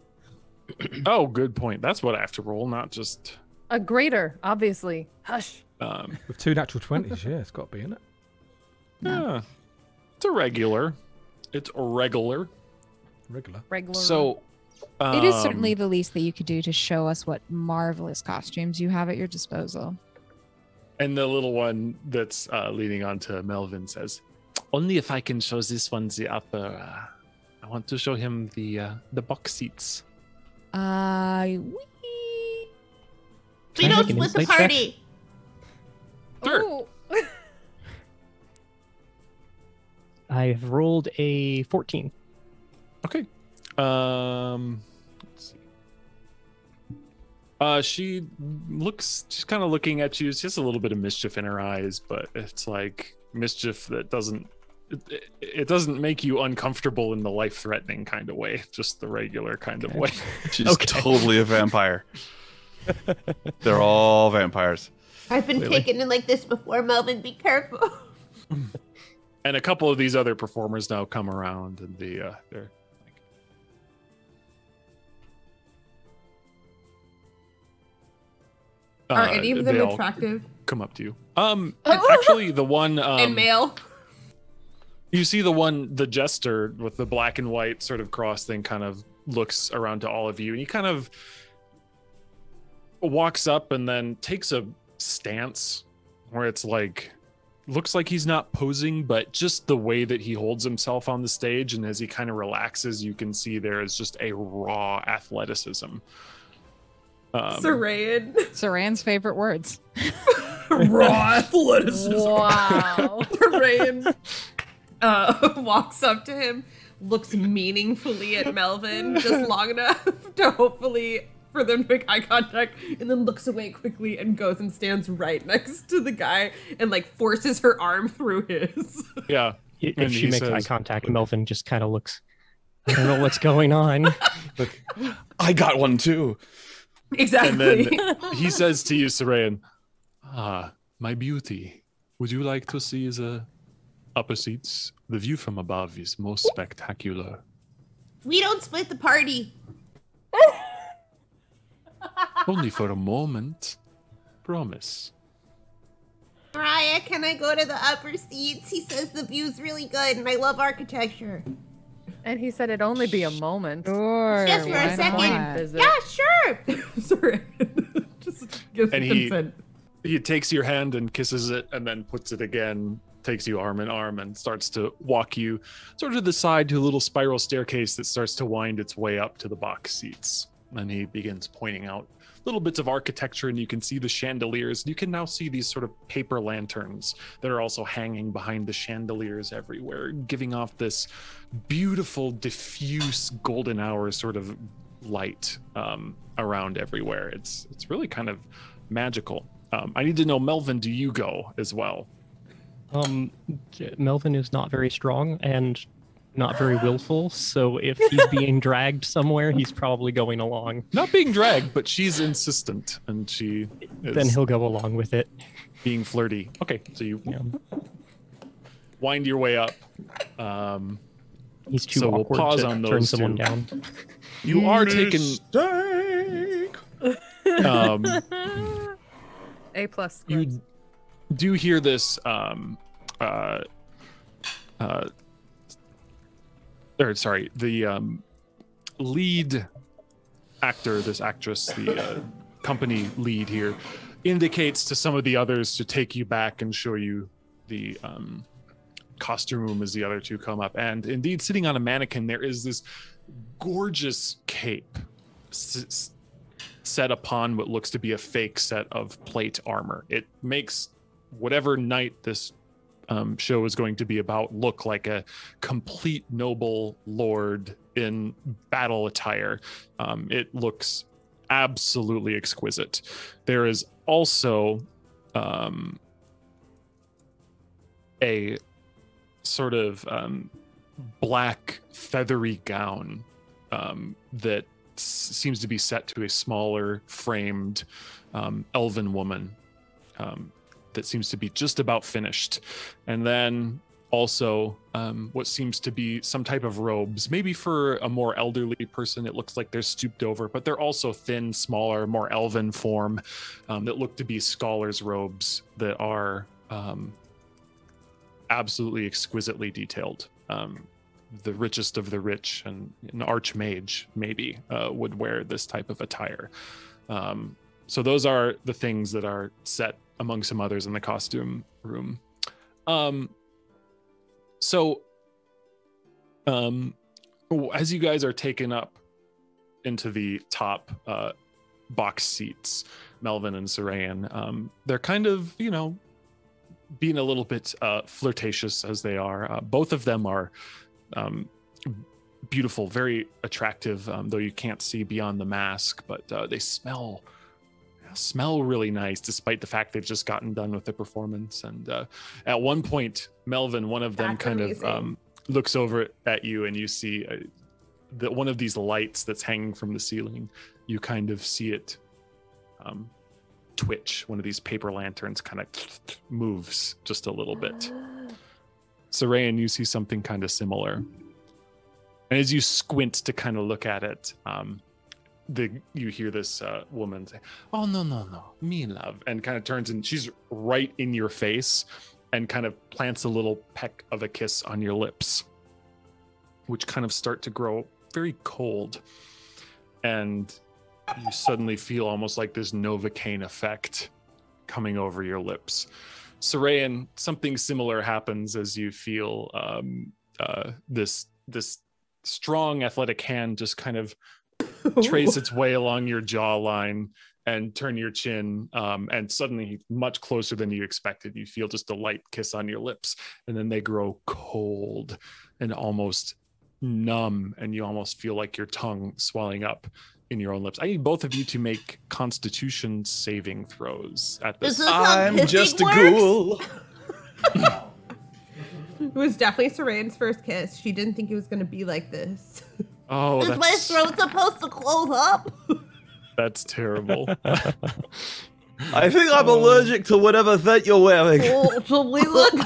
Oh, good point. That's what I have to roll, not just a greater, obviously. Hush. Um, with two natural twenties, yeah, it's got to be in it. No. Yeah, it's a regular. It's a regular. Regular. Regular. So um, it is certainly the least that you could do to show us what marvelous costumes you have at your disposal. And the little one that's uh, leading on to Melvin says, "Only if I can show this one the upper. Uh, I want to show him the uh, the box seats." I. Uh, we. We don't split the party. Sure. I've rolled a fourteen. Okay. Um. Uh, she looks, she's kind of looking at you. She has a little bit of mischief in her eyes, but it's like mischief that doesn't, it, it doesn't make you uncomfortable in the life-threatening kind of way, just the regular kind okay. of way. She's okay. totally a vampire. They're all vampires. I've been really. taken in like this before, Melvin, be careful. And a couple of these other performers now come around, and the, uh, they're... Are uh, any of them attractive? Come up to you. Um, actually, the one um, and male. You see the one, the jester with the black and white sort of cross thing, kind of looks around to all of you, and he kind of walks up and then takes a stance where it's like, looks like he's not posing, but just the way that he holds himself on the stage, and as he kind of relaxes, you can see there is just a raw athleticism. Um, Serayan. Serayan's favorite words. Raw athleticism. Wow. Serayan uh, walks up to him, looks meaningfully at Melvin just long enough to hopefully for them to make eye contact, and then looks away quickly and goes and stands right next to the guy and like forces her arm through his. Yeah. If and she makes says, eye contact, Melvin just kind of looks, I don't know what's going on. Look, I got one too. Exactly. And then he says to you, Serayan, "Ah, my beauty, would you like to see the upper seats? The view from above is most spectacular." We don't split the party. Only for a moment. Promise. Mariah, can I go to the upper seats? He says the view's really good and I love architecture. And he said it'd only be a moment. Sure, just for a second. Yeah, sure. Sorry. Just give and he, consent. He takes your hand and kisses it and then puts it again, takes you arm in arm and starts to walk you sort of to the side to a little spiral staircase that starts to wind its way up to the box seats. And he begins pointing out little bits of architecture, and you can see the chandeliers. You can now see these sort of paper lanterns that are also hanging behind the chandeliers everywhere, giving off this beautiful, diffuse golden hour sort of light um, around everywhere. It's it's really kind of magical. Um, I need to know, Melvin, do you go as well? Um, Melvin is not very strong and not very willful, so if he's being dragged somewhere, he's probably going along. Not being dragged, but she's insistent, and she is... Then he'll go along with it. Being flirty. Okay, so you yeah. wind your way up. Um, he's too so awkward we'll pause to on those turn someone two. Down. You are Mistake. Taken... Um, A plus. Scores. You do hear this... Um, uh, uh, Or, sorry, the um, lead actor, this actress, the uh, company lead here, indicates to some of the others to take you back and show you the um, costume room as the other two come up. And indeed, sitting on a mannequin, there is this gorgeous cape s- set upon what looks to be a fake set of plate armor. It makes whatever night this Um, show is going to be about look like a complete noble lord in battle attire. Um, it looks absolutely exquisite. There is also um, a sort of um, black feathery gown um, that s- seems to be set to a smaller framed um, elven woman. Um, that seems to be just about finished. And then also um, what seems to be some type of robes, maybe for a more elderly person. It looks like they're stooped over, but they're also thin, smaller, more elven form um, that look to be scholars' robes that are um, absolutely exquisitely detailed. Um, the richest of the rich and an archmage maybe uh, would wear this type of attire. Um, so those are the things that are set among some others in the costume room. Um, so um, as you guys are taken up into the top uh, box seats, Melvin and Sarayan, um, they're kind of, you know, being a little bit uh, flirtatious as they are. Uh, both of them are um, beautiful, very attractive, um, though you can't see beyond the mask, but uh, they smell smell really nice, despite the fact they've just gotten done with the performance. And uh, at one point, Melvin, one of them that's kind amazing. of um, looks over at you, and you see uh, that one of these lights that's hanging from the ceiling, you kind of see it um, twitch. One of these paper lanterns kind of moves just a little bit. Sarayan, you see something kind of similar. And as you squint to kind of look at it, um, The, you hear this uh, woman say, "Oh, no, no, no, me love," and kind of turns, and she's right in your face and kind of plants a little peck of a kiss on your lips, which kind of start to grow very cold. And you suddenly feel almost like this Novocaine effect coming over your lips. Sarayan, something similar happens as you feel um, uh, this this strong athletic hand just kind of trace its way along your jawline and turn your chin, um, and suddenly much closer than you expected. You feel just a light kiss on your lips, and then they grow cold and almost numb, and you almost feel like your tongue swelling up in your own lips. I need both of you to make Constitution saving throws at this. this I'm just works? a ghoul. It was definitely Sarayan's first kiss. She didn't think it was going to be like this. Oh, is my throat supposed to close up? That's terrible. I think I'm oh. allergic to whatever that you're wearing. Oh, so we look.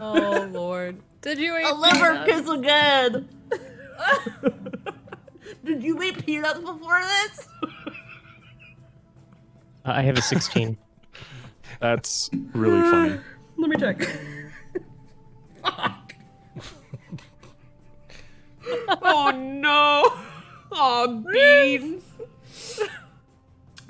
Oh, Lord. Did you eat a liver kiss again? Did you eat peanuts before this? I have a sixteen. That's really funny. Let me check. Oh no! Oh, beans!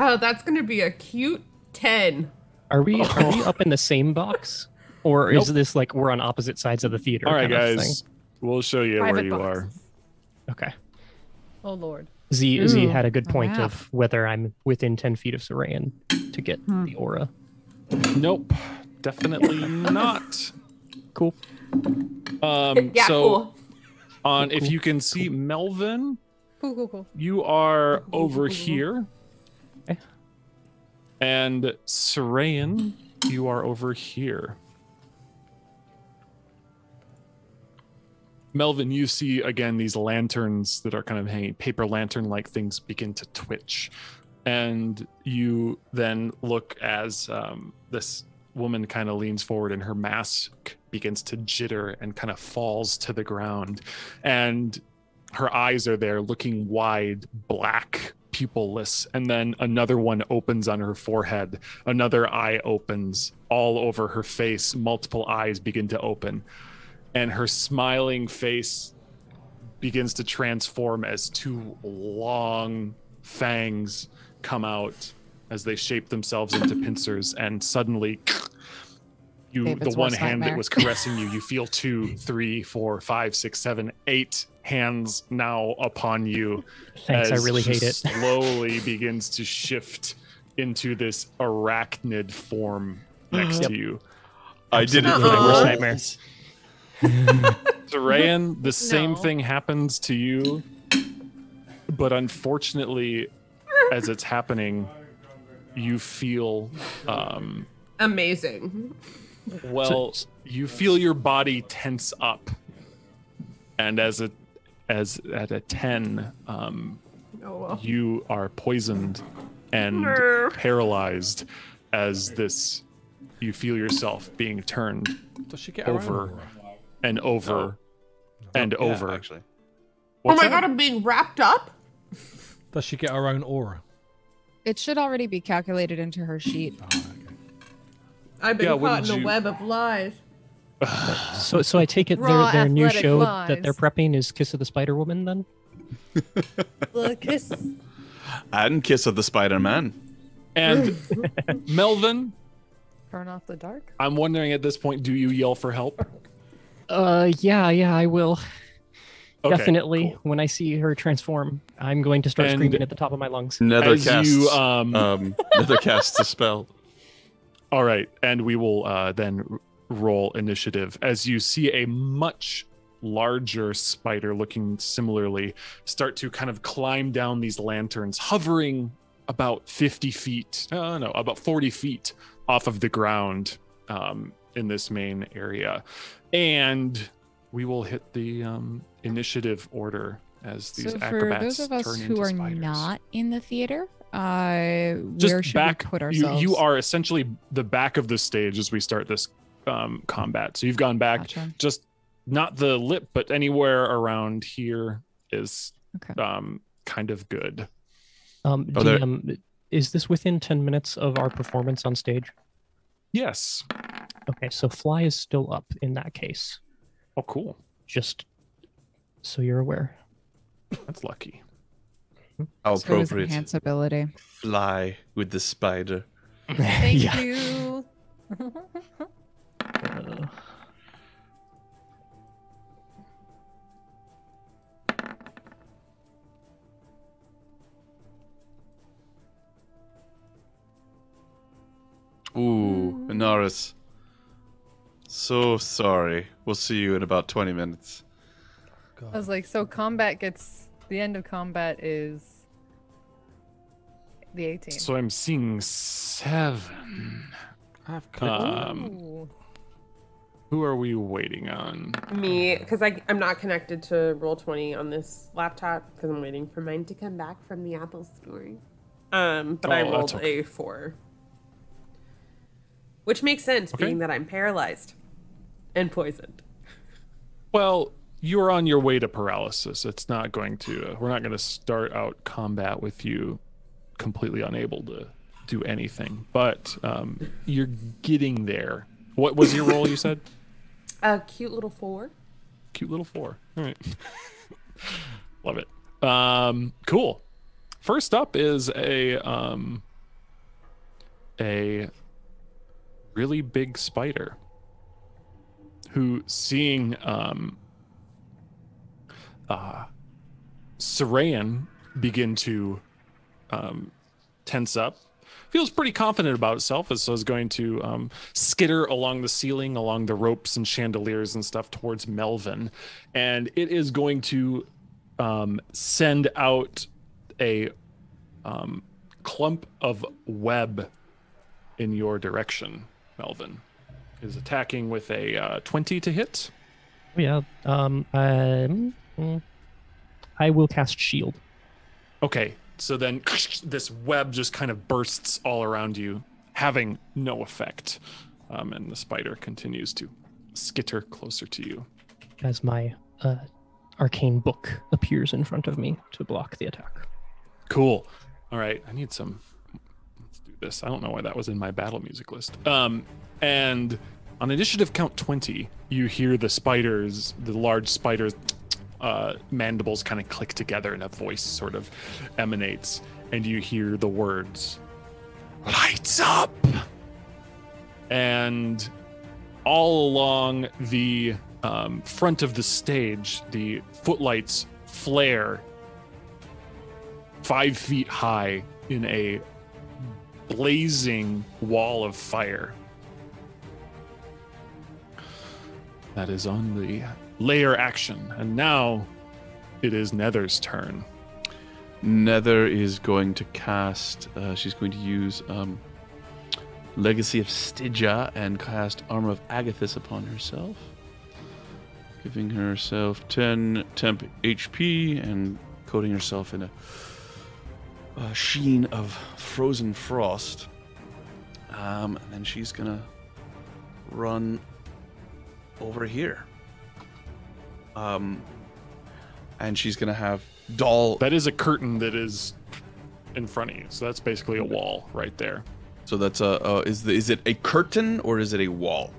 Oh, that's gonna be a cute ten. Are we oh. are we up in the same box, or nope. is this like we're on opposite sides of the theater? All right, guys, we'll show you Private where you boxes. are. Okay. Oh Lord. Z Ooh, Z had a good point wow. of whether I'm within ten feet of Saran to get hmm. the aura. Nope, definitely not. Cool. Um, yeah, so cool. On cool, if you can see cool. Melvin, cool, cool, cool. you are cool, over cool, cool, here, cool. and Saran, you are over here. Melvin, you see again these lanterns that are kind of hanging, paper lantern-like things begin to twitch. And you then look as um, this woman kind of leans forward and her mask begins to jitter and kind of falls to the ground. And her eyes are there looking wide, black, pupilless. And then another one opens on her forehead. Another eye opens all over her face. Multiple eyes begin to open. And her smiling face begins to transform as two long fangs come out as they shape themselves into pincers. And suddenly, you David's the one hand nightmare. that was caressing you, you feel two, three, four, five, six, seven, eight hands now upon you. Thanks, as I really hate it. Slowly begins to shift into this arachnid form next yep. to you. I didn't roll. Saran, the same no. thing happens to you, but unfortunately, as it's happening, you feel um, amazing. Well, you feel your body tense up, and as a as at a ten, um, oh, well. you are poisoned and paralyzed. As this, you feel yourself being turned Does she get over. Around? And over, no. and yeah, over. Actually. Oh my that? god, I'm being wrapped up? Does she get her own aura? It should already be calculated into her sheet. Oh, okay. I've been yeah, caught in a you... web of lies. so so I take it their, their new show lies. that they're prepping is Kiss of the Spider-Woman, then? Well, kiss. And Kiss of the Spider-Man. And Melvin? Turn off the dark? I'm wondering at this point, do you yell for help? Uh, yeah, yeah, I will. Okay, Definitely. Cool. When I see her transform, I'm going to start and screaming at the top of my lungs. Nether casts, you, um... um, Nether casts a spell. All right, and we will uh, then roll initiative. As you see a much larger spider looking similarly start to kind of climb down these lanterns, hovering about fifty feet, uh, no, about forty feet off of the ground um, in this main area. And we will hit the um, initiative order as these so acrobats turn into spiders. So for those of us who are spiders. not in the theater, uh, Just where should back, we put ourselves? You, you are essentially the back of the stage as we start this um, combat. So you've gone back, gotcha. just not the lip, but anywhere around here is okay. um, kind of good. Um, oh, D M, is this within ten minutes of our performance on stage? Yes. Okay, so Fly is still up in that case. Oh, cool. Just so you're aware. That's lucky. How so appropriate. Enhance ability. Fly with the spider. Thank yeah. you. uh, Ooh, Anaris. So sorry. We'll see you in about twenty minutes. God. I was like, so combat gets... The end of combat is... the eighteenth. So I'm seeing seven. I've um, who are we waiting on? Me, because I'm not connected to roll twenty on this laptop, because I'm waiting for mine to come back from the Apple Store. Um, but oh, I rolled okay. a four. Which makes sense, okay. being that I'm paralyzed and poisoned. Well, you're on your way to paralysis. It's not going to... Uh, we're not going to start out combat with you completely unable to do anything. But um, you're getting there. What was your role, you said? A cute little four. Cute little four. All right. Love it. Um, cool. First up is a... Um, a... really big spider who, seeing um, uh, Saran begin to um, tense up. Feels pretty confident about itself, as so it's going to um, skitter along the ceiling, along the ropes and chandeliers and stuff towards Melvin. And it is going to um, send out a um, clump of web in your direction, Melvin. Is attacking with a uh, twenty to hit. Yeah. Um, um, I will cast shield. Okay. So then this web just kind of bursts all around you, having no effect. Um, and the spider continues to skitter closer to you. As my uh, arcane book appears in front of me to block the attack. Cool. All right. I need some... Let's do this. I don't know why that was in my battle music list. Um, and on initiative count twenty, you hear the spiders, the large spiders... Uh, mandibles kind of click together and a voice sort of emanates, and you hear the words, "Lights up!" And all along the um, front of the stage, the footlights flare five feet high in a blazing wall of fire. That is on the layer action, and now it is Nether's turn. Nether is going to cast, uh, she's going to use um, Legacy of Stygia and cast Armor of Agathis upon herself, giving herself ten temp H P and coating herself in a, a sheen of frozen frost. Um, and then she's gonna run over here. Um, and she's gonna have Doll. That is a curtain that is in front of you, so that's basically a wall right there. So that's a uh, is the, is it a curtain or is it a wall?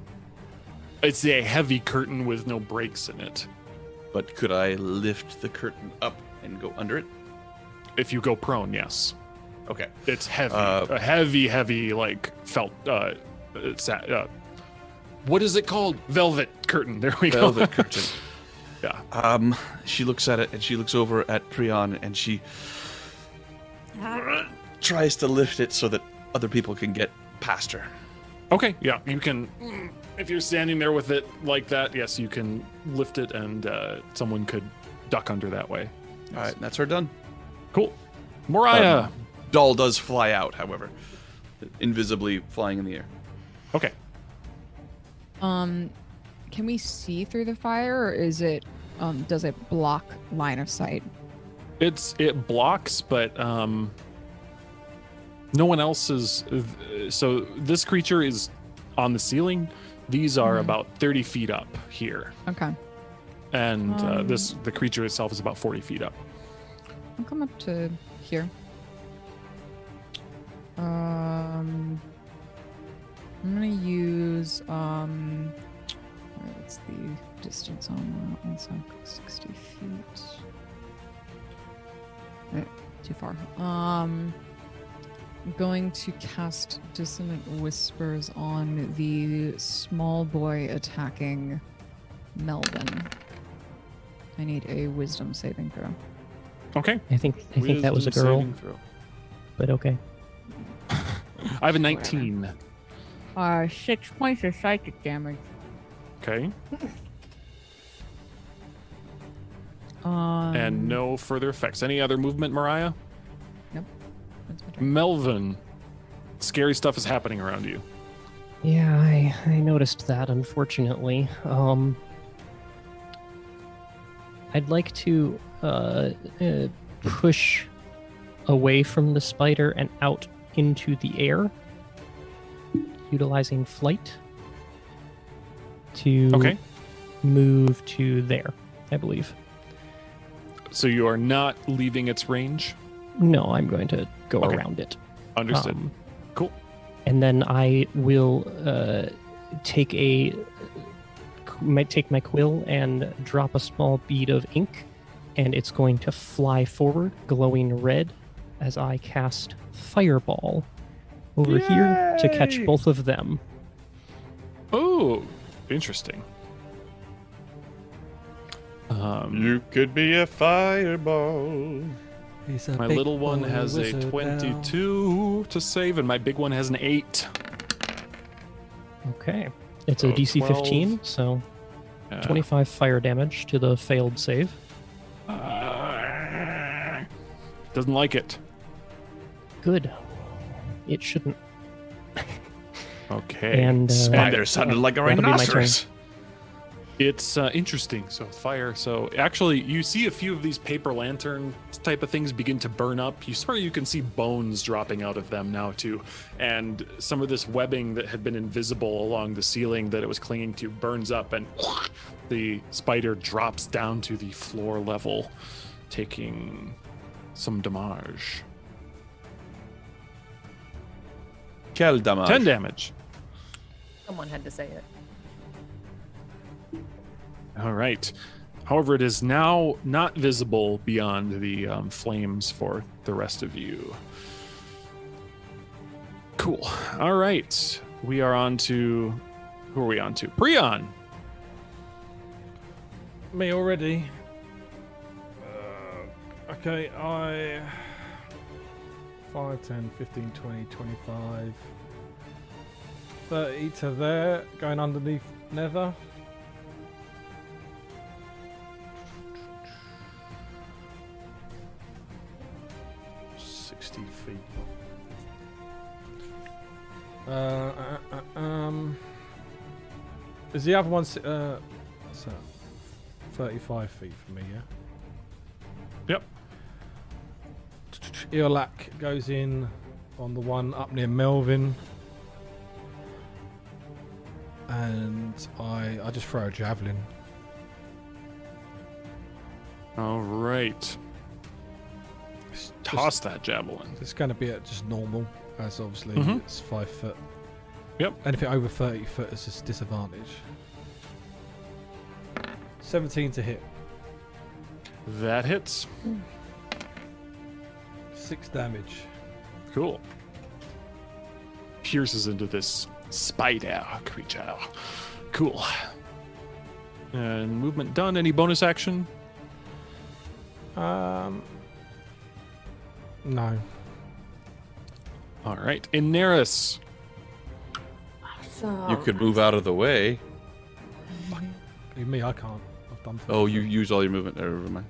It's a heavy curtain with no breaks in it. But could I lift the curtain up and go under it? If you go prone, yes. Okay. It's heavy, uh, a heavy, heavy like felt. Uh, it's uh, what is it called? Velvet curtain. There we go. Velvet curtain. Yeah. Um, she looks at it and she looks over at Prion and she tries to lift it so that other people can get past her. Okay, yeah, you can. If you're standing there with it like that, yes, you can lift it and uh, someone could duck under that way. Yes. All right, that's her done. Cool. Mariah. Um, Doll does fly out, however, invisibly flying in the air. Okay. Um, can we see through the fire, or is it? Um, does it block line of sight? It's it blocks, but um, no one else is. So this creature is on the ceiling. These are mm-hmm. about thirty feet up here. Okay. And um, uh, this the creature itself is about forty feet up. I'll come up to here. Um, I'm gonna use um. It's the distance on that one, so sixty feet. Right, too far. Um, I'm going to cast Dissonant Whispers on the small boy attacking Melvin. I need a Wisdom saving throw. Okay. I think I think wisdom that was a girl, but okay. I have a nineteen. Whatever. Uh, six points of psychic damage. Okay. Um, and no further effects. Any other movement, Mariah? Nope. Melvin, scary stuff is happening around you. Yeah, I, I noticed that, unfortunately. Um, I'd like to uh, uh, push away from the spider and out into the air, utilizing flight. To okay. move to there, I believe. So you are not leaving its range? No, I'm going to go okay. around it. Understood. Um, cool. And then I will uh, take a might take my quill and drop a small bead of ink, and it's going to fly forward, glowing red, as I cast Fireball over Yay! Here to catch both of them. Oh. Interesting. Um, you could be a fireball. My little one has a twenty-two now. To save, and my big one has an eight. Okay. It's so a D C twelve. fifteen, so uh, twenty-five fire damage to the failed save. Uh, doesn't like it. Good. It shouldn't. Okay. And, uh, Spider uh, sounded like a rhinoceros. It's uh, interesting. So fire. So actually, you see a few of these paper lantern type of things begin to burn up. You swear you can see bones dropping out of them now too, and some of this webbing that had been invisible along the ceiling that it was clinging to burns up, and the spider drops down to the floor level, taking some damage. Quel damage? Ten damage. Someone had to say it. All right. However, it is now not visible beyond the um, flames for the rest of you. Cool. All right. We are on to... Who are we on to? Prion! Me already. Uh, okay, I... five, ten, fifteen, twenty, twenty-five. thirty to there. Going underneath Nether. sixty feet. Uh, uh, uh, um, is the other one uh, so thirty-five feet for me? Yeah. Yep. Eolak goes in on the one up near Melvin, and I I just throw a javelin. All right. Toss just, that javelin. It's going to be at just normal, as obviously mm-hmm. it's five foot. Yep. Anything over thirty foot is just disadvantage. seventeen to hit. That hits. Mm. Six damage. Cool. Pierces into this spider creature. Cool. And movement done. Any bonus action? Um. No. All right, Inaris. Awesome. You could move out of the way. You me, I can't. I've done oh, you use all your movement there. Never mind.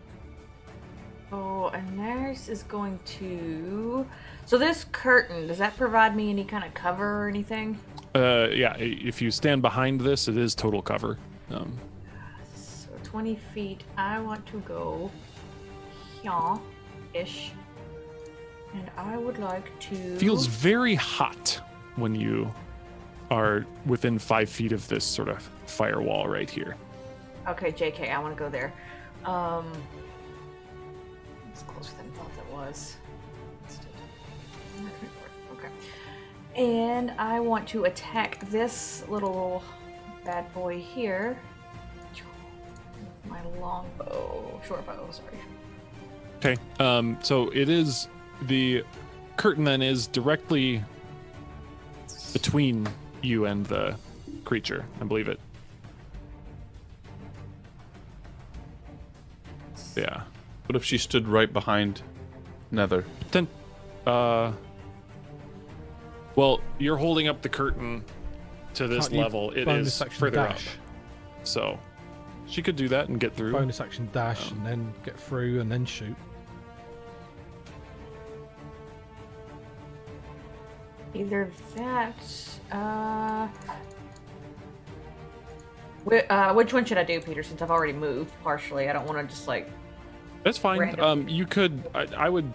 Oh, Inaris is going to. So this curtain, does that provide me any kind of cover or anything? Uh, yeah. If you stand behind this, it is total cover. Um. So twenty feet. I want to go here, ish. And I would like to... Feels very hot when you are within five feet of this sort of firewall right here. Okay, J K, I want to go there. Um, it's closer than I thought that was. Okay. And I want to attack this little bad boy here. My longbow, short bow, sorry. Okay, um, so it is... The curtain then is directly between you and the creature. I believe it. Yeah. What if she stood right behind Nether? Then, uh, well, you're holding up the curtain to this Can't level. It is further dash. Up. So she could do that and get through. Bonus action dash um, and then get through and then shoot. Either that, uh, wh- uh, which one should I do, Peter? Since I've already moved partially, I don't want to just like. That's fine. Randomly. Um, you could. I, I would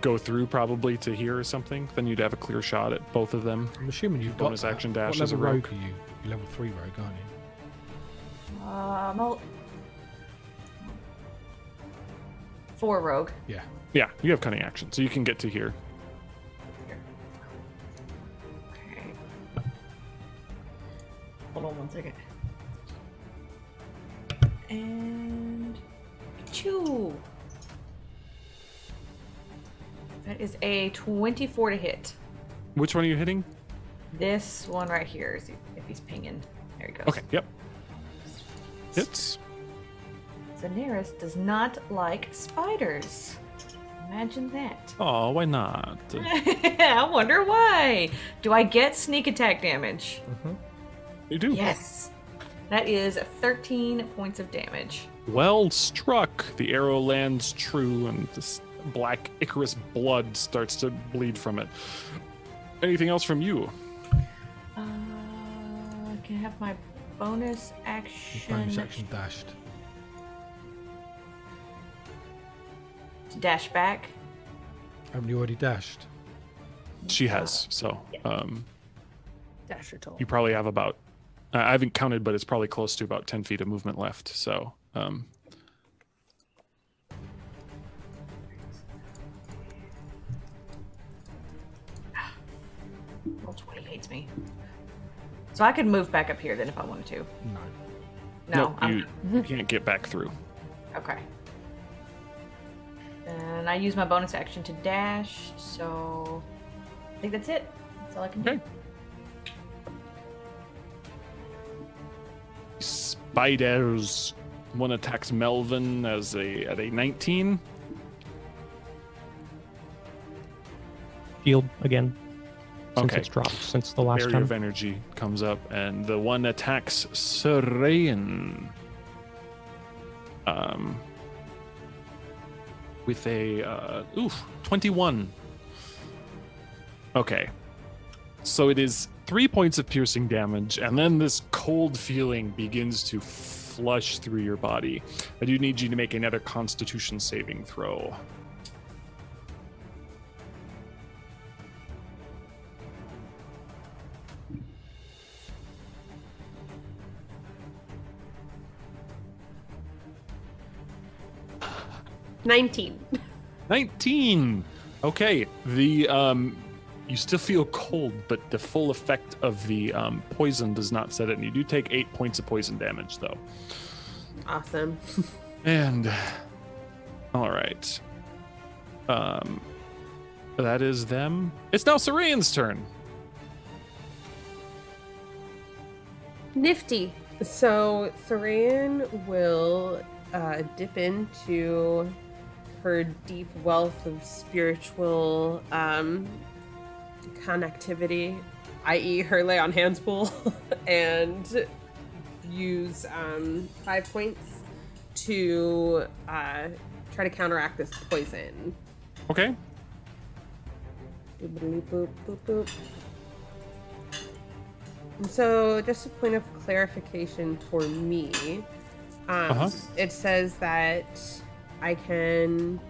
go through probably to here or something. Then you'd have a clear shot at both of them. I'm assuming you've got bonus action dash as a rogue. What level rogue are you? You're level three rogue, aren't you? Um, uh, four rogue. Yeah. Yeah, you have cunning action, so you can get to here. Hold on one second. And chew. That is a twenty-four to hit. Which one are you hitting? This one right here. Is he, if he's pinging, there he goes. Okay. Yep. Hits. Daenerys does not like spiders. Imagine that. Oh, why not? I wonder why. Do I get sneak attack damage? Mm-hmm. You do. Yes. That is thirteen points of damage. Well struck. The arrow lands true, and this black Icarus blood starts to bleed from it. Anything else from you? Uh, I can have my bonus action. Bonus action dashed. Dash back. Haven't you already dashed? She has, so. Yeah. Um, Dash her total. You probably have about, uh, I haven't counted, but it's probably close to about ten feet of movement left, so. Um. Roll twenty hates me. So I could move back up here then if I wanted to. No. No, no you, you can't get back through. Okay. And I use my bonus action to dash, so I think that's it. That's all I can do. Okay. Spiders. One attacks Melvin as a at a nineteen. Shield again. Since okay. It's dropped since the last Barrier time. Barrier of energy comes up, and the one attacks Serayan. Um. With a, uh, oof, twenty-one. Okay. So it is three points of piercing damage, and then this cold feeling begins to flush through your body. I do need you to make another Constitution saving throw. nineteen. nineteen. Okay. The um, you still feel cold, but the full effect of the um, poison does not set in. You do take eight points of poison damage, though. Awesome. And all right. Um, that is them. It's now Serayan's turn. Nifty. So Serayan will uh, dip into her deep wealth of spiritual um, connectivity, that is her lay on hands pool, and use um, five points to uh, try to counteract this poison. Okay. And so just a point of clarification for me, um, uh-huh. It says that I can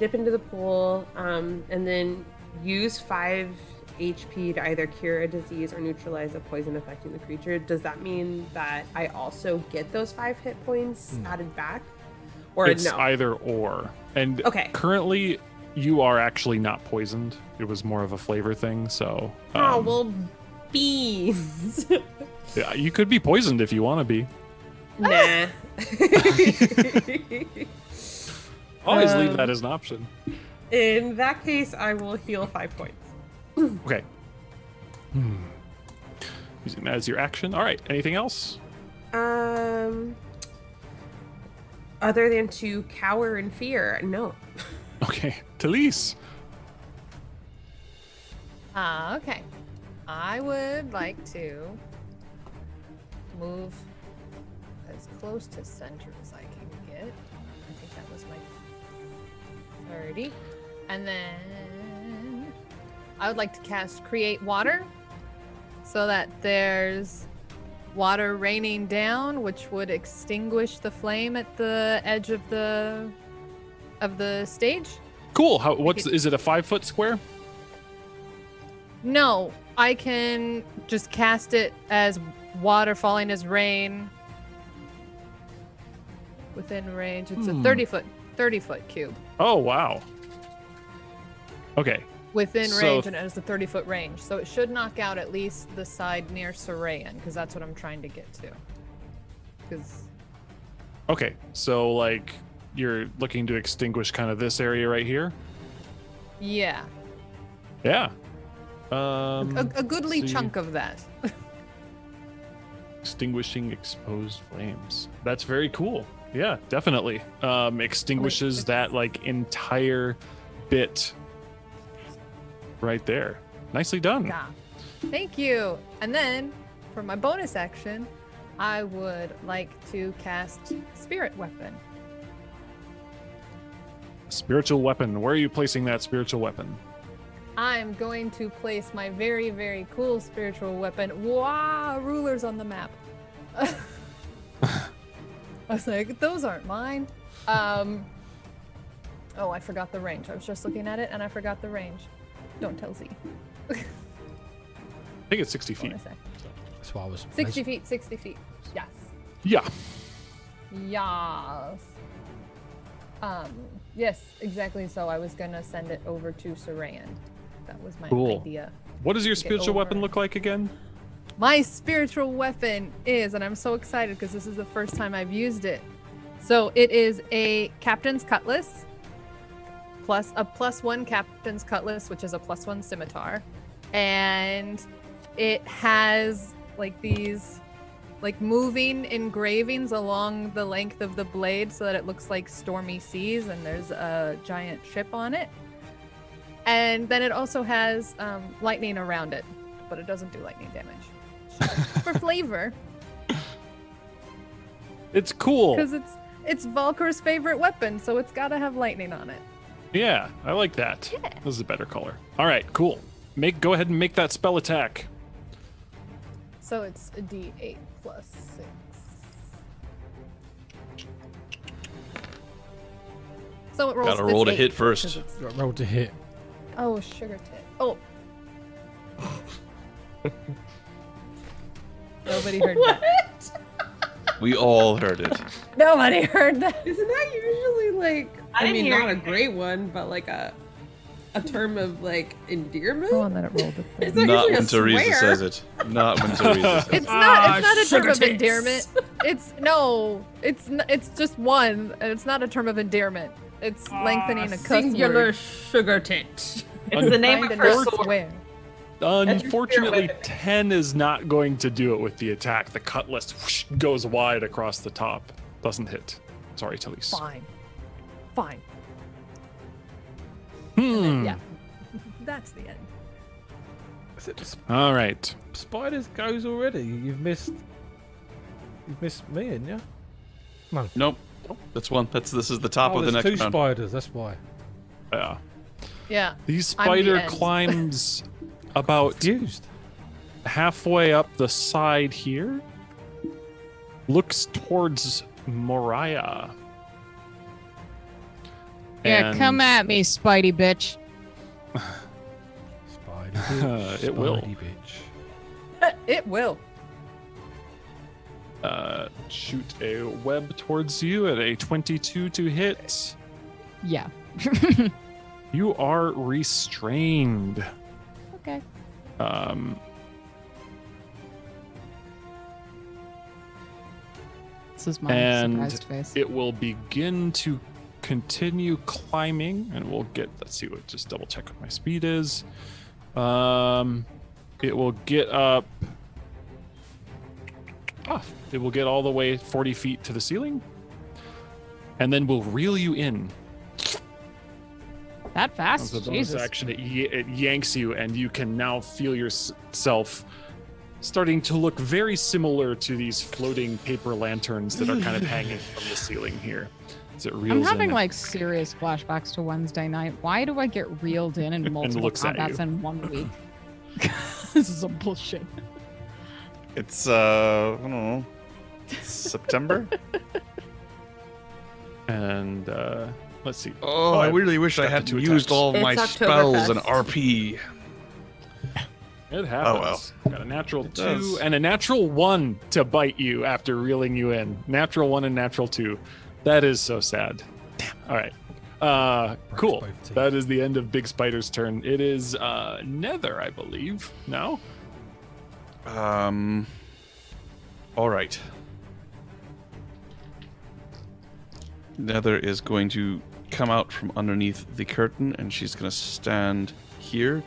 dip into the pool um, and then use five H P to either cure a disease or neutralize a poison affecting the creature. Does that mean that I also get those five hit points mm. added back? Or it's no? Either or. And okay. Currently, you are actually not poisoned. It was more of a flavor thing, so. Um, oh, well, bees. Yeah, you could be poisoned if you want to be. Nah. Always um, leave that as an option. In that case, I will heal five points. Okay. Hmm. Using that as your action. All right. Anything else? Um. Other than to cower in fear, no. Okay. Talise. Uh, okay. I would like to move as close to center as I can get. I think that was my thirty, and then I would like to cast Create Water so that there's water raining down, which would extinguish the flame at the edge of the of the stage. Cool. How what's is it a five foot square? No, I can just cast it as water falling as rain within range. It's hmm. a thirty foot thirty foot cube. Oh, wow. Okay. Within so, range, and it has the thirty foot range. So it should knock out at least the side near Serayan, because that's what I'm trying to get to. Cause... Okay, so like you're looking to extinguish kind of this area right here? Yeah. Yeah. Um, a, a goodly chunk of that. Extinguishing exposed flames. That's very cool. Yeah, definitely. Um, extinguishes that like entire bit right there. Nicely done. Yeah. Thank you. And then for my bonus action, I would like to cast Spirit Weapon. Spiritual Weapon. Where are you placing that Spiritual Weapon? I'm going to place my very, very cool Spiritual Weapon. Wow, rulers on the map. I was like, those aren't mine. Um, oh, I forgot the range. I was just looking at it, and I forgot the range. Don't tell Z. I think it's sixty feet. That's what I was. sixty nice. feet, sixty feet. Yes. Yeah. Yes. Um, yes, exactly. So I was going to send it over to Saran. That was my cool. idea. What does your spiritual weapon look like again? My spiritual weapon is, and I'm so excited because this is the first time I've used it. So it is a captain's cutlass, plus a plus one captain's cutlass, which is a plus one scimitar. And it has like these like moving engravings along the length of the blade so that it looks like stormy seas, and there's a giant ship on it. And then it also has um, lightning around it, but it doesn't do lightning damage. For flavor. It's cool. Because it's it's Valkyr's favorite weapon, so it's got to have lightning on it. Yeah, I like that. Yeah. This is a better color. All right, cool. Make Go ahead and make that spell attack. So it's a d eight plus six. So it rolls. Gotta roll to hit first. Gotta roll to hit. Oh, sugar tit. Oh. Nobody heard what? that. We all heard it. Nobody heard that. Isn't that usually like, I, I mean, not anything. a great one, but like a a term of like endearment? Go on, let it roll. It's not, not when Teresa swear. says it. Not when Teresa says it's it. Not, it's not a term of endearment. It's no, it's n it's just one. It's not a term of endearment. It's uh, lengthening a cuss singular word. Sugar tit. It's Un the name of her sword. Unfortunately, ten is not going to do it with the attack. The cutlass whoosh, goes wide across the top. Doesn't hit. Sorry, Talise. Fine. Fine. Hmm. Then, yeah. That's the end. Is it All right. Spiders goes already. You've missed. You've missed me, haven't you? No. Nope. That's one. That's this is the top oh, of the next round. There's two spiders. That's why. Yeah. Yeah. The spider the climbs about Confused. halfway up the side here. Looks towards Mariah. Yeah, and... come at me, Spidey bitch. Spidey bitch. It Spidey will. Bitch. It will. Uh, shoot a web towards you at a twenty-two to hit. Yeah. You are restrained. Okay. Um. This is my surprised face. And it will begin to continue climbing, and we'll get, let's see, we'll just double check what my speed is. Um, it will get up, ah, it will get all the way forty feet to the ceiling, and then we'll reel you in. That fast? So Jesus. Action, it, it yanks you, and you can now feel yourself starting to look very similar to these floating paper lanterns that are kind of hanging from the ceiling here. It I'm having in. like serious flashbacks to Wednesday night. Why do I get reeled in in multiple combats in one week? This is some bullshit. It's uh, I don't know, it's September. And uh, let's see. Oh, oh I really wish I hadn't used all of my spells and R P. It happens. Oh, well. Got a natural it two does. and a natural one to bite you after reeling you in. Natural one and natural two. That is so sad. Damn. All right. Uh, cool. That is the end of Big Spider's turn. It is uh, Nether, I believe. No? Um. All right. Nether is going to come out from underneath the curtain, and she's going to stand here.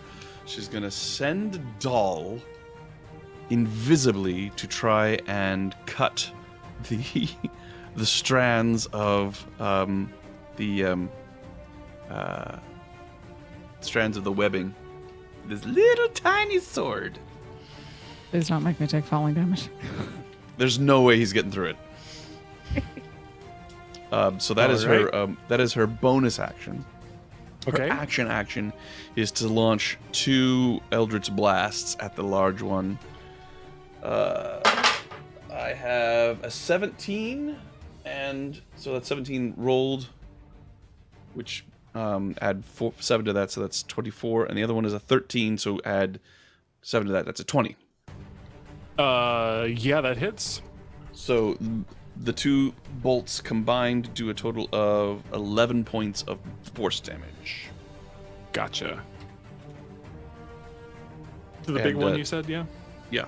She's going to send Doll invisibly to try and cut the... the strands of um, the um, uh, strands of the webbing. This little tiny sword. It does not make me take falling damage. There's no way he's getting through it. um, so that All is right. her. Um, that is her bonus action. Okay. Her action action is to launch two Eldritch Blasts at the large one. Uh, I have a seventeen, and so that's seventeen rolled, which um, add four, seven to that, so that's twenty-four. And the other one is a thirteen, so add seven to that, that's a twenty. Uh, yeah, that hits. So the two bolts combined do a total of eleven points of force damage. Gotcha. To the and, big one uh, you said, yeah? Yeah.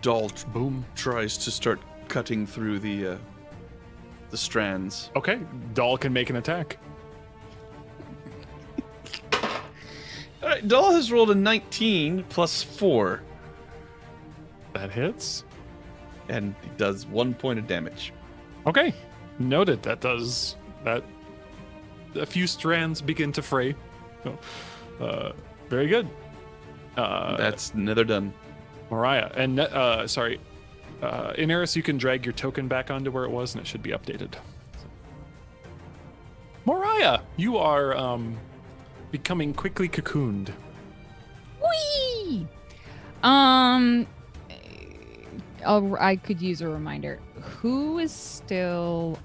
Doll boom tries to start cutting through the uh, the strands. Okay, Doll can make an attack. All right, Doll has rolled a nineteen plus four. That hits. And it does one point of damage. Okay, noted. That does that. A few strands begin to fray. So, uh, very good. Uh, That's neither done. Mariah, and uh, sorry, uh, in Eris, you can drag your token back onto where it was, and it should be updated. So. Mariah, you are um, becoming quickly cocooned. Whee! Um. I'll, I could use a reminder. Who is still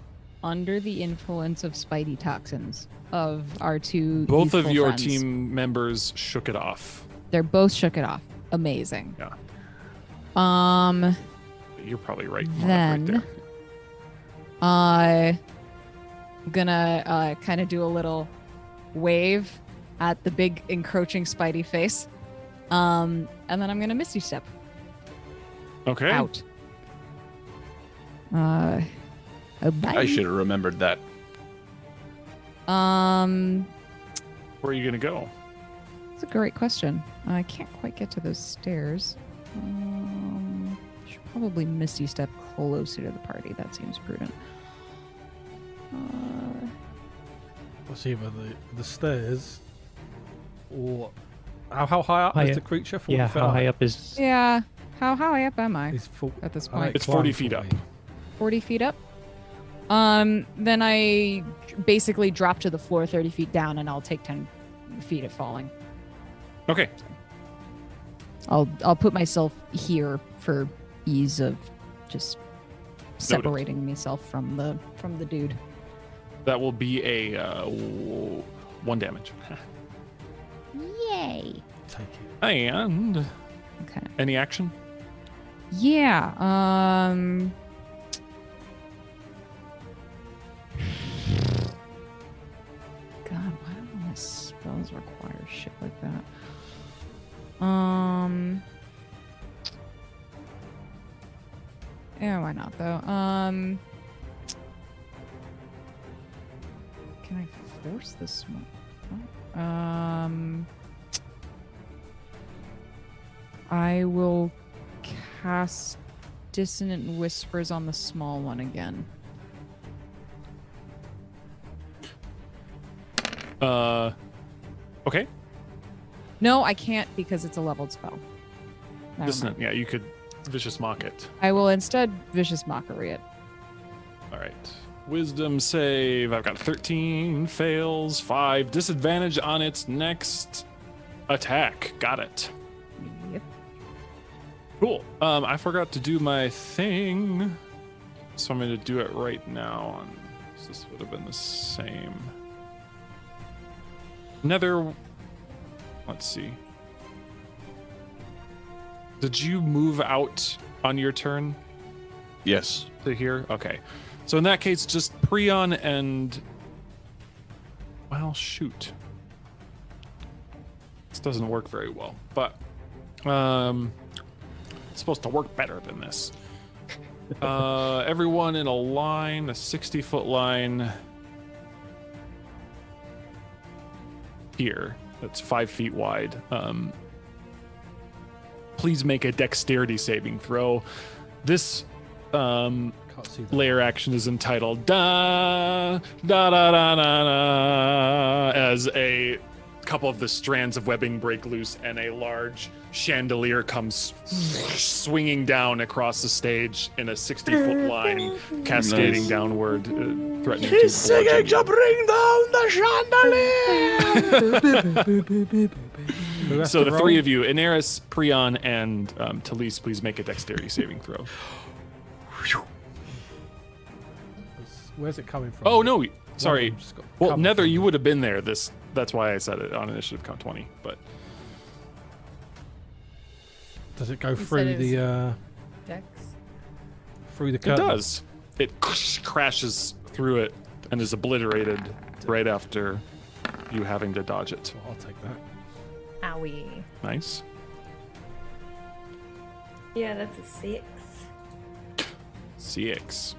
under the influence of Spidey toxins of our two Both of your friends? Team members shook it off. They're both shook it off. Amazing. Yeah. Um. You're probably right. Then, right there. Uh, I'm gonna uh, kind of do a little wave at the big encroaching Spidey face, um, and then I'm gonna Misty Step. Okay. Out. Uh, oh, bye. I should have remembered that. Um. Where are you gonna go? That's a great question. I can't quite get to those stairs. Um, should probably Misty Step closer to the party. That seems prudent. Uh, Let's see about the the stairs. Or how how high up high is up. the creature? forty yeah. How high up is? Yeah. How high up am I full, at this point? It's forty feet up. forty feet up? Um, then I basically drop to the floor thirty feet down, and I'll take ten feet of falling. Okay. I'll I'll put myself here for ease of just separating Noted. myself from the from the dude. That will be a uh, one damage. Yay! Take it. And okay. Any action? Yeah, um... God, why do all my spells require shit like that? Um... Yeah, why not, though? Um... Can I force this one? Um... I will cast Dissonant Whispers on the small one again. Uh, okay. No, I can't because it's a leveled spell. Dissonant, yeah, you could Vicious Mock it. I will instead Vicious Mockery it. All right. Wisdom save. I've got thirteen, fails, five, disadvantage on its next attack. Got it. Cool. Um, I forgot to do my thing, so I'm going to do it right now. On, so this would have been the same. Nether. Let's see. Did you move out on your turn? Yes. To here? Okay. So in that case, just Prion and... Well, shoot. This doesn't work very well, but... Um... It's supposed to work better than this. Uh, everyone in a line, a sixty-foot line here. That's five feet wide. Um, please make a dexterity saving throw. This um, layer action is entitled da da da da da, as a couple of the strands of webbing break loose and a large chandelier comes swinging down across the stage in a sixty-foot line, cascading nice. downward, uh, threatening He's singing to bring down the chandelier! So the three of you, Inaris, Prion, and um, Talise, please make a dexterity saving throw. Where's it coming from? Oh, no, sorry. Well, Nether, you would have been there. This That's why I said it on initiative count twenty, but... Does it go you through it the uh, dex? Through the curtain? It does. It crashes through it and is obliterated right after you having to dodge it. Well, I'll take that. Owie. Nice. Yeah, that's a six. Six.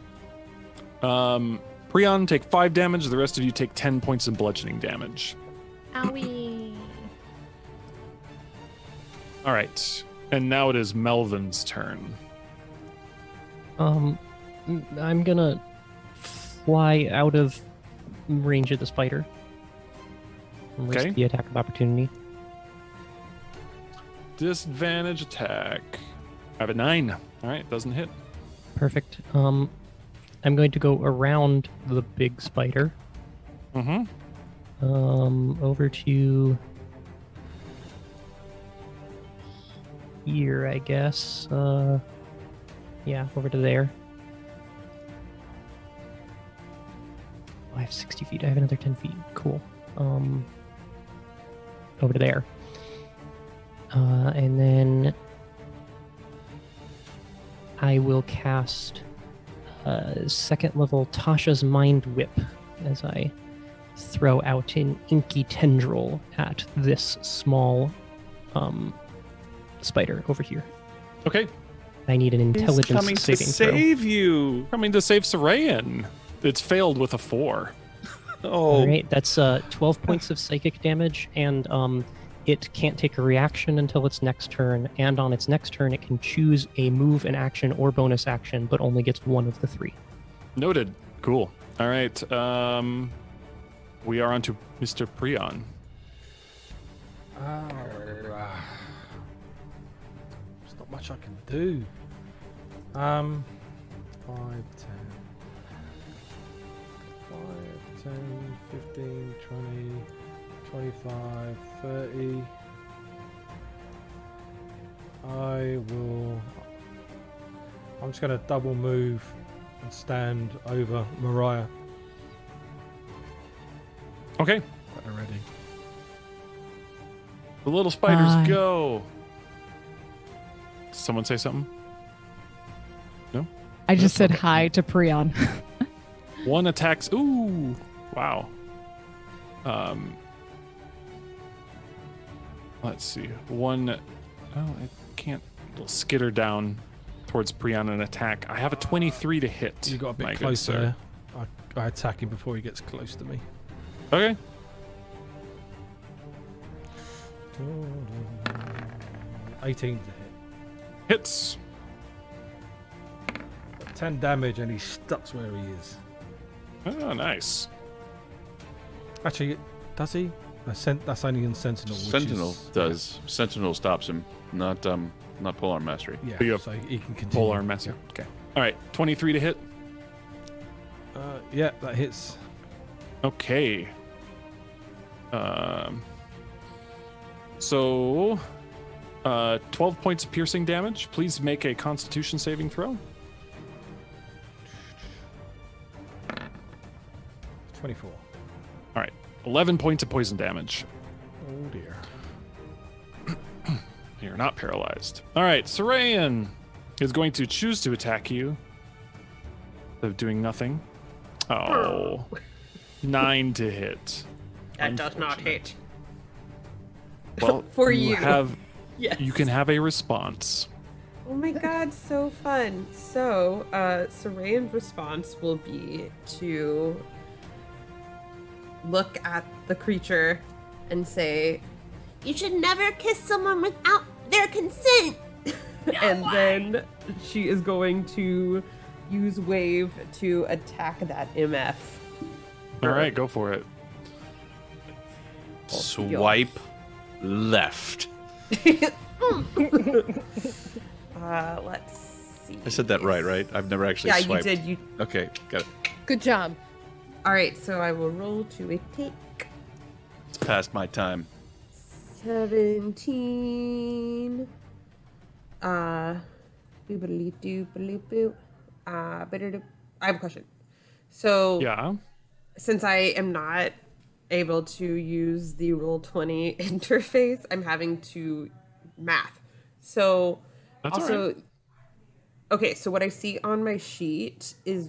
Um, Prion, take five damage. The rest of you take ten points of bludgeoning damage. Owie. All right. And now it is Melvin's turn. Um, I'm gonna fly out of range of the spider. And risk okay. the attack of opportunity. Disadvantage attack. I have a nine. All right, doesn't hit. Perfect. Um, I'm going to go around the big spider. Mm-hmm. Um, over to... here, I guess. Uh, yeah, over to there. Oh, I have sixty feet. I have another ten feet. Cool. Um, over to there. Uh, and then I will cast uh, second level Tasha's Mind Whip as I throw out an inky tendril at this small... Um, spider over here. Okay. I need an intelligence saving throw. Coming to save you. Coming to save Sarayan. It's failed with a four. Oh. All right, that's uh, twelve points of psychic damage, and um, it can't take a reaction until its next turn, and on its next turn it can choose a move, an action, or bonus action, but only gets one of the three. Noted. Cool. All right. Um, we are on to Mister Prion. Oh. Uh... much I can do. Um, five, ten, five, ten, fifteen, twenty, twenty-five, thirty. I will... I'm just going to double move and stand over Mariah. Okay. Already. The little spiders Bye. go. Someone say something? No? I just That's said okay. hi to Prion. One attacks. Ooh. Wow. Um. Let's see. One. Oh, I can't. It'll skitter down towards Prion and attack. I have a twenty-three to hit. You got a bit closer. I, I attack him before he gets close to me. Okay. eighteen to hit. Hits. ten damage, and he stucks where he is. Oh, nice. Actually, does he? That's only in Sentinel. Sentinel which is, does. Yeah. Sentinel stops him. Not um, not Polearm Mastery. Yeah, so, so he can continue. Polearm Mastery. Yeah. Okay. All right, twenty-three to hit. Uh, yeah, that hits. Okay. Um. So... Uh, twelve points of piercing damage. Please make a Constitution saving throw. twenty-four. All right. eleven points of poison damage. Oh, dear. You're not paralyzed. All right. Sarayan is going to choose to attack you. Of doing nothing. Oh. nine to hit. That does not hit. Well, for you. you have... Yes. You can have a response. Oh my god, so fun. So, uh, Sarayan's response will be to look at the creature and say, "You should never kiss someone without their consent!" No and way. Then she is going to use Wave to attack that M F. All right, go for it. Swipe left. uh, let's see. I said that right, right? I've never actually yeah, swiped. Yeah, you did. You... Okay, got it. Good job. All right, so I will roll to attack. It's past my time. seventeen. Uh, doobly doobly boo. Uh, better. I have a question. So yeah, since I am not able to use the roll twenty interface, I'm having to math. So that's also right. Okay, so what I see on my sheet is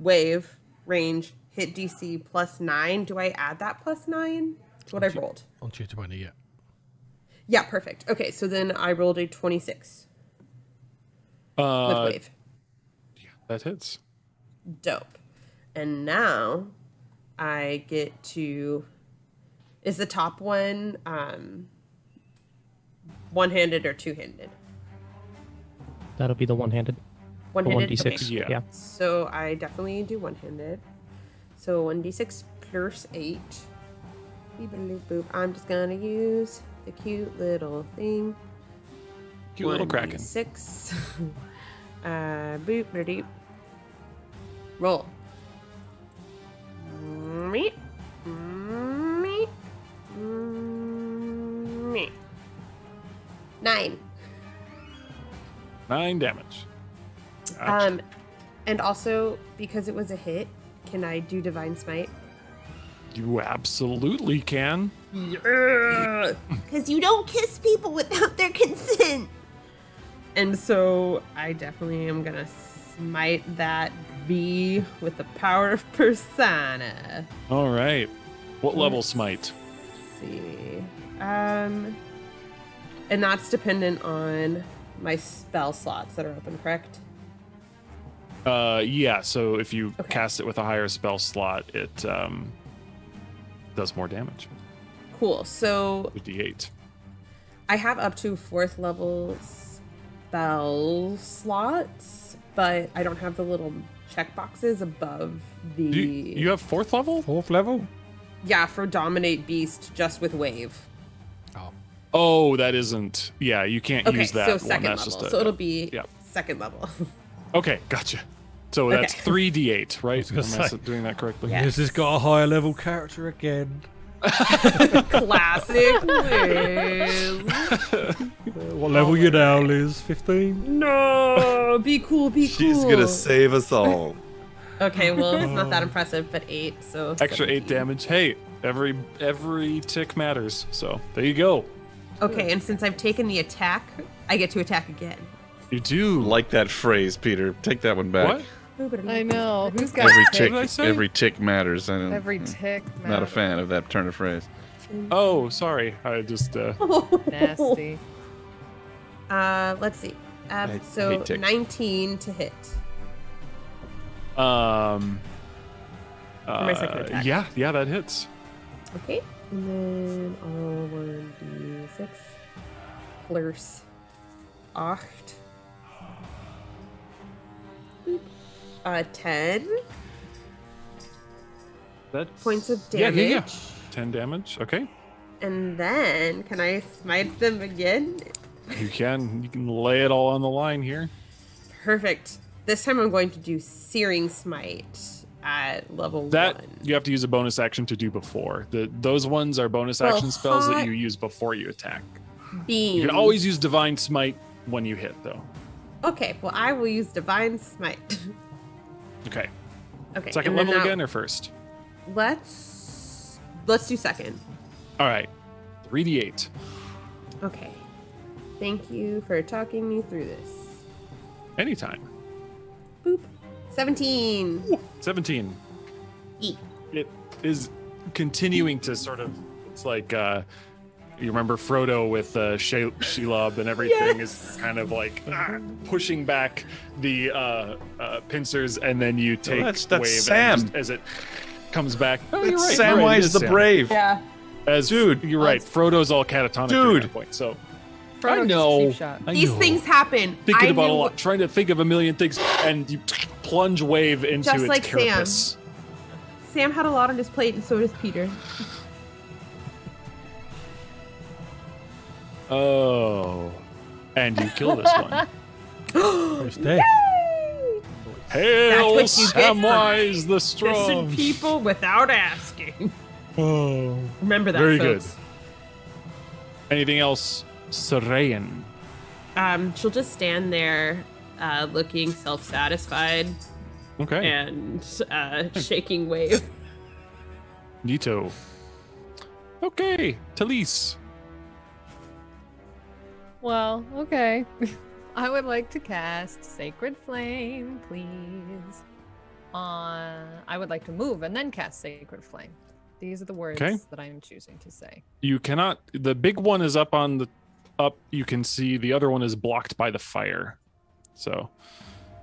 Wave range hit D C plus nine. Do I add that plus nine? That's what I've rolled. On tier twenty, yeah. Yeah, perfect. Okay, so then I rolled a twenty-six. Uh, with Wave. Yeah, that hits. Dope. And now I get to... Is the top one um, one-handed or two-handed? That'll be the one-handed. One-handed? one d six. Okay. Yeah. yeah. So I definitely do one-handed. So one d six plus eight. I'm just going to use the cute little thing. Cute little Kraken. Six. uh, boop, boop. Roll. Me. Me. Me. Nine. Nine damage. Gotcha. Um, and also, because it was a hit, can I do Divine Smite? You absolutely can. Yeah. Because you don't kiss people without their consent. And so I definitely am going to smite that V with the power of Persana. All right. What level Let's smite? See. Um, and that's dependent on my spell slots that are open, correct? Uh, yeah. So if you okay. cast it with a higher spell slot, it... Um, does more damage. Cool. So fifty-eight. I have up to fourth level spell slots, but I don't have the little checkboxes above the... Do you, you have fourth level? Fourth level? Yeah, for Dominate Beast, just with Wave. Oh, oh, that isn't... Yeah, you can't okay, use that. Okay, so second one. level. A, so it'll be yeah. second level. Okay, gotcha. So okay. that's three d eight, right? Am I doing that correctly? Yes. This has got a higher level character again. Classic Liz. What level oh you now, Liz? fifteen? No! Be cool, be She's cool. She's going to save us all. Okay, well, it's not that impressive, but eight, so... Extra seventeen. eight damage. Hey, every every tick matters, so there you go. Okay, and since I've taken the attack, I get to attack again. You do like that phrase, Peter. Take that one back. What? I know. Who's got every tick? tick every tick matters. I don't, every tick matters. Not a fan of that turn of phrase. Oh, sorry. I just uh... nasty. Uh, let's see. Uh, I, so nineteen to hit. Um. Uh, For my second attack. Yeah, yeah, that hits. Okay, and then all one d six plus acht. Uh, ten That's... points of damage. Yeah, yeah, yeah. ten damage, okay. And then, can I smite them again? You can. You can lay it all on the line here. Perfect. This time I'm going to do Searing Smite at level that, one. That you have to use a bonus action to do before. The, those ones are bonus well, action spells that you use before you attack. Beam. You can always use Divine Smite when you hit, though. Okay, well, I will use Divine Smite. Okay. Okay. Second level now, again or first? Let's let's do second. All right. three d eight. Okay. Thank you for talking me through this. Anytime. Boop. seventeen. Ooh, seventeen. E. It is continuing to sort of, it's like, uh, you remember Frodo with uh, She- Shelob and everything yes. is kind of like ah, pushing back the uh, uh, pincers, and then you take oh, that's, that's Wave Sam. Just, as it comes back. Oh, that's right, Samwise right, the Sam. Brave. Yeah. As dude, you're right. Frodo's all catatonic. Dude, at that point, so Frodo I know. Shot. I These know. things happen. Thinking I about knew. a lot, trying to think of a million things, and you plunge Wave into Just its like carapace. Sam. Sam had a lot on his plate, and so does Peter. Oh. And you kill this one. First day. Hail Samwise the Strong. Kissing people without asking. Oh. Remember that, Very folks. good. Anything else, Sarayan? Um, she'll just stand there uh, looking self-satisfied. Okay. And uh, shaking Wave. Nito. Okay, Talise. Well, okay. I would like to cast Sacred Flame, please. On, I would like to move and then cast Sacred Flame. These are the words okay. that I am choosing to say. You cannot. The big one is up on the up. You can see the other one is blocked by the fire, so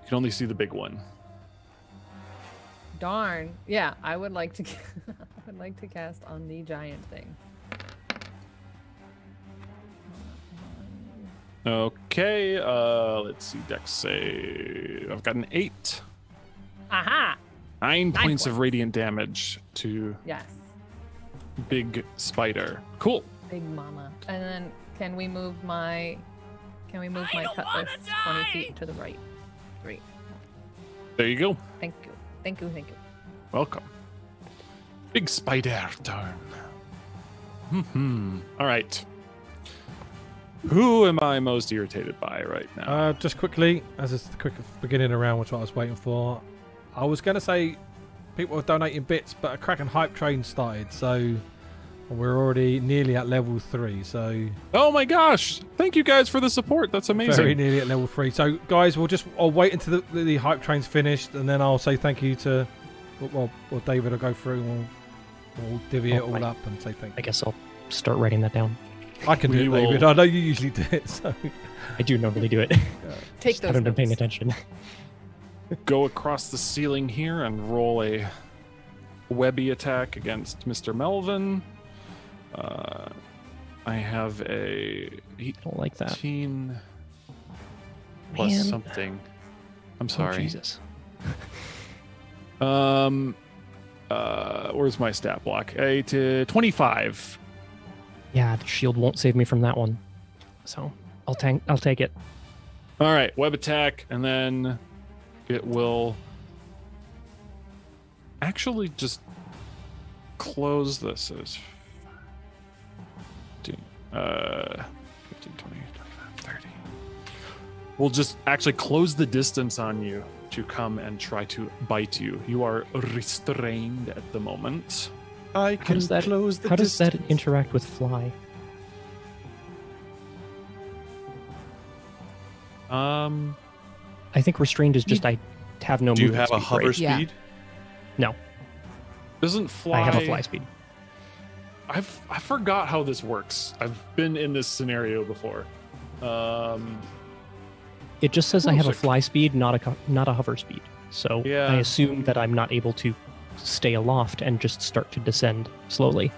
you can only see the big one. Darn. Yeah, I would like to. I would like to cast on the giant thing. Okay, uh, let's see, Dex save. I've got an eight. Aha! Nine, Nine points, points of radiant damage to yes. Big Spider. Cool. Big Mama. And then can we move my, can we move I my cutlass twenty feet to the right? Great. There you go. Thank you. Thank you, thank you. Welcome. Big Spider turn. Mm-hmm. All right. Who am I most irritated by right now? Uh, just quickly, as it's the quick beginning around, which I was waiting for. I was going to say people are donating bits, but a Kraken hype train started, so we're already nearly at level three. So, oh my gosh! Thank you guys for the support. That's amazing. Very nearly at level three. So, guys, we'll just I'll wait until the, the hype train's finished, and then I'll say thank you to well, well David. I'll go through and we'll, we'll divvy oh, it all I, up and say thank you. I guess I'll start writing that down. I can we do it, David. I know you usually do it. So. I do normally do it. Take those. I haven't been paying attention. Go across the ceiling here and roll a webby attack against Mister Melvin. Uh, I have a eighteen I don't like that. plus Man. something. I'm sorry. Oh, Jesus. um, uh, where's my stat block? A to twenty-five. Yeah, the shield won't save me from that one, so I'll tank. I'll take it. All right, web attack, and then it will actually just close this as uh, fifteen, twenty, twenty-five, thirty. We'll just actually close the distance on you to come and try to bite you. You are restrained at the moment. I can how does that, close the How distance. does that interact with fly? Um, I think restrained is just you, I have no. Do you have speed, a hover right? speed? Yeah. No. Doesn't fly? I have a fly speed. I've I forgot how this works. I've been in this scenario before. Um, it just says I have a fly speed, not a not a hover speed. So yeah. I assume that I'm not able to stay aloft and just start to descend slowly.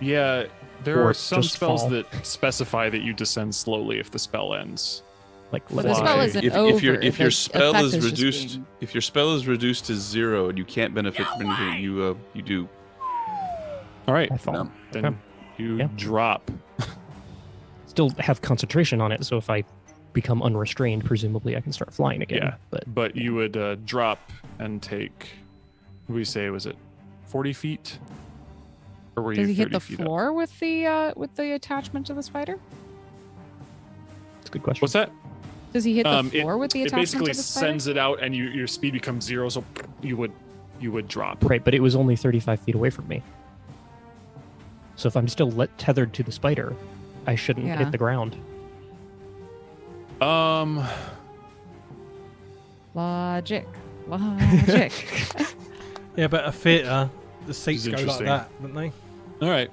Yeah, there or are some spells fall. that specify that you descend slowly if the spell ends. Like but the spell isn't if, over. If, your, if your spell is reduced, being... if your spell is reduced to zero and you can't benefit no from anything, you uh, you do. All right, I fall. Um, then okay. you yeah. drop. Still have concentration on it, so if I become unrestrained, presumably I can start flying again. Yeah, but, but you would uh, drop and take, we say, was it forty feet? Or were Does you he hit the floor up? with the uh, with the attachment to the spider? That's a good question. What's that? Does he hit the um, floor it, with the attachment? It basically to the spider? sends it out, and you, your speed becomes zero, so you would you would drop. Right, but it was only thirty-five feet away from me. So if I'm still let, tethered to the spider, I shouldn't yeah. hit the ground. Um. Logic. Logic. Yeah, but a theater, the seats go like that, wouldn't they? All right.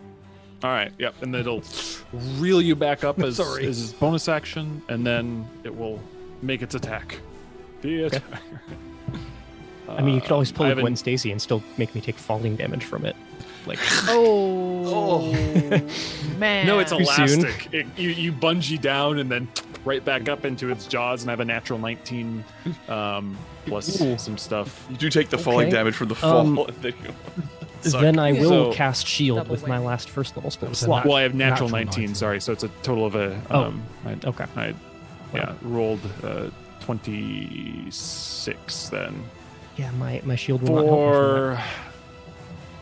All right. Yep. And then it'll reel you back up as, as its bonus action, and then it will make its attack. The attack. Okay. Uh, I mean, you could always pull a Gwen Stacy and still make me take falling damage from it. Like, oh, oh man! No, it's elastic. It, you you bungee down and then right back up into its jaws, and I have a natural nineteen um, plus Ooh. some stuff. You do take the okay. falling damage from the fall. Um, then I will so, cast shield double with way. my last first level spell slot. Well, I have natural, natural nineteen, nineteen. Sorry, so it's a total of a. Um, oh, I, okay. I well, yeah rolled uh, twenty-six then. Yeah, my my shield will for, not help me.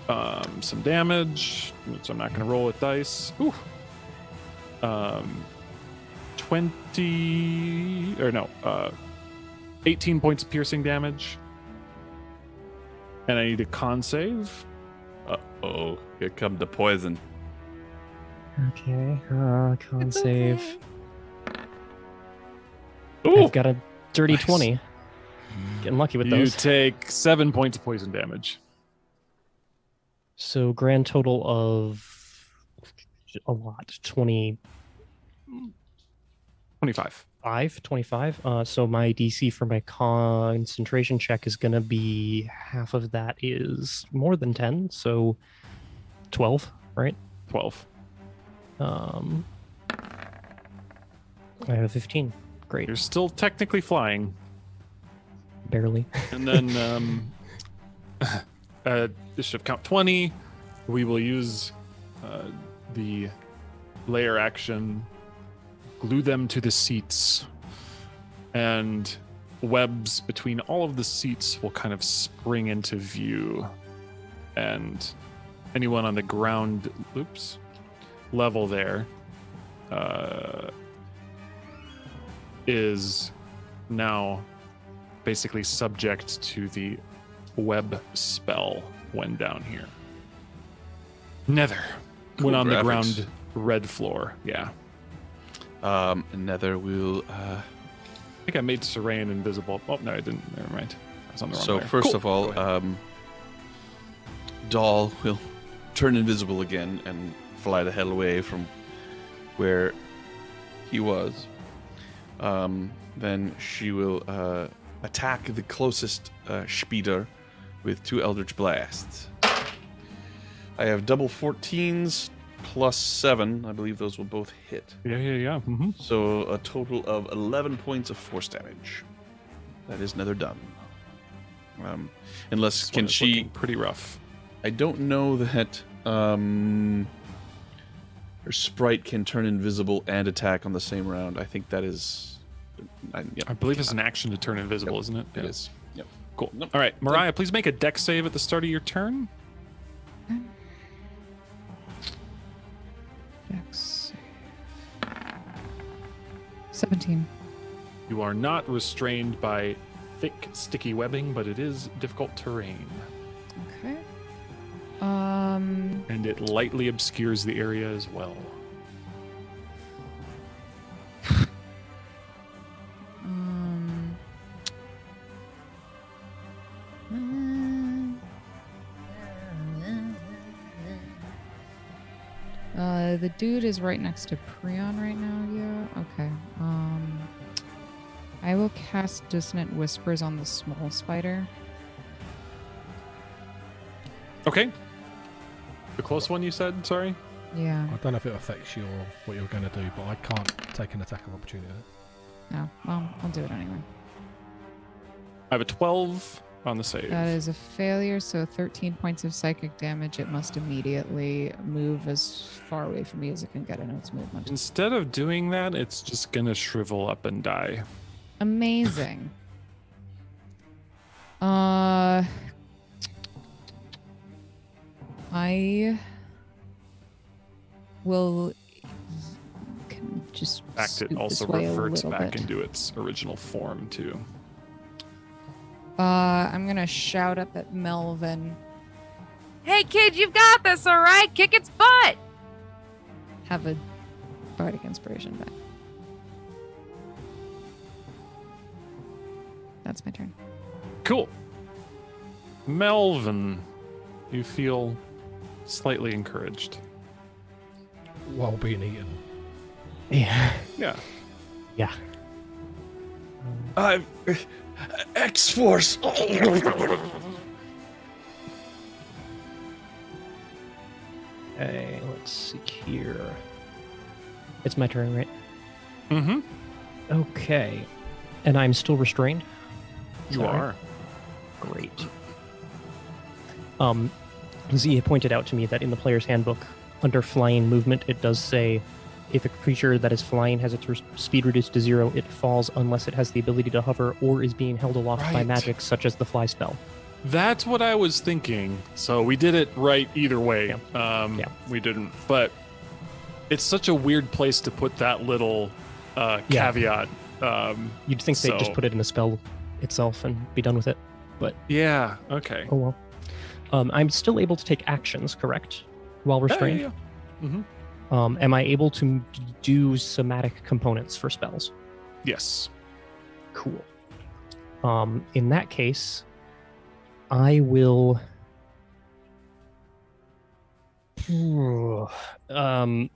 Um, some damage, so I'm not going to roll with dice. Ooh. Um, twenty or no, uh, eighteen points of piercing damage, and I need a con save. Uh oh, here come the poison. Okay, uh, con it's save. Okay. Ooh, I've got a dirty nice. twenty. Getting lucky with those. You take seven points of poison damage. So grand total of a lot, twenty, twenty-five, five, twenty-five. Uh, so my D C for my concentration check is going to be half of that is more than ten. So twelve, right? twelve. Um, I have a fifteen. Great. You're still technically flying. Barely. And then, um, Uh, this should count twenty. We will use uh, the layer action, glue them to the seats, and webs between all of the seats will kind of spring into view, and anyone on the ground oops, level there uh, is now basically subject to the web spell when down here. Nether. Cool when on graphics. The ground red floor. Yeah. Um, Nether will... Uh... I think I made Serene invisible. Oh, no, I didn't. Never mind. I was on the wrong So layer. first cool. of all, um, Doll will turn invisible again and fly the hell away from where he was. Um, then she will uh, attack the closest uh, Speeder with two Eldritch Blasts. I have double fourteens plus seven. I believe those will both hit. Yeah, yeah, yeah. Mm-hmm. So a total of eleven points of force damage. That is another done. Um, unless, this can she... pretty rough. I don't know that um, her sprite can turn invisible and attack on the same round. I think that is... I, yeah, I believe it's an action to turn invisible, yep, isn't it? It yeah. is. Yep. Cool. Nope. All right, Mariah, please make a dex save at the start of your turn. Dex save. seventeen. You are not restrained by thick, sticky webbing, but it is difficult terrain. Okay. Um. And it lightly obscures the area as well. Um. Uh, the dude is right next to Prion right now, yeah? Okay. Um, I will cast Dissonant Whispers on the small spider. Okay. The close one you said, sorry? Yeah. I don't know if it affects you or what you're going to do, but I can't take an attack of opportunity. No, well, I'll do it anyway. I have a twelve on the save. That is a failure, so thirteen points of psychic damage. It must immediately move as far away from me as it can get. I know its movement. Instead of doing that, it's just going to shrivel up and die. Amazing. uh, I will... Just fact, it also reverts back bit. into its original form too. Uh, I'm gonna shout up at Melvin. Hey, kid, you've got this, all right? Kick its butt. Have a bardic inspiration back. That's my turn. Cool. Melvin, you feel slightly encouraged while being eaten. Yeah. Yeah. Yeah. I've X-Force! Okay, let's see here. It's my turn, right? Mm-hmm. Okay. And I'm still restrained? You Sorry. are. Great. Um, Z pointed out to me that in the player's handbook, under flying movement, it does say, if a creature that is flying has its re- speed reduced to zero, it falls unless it has the ability to hover or is being held aloft right. by magic, such as the fly spell. That's what I was thinking. So we did it right either way. Yeah. Um, yeah. We didn't. But it's such a weird place to put that little uh, caveat. Yeah. Um, You'd think so. They'd just put it in the spell itself and be done with it. But yeah, okay. Oh, well. Um, I'm still able to take actions, correct? While restrained? Yeah, yeah, yeah. Mm-hmm. Um, am I able to do somatic components for spells? Yes. Cool. Um, in that case, I will... um,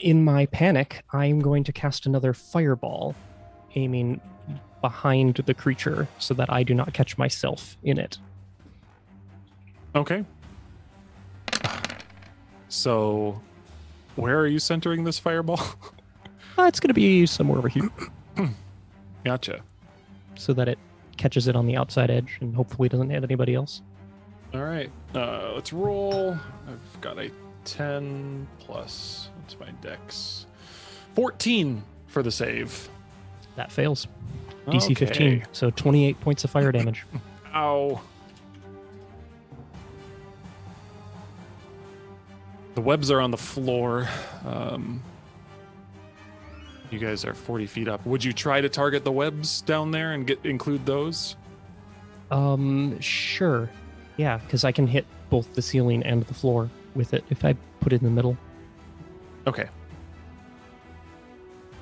in my panic, I'm going to cast another fireball, aiming behind the creature so that I do not catch myself in it. Okay. So, where are you centering this fireball? uh, it's going to be somewhere over here. Gotcha. So that it catches it on the outside edge and hopefully doesn't hit anybody else. All right. Uh, let's roll. I've got a ten plus. What's my dex? fourteen for the save. That fails. D C okay. fifteen. So twenty-eight points of fire damage. Ow. The webs are on the floor. Um, you guys are forty feet up. Would you try to target the webs down there and get include those? Um, sure. Yeah, because I can hit both the ceiling and the floor with it if I put it in the middle. Okay.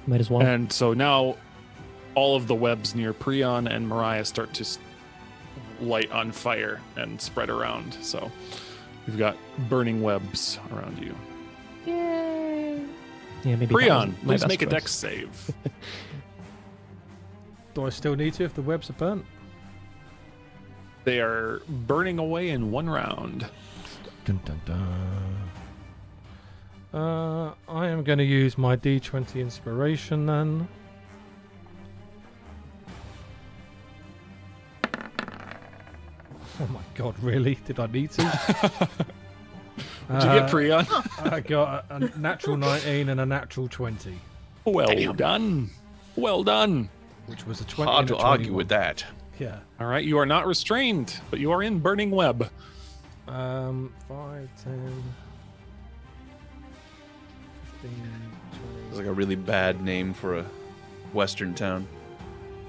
Might as well. And so now all of the webs near Prion and Mariah start to light on fire and spread around. So... You've got burning webs around you. Yay! Yeah, maybe. Prion, let's make choice. a dex save. Do I still need to if the webs are burnt? They are burning away in one round. Dun, dun, dun. Uh, I am going to use my D twenty inspiration then. Oh my god, really? Did I need to? Did uh, you get Prion? I got a, a natural nineteen and a natural twenty. Well Damn. done. Well done. Which was a twenty. Hard to argue with that. Yeah. All right, you are not restrained, but you are in burning web. Um, five, ten, fifteen, twenty. It's like a really bad name for a western town.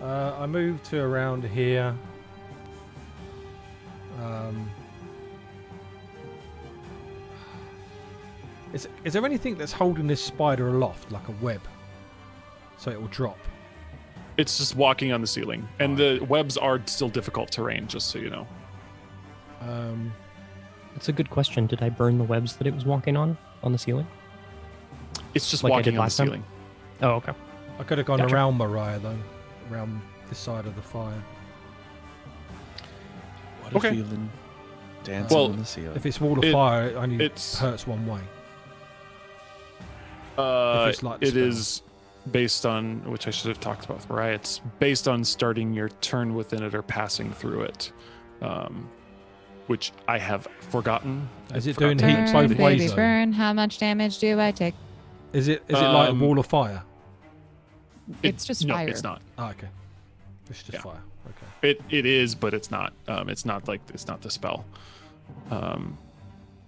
Uh, I moved to around here. Um, is, is there anything that's holding this spider aloft, like a web, so it will drop? It's just walking on the ceiling, and oh, the webs are still difficult terrain, just so you know. Um, That's a good question. Did I burn the webs that it was walking on, on the ceiling? It's just like walking on the ceiling. Time? Oh, okay. I could have gone gotcha. around Mariah, though, around this side of the fire. Okay. Feeling, dancing well, on the ceiling. If it's wall of it, fire, it only hurts one way. Uh, if it's like it is based on, which I should have talked about with Mariah, it's based on starting your turn within it or passing through it, um, which I have forgotten. Is it forgotten doing heat both ways? Baby burn, how much damage do I take? Is it is it um, like a wall of fire? It, it's just no, fire. No, it's not. Oh, okay. It's just yeah. fire. Okay. It it is, but it's not. Um, it's not like it's not the spell. Um,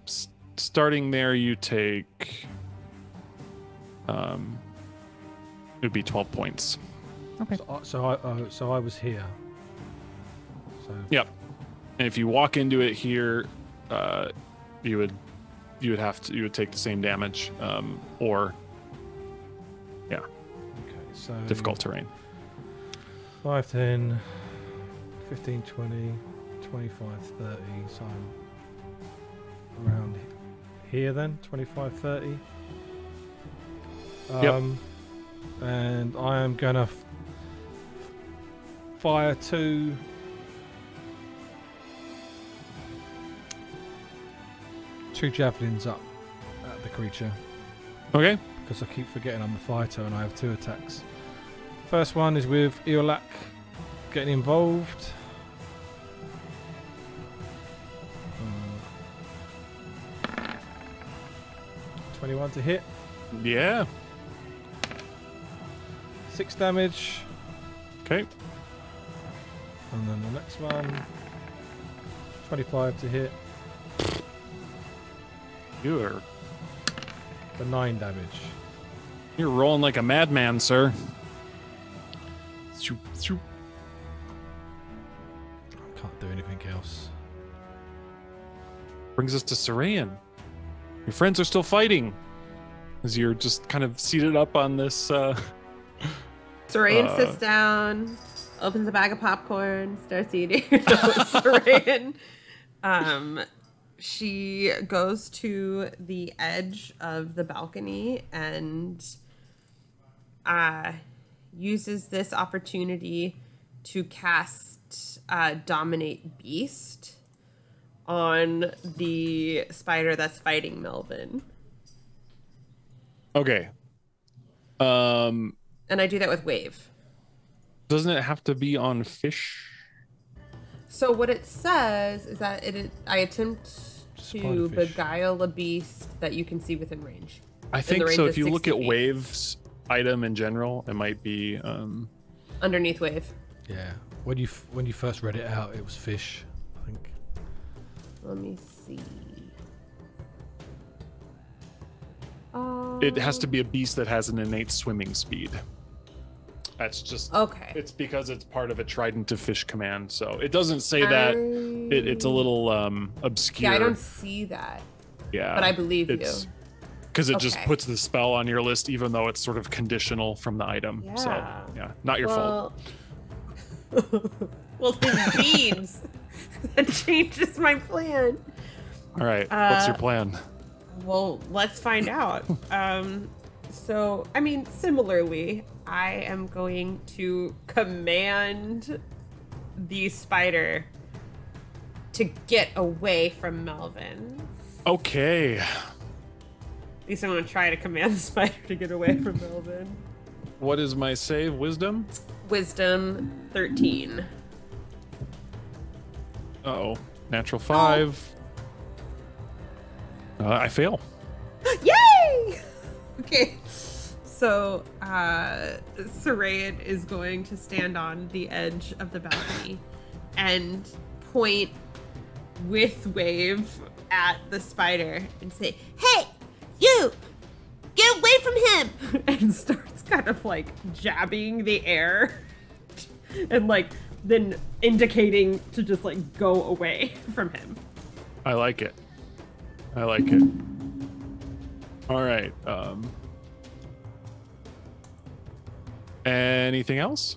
s- starting there, you take. Um, it would be twelve points. Okay. So, so I uh, so I was here. So. Yep. And if you walk into it here, uh, you would you would have to you would take the same damage. Um, or. Yeah. Okay. So difficult terrain. five, ten, fifteen, twenty, twenty-five, thirty, so I'm around here then, twenty-five, thirty. Um, yep. And I am going to f- fire two. Two javelins up at the creature. Okay. Because I keep forgetting I'm a fighter and I have two attacks. First one is with Eolak getting involved. twenty-one to hit. Yeah. Six damage. Okay. And then the next one. twenty-five to hit. You're... For nine damage. You're rolling like a madman, sir. Shoop, shoop. I can't do anything else. Brings us to Sarayan. Your friends are still fighting, as you're just kind of seated up on this. Uh, Sarayan uh, sits down, opens a bag of popcorn, starts eating. Sarayan, um, she goes to the edge of the balcony and uh, uses this opportunity to cast uh, Dominate Beast on the spider that's fighting Melvin. Okay. Um, and I do that with Wave. Doesn't it have to be on fish? So what it says is that it, it I attempt to beguile a beast that you can see within range. I think so. If you look at Wave's item in general, it might be um... underneath Wave. Yeah. When you when you first read it out, it was fish, I think. Let me see. Um, it has to be a beast that has an innate swimming speed. That's just okay. It's because it's part of a trident to fish command, so it doesn't say I... that. It, it's a little um, obscure. Yeah, I don't see that. Yeah, but I believe it's, you. Because it okay. just puts the spell on your list, even though it's sort of conditional from the item. Yeah. So yeah, not your well... fault. Well, this means. That changes my plan. All right, uh, what's your plan? Well, let's find out. Um, so, I mean, similarly, I am going to command the spider to get away from Melvin. Okay. At least I'm going to try to command the spider to get away from Melvin. What is my save? Wisdom? Wisdom thirteen. Uh oh, natural five. Oh. Uh, I fail. Yay! Okay, so uh, Sarayan is going to stand on the edge of the balcony and point with Wave at the spider and say, "Hey, you! Get away from him!" And starts kind of like jabbing the air and like. Then indicating to just like go away from him. I like it. I like it. All right. Um, anything else?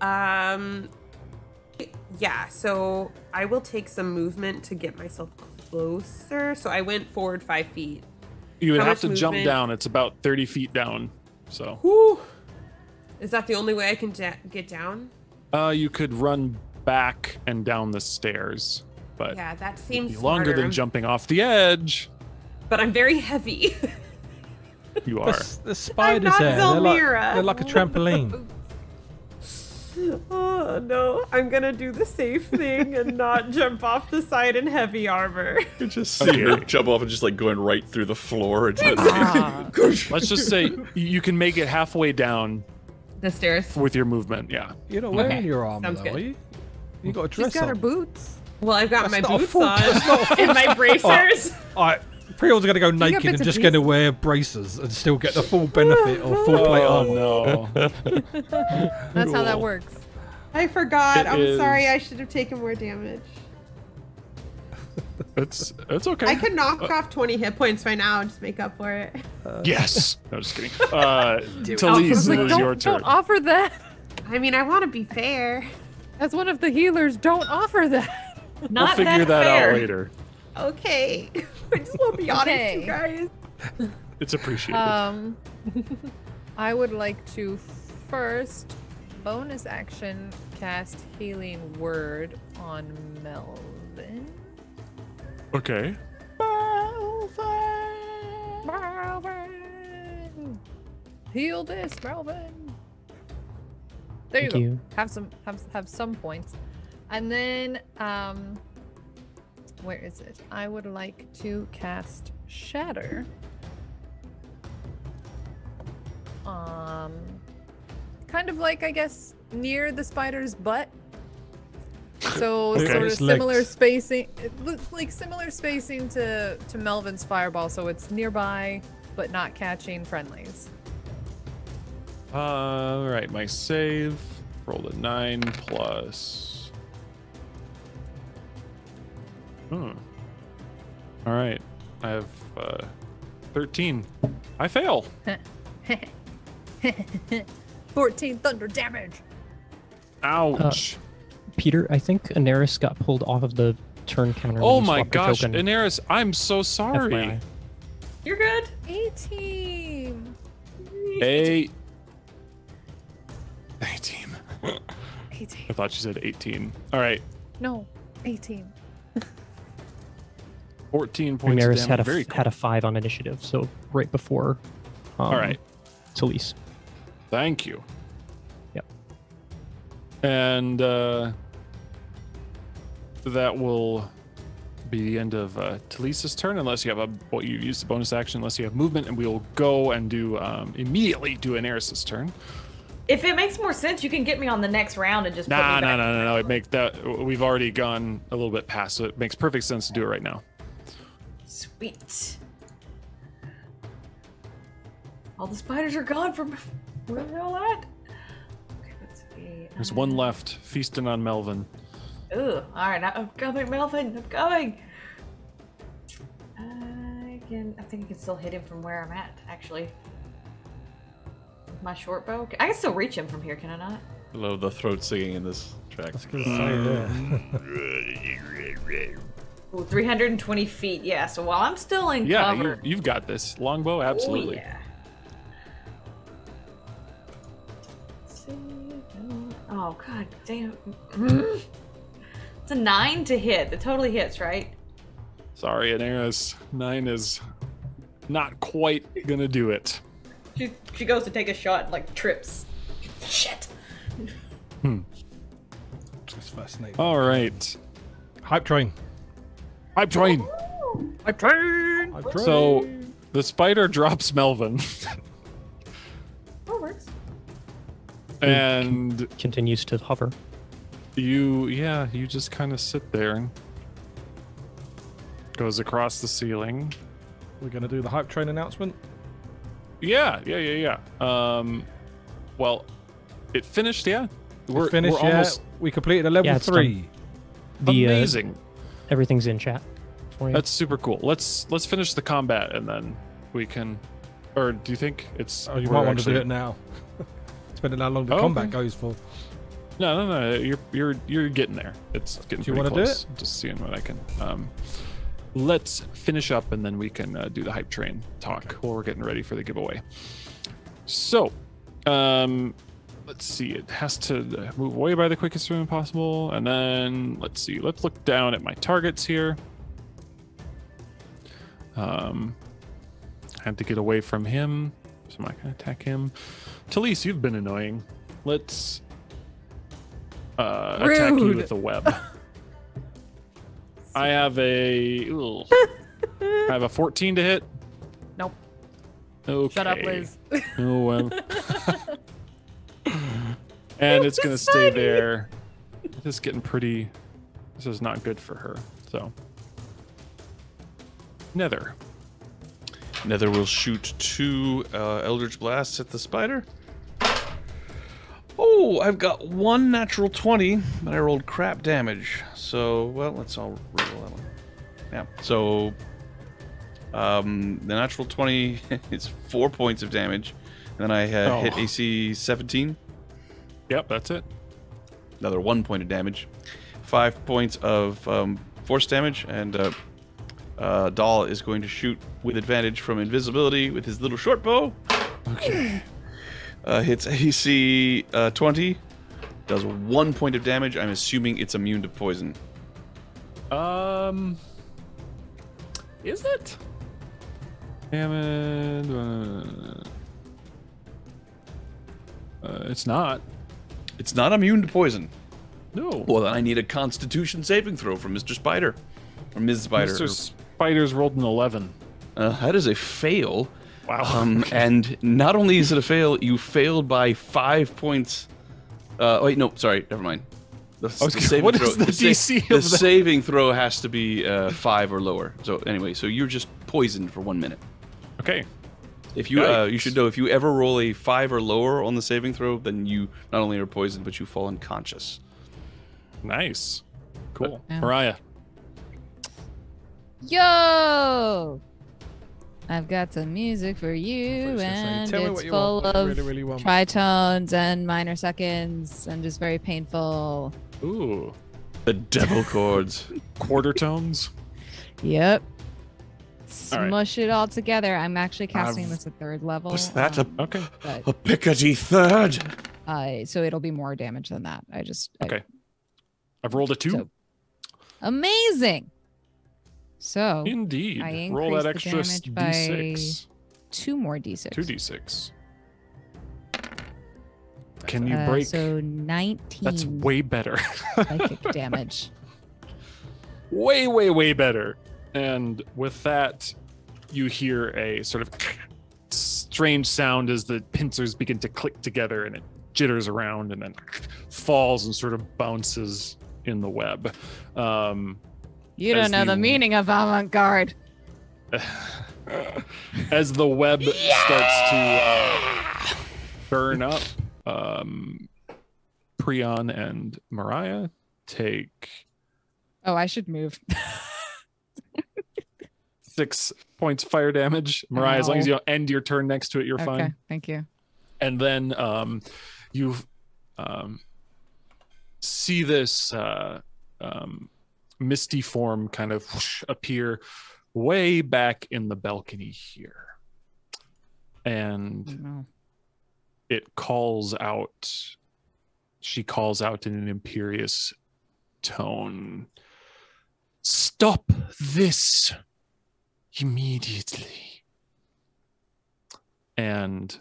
Um. Yeah. So I will take some movement to get myself closer. So I went forward five feet. You would How have to movement? Jump down. It's about thirty feet down. So. Whew. Is that the only way I can da- get down? Uh, you could run back and down the stairs, but yeah, that seems it'd be longer smarter. Than jumping off the edge. But I'm very heavy. You are. The, the spiders there. They're like, they're like a trampoline. Oh no! I'm gonna do the safe thing and not jump off the side in heavy armor. You're just scared. Jump off and just like going right through the floor. And ah. Let's just say you can make it halfway down. The stairs with your movement, yeah. You're not wearing okay. your armor, though, are you? You got a dress. She's got on. Her boots. Well, I've got That's my boots on and my bracers. All right, Prior's gonna go you naked and just gonna wear bracers and still get the full benefit of full plate armor. No. That's how that works. I forgot. It I'm is... sorry. I should have taken more damage. It's it's okay. I could knock uh, off twenty hit points right now and just make up for it. Uh, yes. No, just kidding. Uh, Talise, like, it is your turn. Don't offer that. I mean, I want to be fair. As one of the healers, don't offer that. Not we'll figure that, that out later. Okay. I just want to be honest, okay. you guys. It's appreciated. Um, I would like to first bonus action cast Healing Word on Melvin. Okay. Melvin! Melvin! Heal this, Melvin! There you Thank go. You. Have some have have some points. And then um where is it? I would like to cast Shatter. Um kind of like, I guess, near the spider's butt. So okay. sort of similar legs. spacing. It looks like similar spacing to, to Melvin's fireball, so it's nearby but not catching friendlies. Uh, all right, my save. Rolled a nine plus. Hmm. All right, I have uh, thirteen. I fail. fourteen thunder damage. Ouch. Uh, Peter, I think Anaris got pulled off of the turn counter. Oh my gosh, Anaris, I'm so sorry. F Y I. You're good. eighteen. Eight. eighteen. eighteen. I thought she said eighteen. All right. No, eighteen. fourteen points. Daenerys had a Very cool. had a five on initiative, so right before. Um, All right. Talise. Thank you. Yep. And uh, that will be the end of uh, Talise's turn, unless you have a well, you use the bonus action, unless you have movement, and we will go and do um, immediately do Daenerys' turn. If it makes more sense, you can get me on the next round and just nah, put me nah, back nah, in the no, no, no, no. It make that we've already gone a little bit past, so it makes perfect sense to do it right now. Sweet. All the spiders are gone from where are they all at? Okay, let's see. There's one left, feasting on Melvin. Ooh, all right, I'm coming, Melvin. I'm going. I can. I think I can still hit him from where I'm at, actually. My short bow? I can still reach him from here, can I not? I love the throat singing in this track. Ooh, three hundred twenty feet, yeah. So while I'm still in yeah, cover... Yeah, you, you've got this. Longbow, absolutely. Ooh, yeah. Oh, god damn. It's a nine to hit. That totally hits, right? Sorry, Anaris. Nine is not quite gonna do it. She, she goes to take a shot and, like, trips. Shit! Hmm. That's fascinating. All right. Hype train. Hype train! Hype train! Hype train! So, the spider drops Melvin. That works. And... continues to hover. You, yeah, you just kind of sit there. And goes across the ceiling. We're going to do the hype train announcement. Yeah, yeah, yeah, yeah. Um, well, it finished, yeah. We're, it finished, we're yeah. Almost... We completed a level yeah, three. The, Amazing. Uh, everything's in chat for you. That's super cool. Let's let's finish the combat and then we can. Or do you think it's? Oh, you might want actually... to do it now. Depending on how long the oh, combat okay. goes for. No, no, no. You're you're you're getting there. It's getting do pretty you close. Do it? Just seeing what I can. Um, Let's finish up and then we can uh, do the hype train talk while we're getting ready for the giveaway. So, um, let's see. It has to move away by the quickest room possible. And then let's see. Let's look down at my targets here. Um, I have to get away from him, so I'm not going to attack him. Talise, you've been annoying. Let's uh, attack you with the web. I have a ooh, I have a fourteen to hit. Nope. Okay. Shut up, Liz. Oh well. And it's gonna stay there. This is getting pretty. This is not good for her. So. Nether. Nether will shoot two uh, Eldritch Blasts at the spider. Oh, I've got one natural twenty, and I rolled crap damage. So, well, let's all roll that one. Yeah, so um, the natural twenty is four points of damage. And then I uh, oh. hit A C seventeen. Yep, that's it. Another one point of damage. Five points of um, force damage, and uh, uh, Doll is going to shoot with advantage from invisibility with his little short bow. Okay. Uh, hits A C uh, twenty does one point of damage. I'm assuming it's immune to poison. Um, is it? Damage. Uh, it's not. It's not immune to poison. No. Well, then I need a Constitution saving throw from Mister Spider, or Miz Spider. Mister Spider's rolled an eleven. Uh, that is a fail. Wow. Um, and not only is it a fail, you failed by five points. Uh, wait, no, sorry, never mind. The, I was the saving what throw, is the, the D C of the that? Saving throw has to be uh, five or lower. So anyway, so you're just poisoned for one minute. Okay. If you uh, you should know, if you ever roll a five or lower on the saving throw, then you not only are poisoned, but you fall unconscious. Nice. Cool. Yeah. Mariah. Yo! I've got some music for you, and it's full want. of really, really tritones and minor seconds, and just very painful. Ooh. The devil chords. Quarter tones? Yep. Smush all right. it all together. I'm actually casting I've... this at third level. Was that um, a, okay. a pickety third? Uh, so it'll be more damage than that. I just... Okay. I, I've rolled a two. So, amazing. So indeed, I roll that extra d six. Two more d six. Two d six. Can you uh, break? So nineteen. That's way better. Psychic damage. Way, way, way better. And with that, you hear a sort of strange sound as the pincers begin to click together, and it jitters around, and then falls and sort of bounces in the web. Um, you don't know the, the meaning of avant-garde. As the web yeah! starts to uh, burn up, um, Prion and Mariah take... Oh, I should move. Six points fire damage. Mariah, oh. as long as you don't end your turn next to it, you're okay, fine. Okay, thank you. And then um, you um, see this... Uh, um, misty form kind of whoosh, appear way back in the balcony here, and oh, no. it calls out she calls out in an imperious tone, "Stop this immediately." And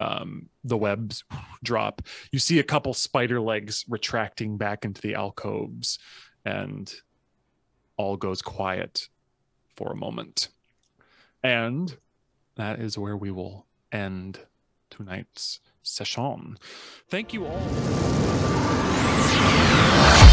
um the webs drop. You see a couple spider legs retracting back into the alcoves, and all goes quiet for a moment. And that is where we will end tonight's session. Thank you all.